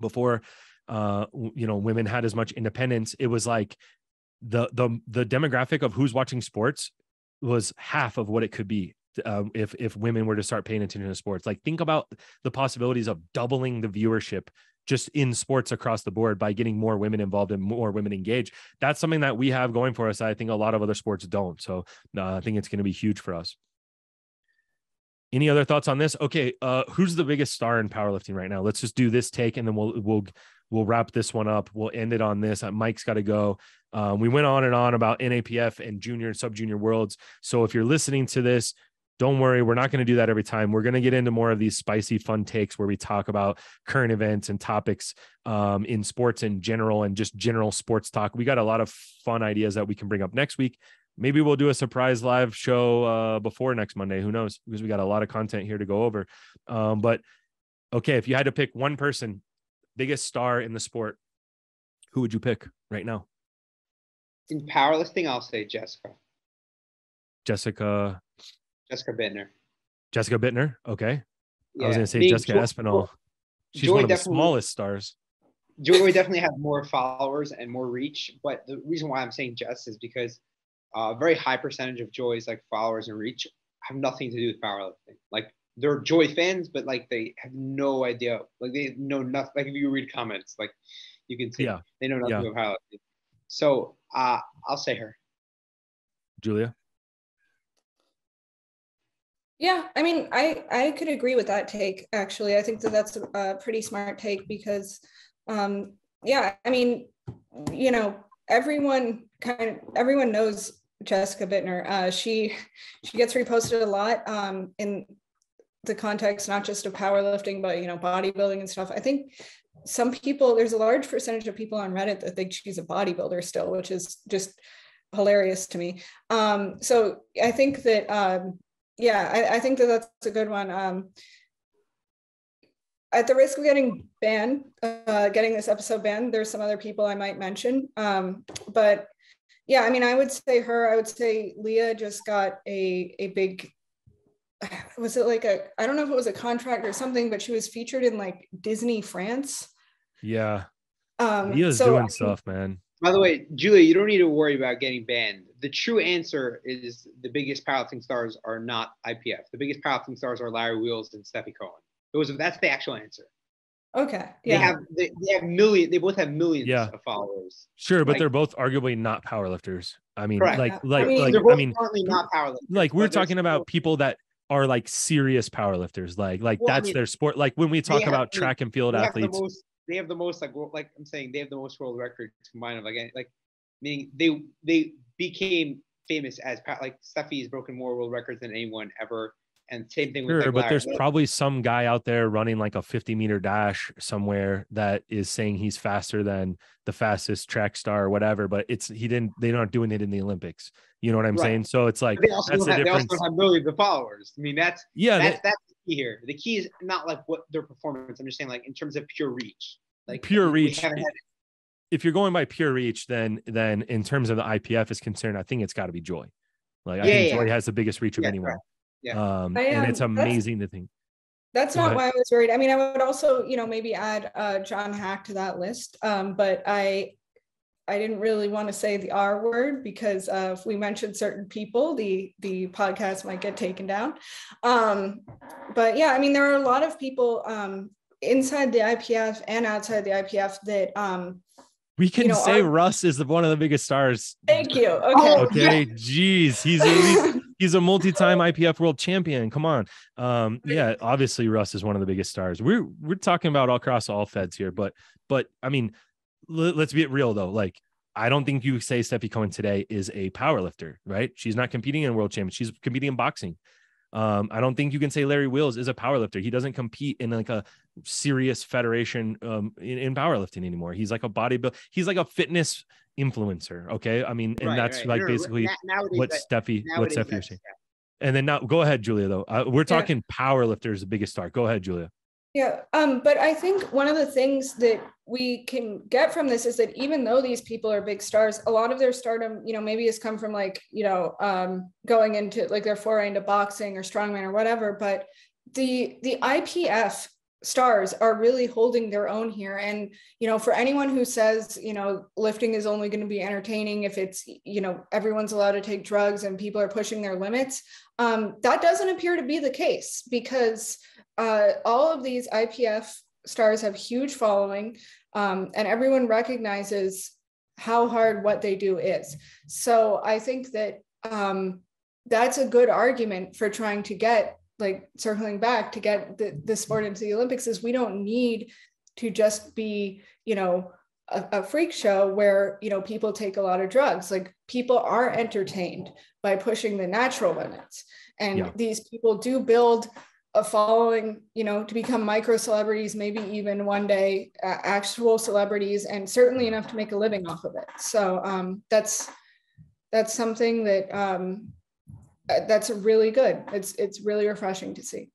before, uh, you know, women had as much independence, it was like the, the, the demographic of who's watching sports was half of what it could be. Um, if, if women were to start paying attention to sports, like think about the possibilities of doubling the viewership just in sports across the board by getting more women involved and more women engaged. That's something that we have going for us. I think a lot of other sports don't. So uh, I think it's going to be huge for us. Any other thoughts on this? Okay. Uh, who's the biggest star in powerlifting right now? Let's just do this take and then we'll, we'll, we'll wrap this one up. We'll end it on this. Mike's got to go. Um, we went on and on about N A P F and junior and sub-junior worlds. So if you're listening to this, don't worry, we're not going to do that every time. We're going to get into more of these spicy, fun takes where we talk about current events and topics um, in sports in general and just general sports talk. We got a lot of fun ideas that we can bring up next week. Maybe we'll do a surprise live show uh, before next Monday. Who knows? Because we got a lot of content here to go over. Um, but okay, if you had to pick one person, biggest star in the sport, who would you pick right now? In powerlifting, I'll say Jessica. Jessica. Jessica Bittner. Jessica Bittner. Okay. Yeah. I was going to say Being Jessica Joy, Espinal. She's Joy one of the smallest stars. Joy definitely has more followers and more reach. But the reason why I'm saying Jess is because uh, a very high percentage of Joy's like followers and reach have nothing to do with powerlifting. Like they're Joy fans, but like they have no idea. Like they know nothing. Like if you read comments, like you can see yeah. they know nothing yeah. about powerlifting. So uh, I'll say her. Julia? Yeah, I mean, I, I could agree with that take, actually. I think that that's a pretty smart take because, um, yeah, I mean, you know, everyone kind of, everyone knows Jessica Bittner. Uh, she, she gets reposted a lot um, in the context, not just of powerlifting, but, you know, bodybuilding and stuff. I think some people, there's a large percentage of people on Reddit that think she's a bodybuilder still, which is just hilarious to me. Um, so I think that... Um, Yeah, I, I think that that's a good one. Um, at the risk of getting banned, uh, getting this episode banned, there's some other people I might mention. Um, but yeah, I mean, I would say her. I would say Leah just got a a big, was it like a, I don't know if it was a contract or something, but she was featured in like Disney France. Yeah, um, Leah's so, doing stuff, man. By the way, Julia, you don't need to worry about getting banned. The true answer is the biggest powerlifting stars are not I P F. The biggest powerlifting stars are Larry Wheels and Steffi Cohen. Those, that's the actual answer. Okay. Yeah. They have they, they have million. They both have millions yeah. of followers. Sure, but like, they're both arguably not powerlifters. I mean, correct. like like I mean, like they're both I mean, currently not powerlifters. Like we're talking about people that are like serious powerlifters. Like like well, that's I mean, their sport. Like when we talk have, about track and field athletes. They have the most, like, world, like I'm saying, they have the most world records combined of, like, like, meaning they they became famous as like Steffi's broken more world records than anyone ever, and same thing with. Sure, but there's probably some guy out there running like a fifty meter dash somewhere that is saying he's faster than the fastest track star or whatever, but it's he didn't they're not doing it in the Olympics. You know what I'm right. saying? So it's like but they also that's have, the difference. They also have millions of followers. I mean, that's yeah, that's, they, that's here. The key is not like what their performance. I'm just saying, like in terms of pure reach, like pure reach. Had... If you're going by pure reach, then then in terms of the I P F is concerned, I think it's got to be Joy. Like yeah, I think yeah. Joy has the biggest reach of yeah, anyone. Right. Yeah. Um, and it's amazing to think. That's not why I was worried. I mean, I would also, you know, maybe add uh, John Hack to that list. Um, but I, I didn't really want to say the R word because uh, if we mentioned certain people, the the podcast might get taken down. Um, but yeah, I mean, there are a lot of people um, inside the I P F and outside the I P F that um, we can you know, say are... Russ is the, one of the biggest stars. Thank you. Okay. Okay. Jeez, he's at least. He's a multi-time I P F world champion. Come on. Um, yeah, obviously Russ is one of the biggest stars. We're, we're talking about all across all feds here, but, but I mean, l- let's be real though. Like, I don't think you say Steffi Cohen today is a power lifter, right? She's not competing in world champions. She's competing in boxing. Um, I don't think you can say Larry Wills is a power lifter. He doesn't compete in like a serious federation um, in, in powerlifting anymore. He's like a bodybuilder. He's like a fitness influencer. Okay. I mean, and right, that's right. like You're, basically nowadays, what Steffi, what Steffi you're saying. Yeah. And then now go ahead, Julia, though. Uh, we're talking yeah. powerlifters, the biggest star. Go ahead, Julia. Yeah. Um, but I think one of the things that we can get from this is that even though these people are big stars, a lot of their stardom, you know, maybe has come from like, you know, um, going into like their foray into boxing or strongman or whatever, but the, the I P F stars are really holding their own here. And, you know, for anyone who says, you know, lifting is only going to be entertaining if it's, you know, everyone's allowed to take drugs and people are pushing their limits, um, that doesn't appear to be the case because uh, all of these I P F stars have huge following um, and everyone recognizes how hard what they do is. So I think that um, that's a good argument for trying to get like circling back to get the, the sport into the Olympics is we don't need to just be, you know, a, a freak show where, you know, people take a lot of drugs. Like people are entertained by pushing the natural limits. And yeah. these people do build a following, you know, to become micro celebrities, maybe even one day uh, actual celebrities and certainly enough to make a living off of it. So um, that's, that's something that, um, that's really good. It's, it's really refreshing to see.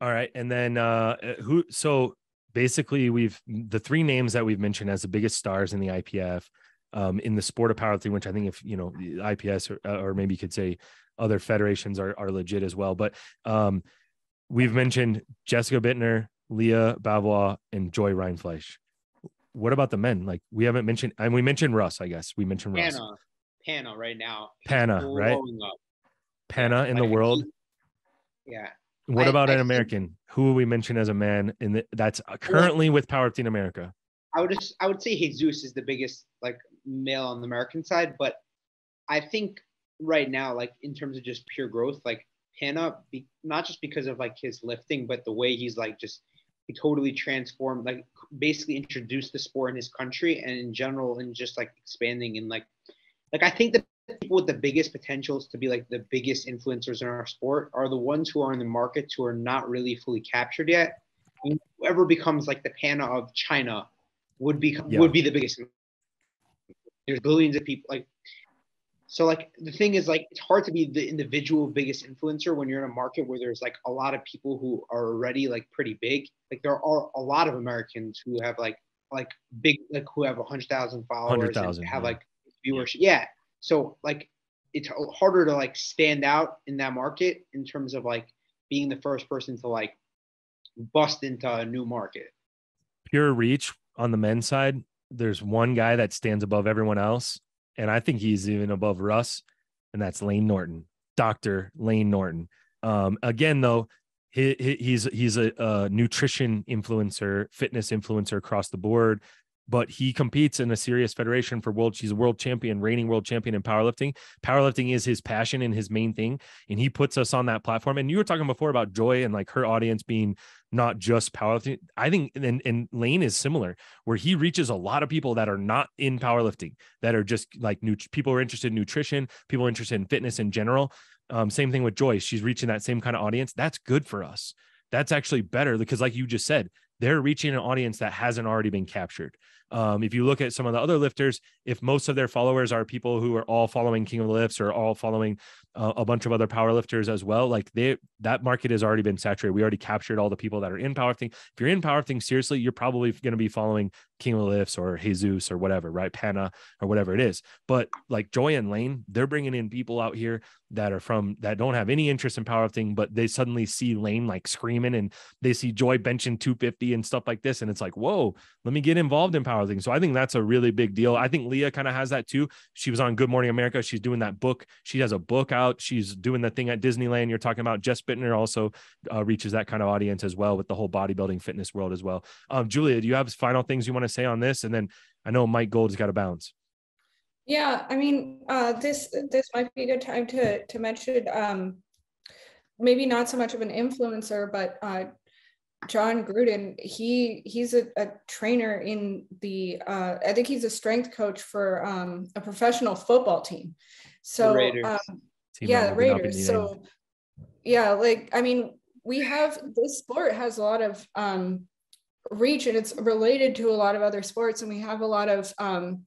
All right. And then, uh, who, so basically we've, the three names that we've mentioned as the biggest stars in the I P F, um, in the sport of powerlifting, which I think if, you know, I P S or, or maybe you could say other federations are, are legit as well. But, um, we've mentioned Jessica Bittner, Leah Bavois, and Joy Reinfleisch. What about the men? Like we haven't mentioned, and we mentioned Russ, I guess we mentioned Russ. Pana, Pana right now. Pana, right? Up. Pana in the world. Yeah. What about an American? Who will we mention as a man in the, that's currently with Powerlifting America? I would just, I would say Jesus is the biggest like male on the American side, but I think right now, like in terms of just pure growth, like Pana, be, not just because of like his lifting, but the way he's like just he totally transformed, like basically introduced the sport in his country and in general, and just like expanding and like, like I think that. People with the biggest potentials to be like the biggest influencers in our sport are the ones who are in the markets who are not really fully captured yet. I mean, whoever becomes like the Pana of China would be yeah. would be the biggest. There's billions of people like so. Like the thing is, like it's hard to be the individual biggest influencer when you're in a market where there's like a lot of people who are already like pretty big. Like there are a lot of Americans who have like like big like who have a hundred thousand followers one hundred thousand, and have yeah. like viewership. Yeah. So like it's harder to like stand out in that market in terms of like being the first person to like bust into a new market. Pure reach on the men's side. There's one guy that stands above everyone else. And I think he's even above Russ. And that's Lane Norton, Doctor Lane Norton. Um, again, though, he, he, he's, he's a, a nutrition influencer, fitness influencer across the board. But he competes in a serious federation for world. She's a world champion, reigning world champion in powerlifting. Powerlifting is his passion and his main thing. And he puts us on that platform. And you were talking before about Joy and like her audience being not just powerlifting. I think, and, and Lane is similar where he reaches a lot of people that are not in powerlifting, that are just like new people are interested in nutrition, people are interested in fitness in general. Um, same thing with Joy. She's reaching that same kind of audience. That's good for us. That's actually better because like you just said, they're reaching an audience that hasn't already been captured. Um, if you look at some of the other lifters, if most of their followers are people who are all following King of the Lifts or all following uh, a bunch of other powerlifters as well, like they, that market has already been saturated. We already captured all the people that are in powerlifting. If you're in powerlifting, seriously, you're probably going to be following King of the Lifts or Jesus or whatever, right? Pana or whatever it is. But like Joy and Lane, they're bringing in people out here that are from, that don't have any interest in powerlifting, but they suddenly see Lane like screaming and they see Joy benching two fifty and stuff like this. And it's like, whoa, let me get involved in powerlifting. So I think that's a really big deal. I think Leah kind of has that too. She was on Good Morning America. She's doing that book. She has a book out. She's doing the thing at Disneyland you're talking about. Jess Bittner also uh, reaches that kind of audience as well with the whole bodybuilding fitness world as well. Um, Julia, do you have final things you want to say on this? And then I know Mike Gold has got to bounce. Yeah, I mean, uh, this this might be a good time to to mention um, maybe not so much of an influencer, but uh, John Gruden. He he's a, a trainer in the. Uh, I think he's a strength coach for um, a professional football team. So the um, team yeah, the Raiders. So yeah, like I mean, we have this sport has a lot of um, reach, and it's related to a lot of other sports, and we have a lot of. Um,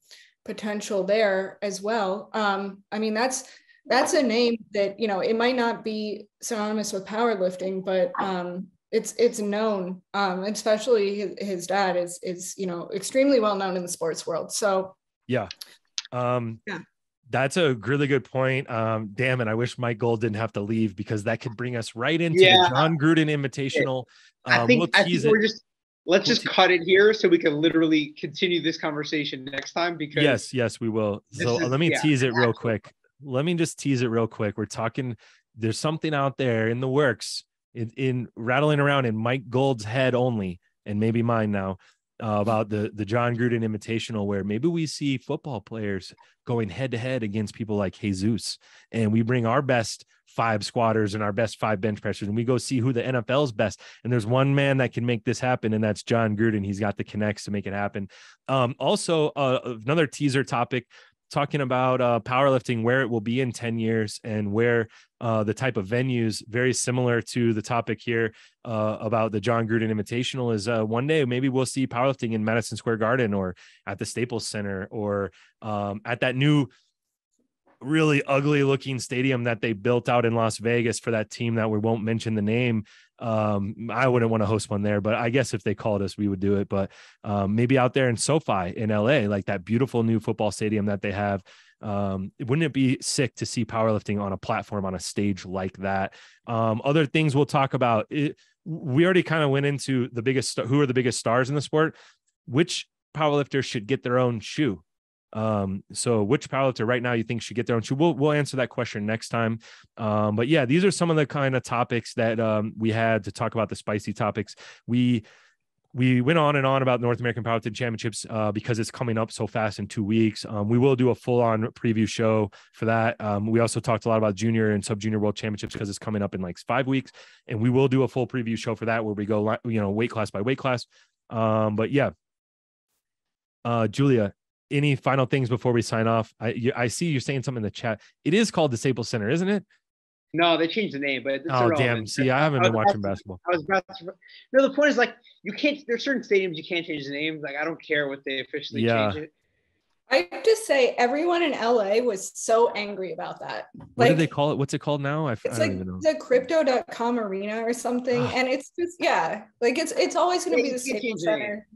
potential there as well. Um, I mean, that's, that's a name that, you know, it might not be synonymous with powerlifting, but um, it's, it's known, um, especially his, his dad is, is, you know, extremely well known in the sports world. So yeah. Um, yeah. That's a really good point. Um, damn it. I wish Mike Gold didn't have to leave because that could bring us right into yeah. the John Gruden Invitational. Um, I think, we'll I think we're just, Let's just cut it here so we can literally continue this conversation next time. Because yes, yes, we will. So is, let me yeah, tease it real quick. Let me just tease it real quick. We're talking, there's something out there in the works in, in rattling around in Mike Gold's head only, and maybe mine now uh, about the, the John Gruden Invitational, where maybe we see football players going head to head against people like Jesus. And we bring our best five squatters and our best five bench pressers. And we go see who the N F L's best. And there's one man that can make this happen. And that's John Gruden. He's got the connects to make it happen. Um, also uh, another teaser topic talking about uh, powerlifting, where it will be in ten years and where uh, the type of venues, very similar to the topic here uh, about the John Gruden Invitational is uh, one day, maybe we'll see powerlifting in Madison Square Garden or at the Staples Center or um, at that new, really ugly looking stadium that they built out in Las Vegas for that team that we won't mention the name. Um, I wouldn't want to host one there, but I guess if they called us, we would do it. But um, maybe out there in SoFi in L A, like that beautiful new football stadium that they have. Um, wouldn't it be sick to see powerlifting on a platform, on a stage like that? Um, other things we'll talk about. It, we already kind of went into the biggest, who are the biggest stars in the sport, which powerlifter should get their own shoe. Um, so which powerlifter right now you think should get their own shoe? We'll, we'll answer that question next time. Um, but yeah, these are some of the kind of topics that, um, we had to talk about, the spicy topics. We, we went on and on about North American Powerlifting Championships, uh, because it's coming up so fast in two weeks. Um, we will do a full on preview show for that. Um, we also talked a lot about junior and sub junior world championships because it's coming up in like five weeks and we will do a full preview show for that where we go, you know, weight class by weight class. Um, but yeah, uh, Julia, any final things before we sign off? I you, I see you're saying something in the chat. It is called the Staples Center, isn't it? No, they changed the name, but it's oh irrelevant. Damn! See, I haven't I been watching to, basketball. I was about to, no, the point is like you can't. There's certain stadiums you can't change the name. Like I don't care what they officially yeah. change it. I have to say, everyone in L A was so angry about that. Like, what do they call it? What's it called now? I, it's I don't like even know. The crypto dot com arena or something, and it's just yeah, like it's it's always going to be the Staples Center.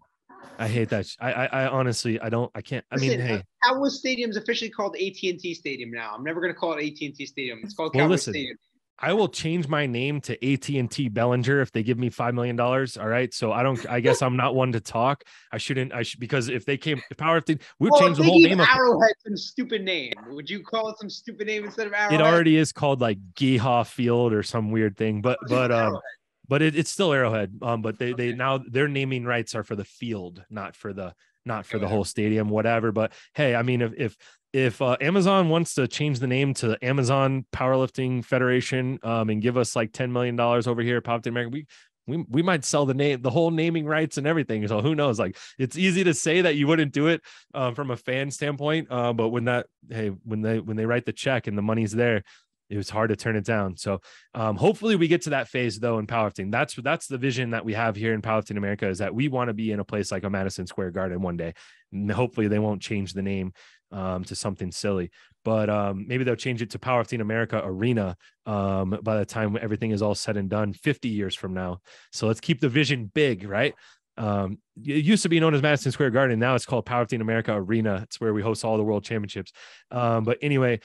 I hate that. I, I, I honestly, I don't, I can't, I listen, mean, hey. How was stadium's officially called A T and T Stadium now? I'm never going to call it A T and T Stadium. It's called well, Cowboys listen, Stadium. I will change my name to A T and T Bellinger if they give me five million dollars. All right. So I don't, I guess I'm not one to talk. I shouldn't, I should, because if they came, the power thing, we would well, change the whole name. Arrowhead, some stupid name. Would you call it some stupid name instead of Arrowhead? It already is called like Geehaw Field or some weird thing, but, but, um, Arrowhead. But it, it's still Arrowhead. Um, but they okay. they now their naming rights are for the field, not for the not for the whole stadium, whatever. But hey, I mean, if if if uh, Amazon wants to change the name to Amazon Powerlifting Federation, um, and give us like ten million dollars over here, Powerlifting America, we we we might sell the name, the whole naming rights and everything. So who knows? Like it's easy to say that you wouldn't do it um, from a fan standpoint, uh, but when that hey when they when they write the check and the money's there. it was hard to turn it down. So um, hopefully we get to that phase though in powerlifting. That's that's the vision that we have here in Powerlifting America, is that we want to be in a place like a Madison Square Garden one day. And hopefully they won't change the name um, to something silly, but um, maybe they'll change it to Powerlifting America Arena um, by the time everything is all said and done fifty years from now. So let's keep the vision big, right? Um, it used to be known as Madison Square Garden. Now it's called Powerlifting America Arena. It's where we host all the world championships. Um, but anyway,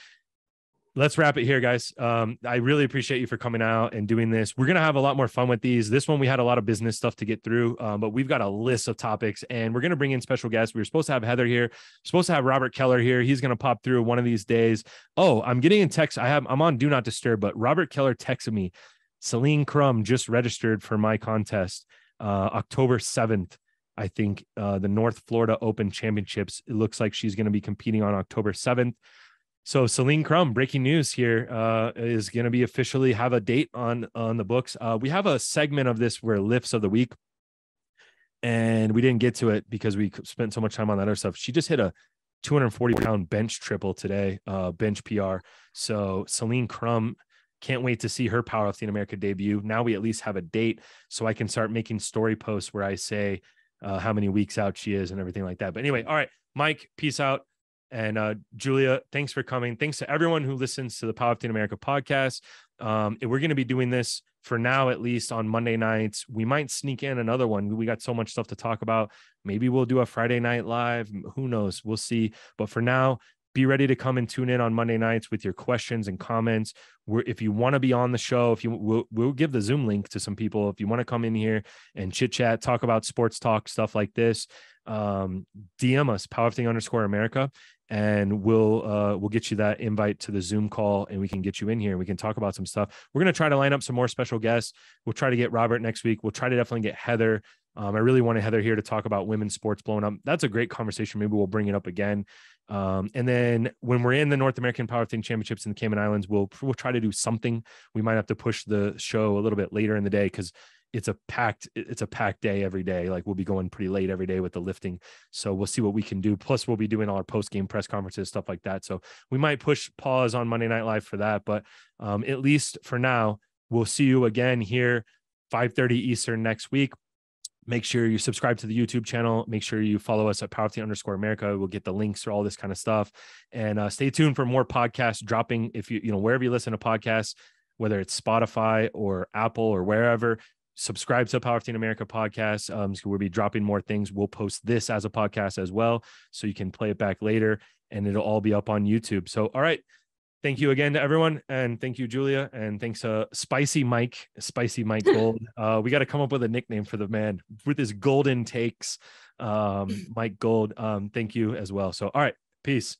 let's wrap it here, guys. Um, I really appreciate you for coming out and doing this. We're going to have a lot more fun with these. This one, we had a lot of business stuff to get through, um, but we've got a list of topics and we're going to bring in special guests. We were supposed to have Heather here, supposed to have Robert Keller here. He's going to pop through one of these days. Oh, I'm getting a text. I have, I'm on Do Not Disturb, but Robert Keller texted me, Celine Crum just registered for my contest, uh, October seventh. I think, uh, the North Florida Open Championships. It looks like she's going to be competing on October seventh. So Celine Crum, breaking news here, uh, is going to be officially have a date on, on the books. Uh, we have a segment of this where lifts of the week, and we didn't get to it because we spent so much time on that other stuff. She just hit a two hundred forty pound bench triple today, uh, bench P R. So Celine Crum, can't wait to see her Powerlifting America debut. Now we at least have a date, so I can start making story posts where I say uh, how many weeks out she is and everything like that. But anyway, all right, Mike, peace out. And uh, Julia, thanks for coming. Thanks to everyone who listens to the Powerlifting America podcast. Um, we're going to be doing this for now, at least on Monday nights. We might sneak in another one. We got so much stuff to talk about. Maybe we'll do a Friday night live. Who knows? We'll see. But for now, be ready to come and tune in on Monday nights with your questions and comments. We're, if you want to be on the show, if you we'll, we'll give the Zoom link to some people. If you want to come in here and chit chat, talk about sports talk, stuff like this, um, D M us, Powerlifting underscore America, and we'll uh, we'll get you that invite to the Zoom call, and we can get you in here and we can talk about some stuff. We're going to try to line up some more special guests. We'll try to get Robert next week. We'll try to definitely get Heather. Um, I really wanted Heather here to talk about women's sports blowing up. That's a great conversation. Maybe we'll bring it up again. Um, and then when we're in the North American Powerlifting Championships in the Cayman Islands, we'll, we'll try to do something. We might have to push the show a little bit later in the day, because it's a packed, it's a packed day every day. Like we'll be going pretty late every day with the lifting. So we'll see what we can do. Plus we'll be doing all our post-game press conferences, stuff like that. So we might push pause on Monday Night Live for that, but, um, at least for now, we'll see you again here, five thirty Eastern next week. Make sure you subscribe to the YouTube channel. Make sure you follow us at Powerlifting underscore America. We'll get the links for all this kind of stuff. And uh, stay tuned for more podcasts dropping. If you, you know, wherever you listen to podcasts, whether it's Spotify or Apple or wherever, subscribe to Powerlifting America podcast. Um, so we'll be dropping more things. We'll post this as a podcast as well, so you can play it back later, and it'll all be up on YouTube. So, all right. Thank you again to everyone. And thank you, Julia. And thanks to uh, Spicy Mike, Spicy Mike Gold. Uh, we got to come up with a nickname for the man with his golden takes. Um, Mike Gold. Um, thank you as well. So, all right. Peace.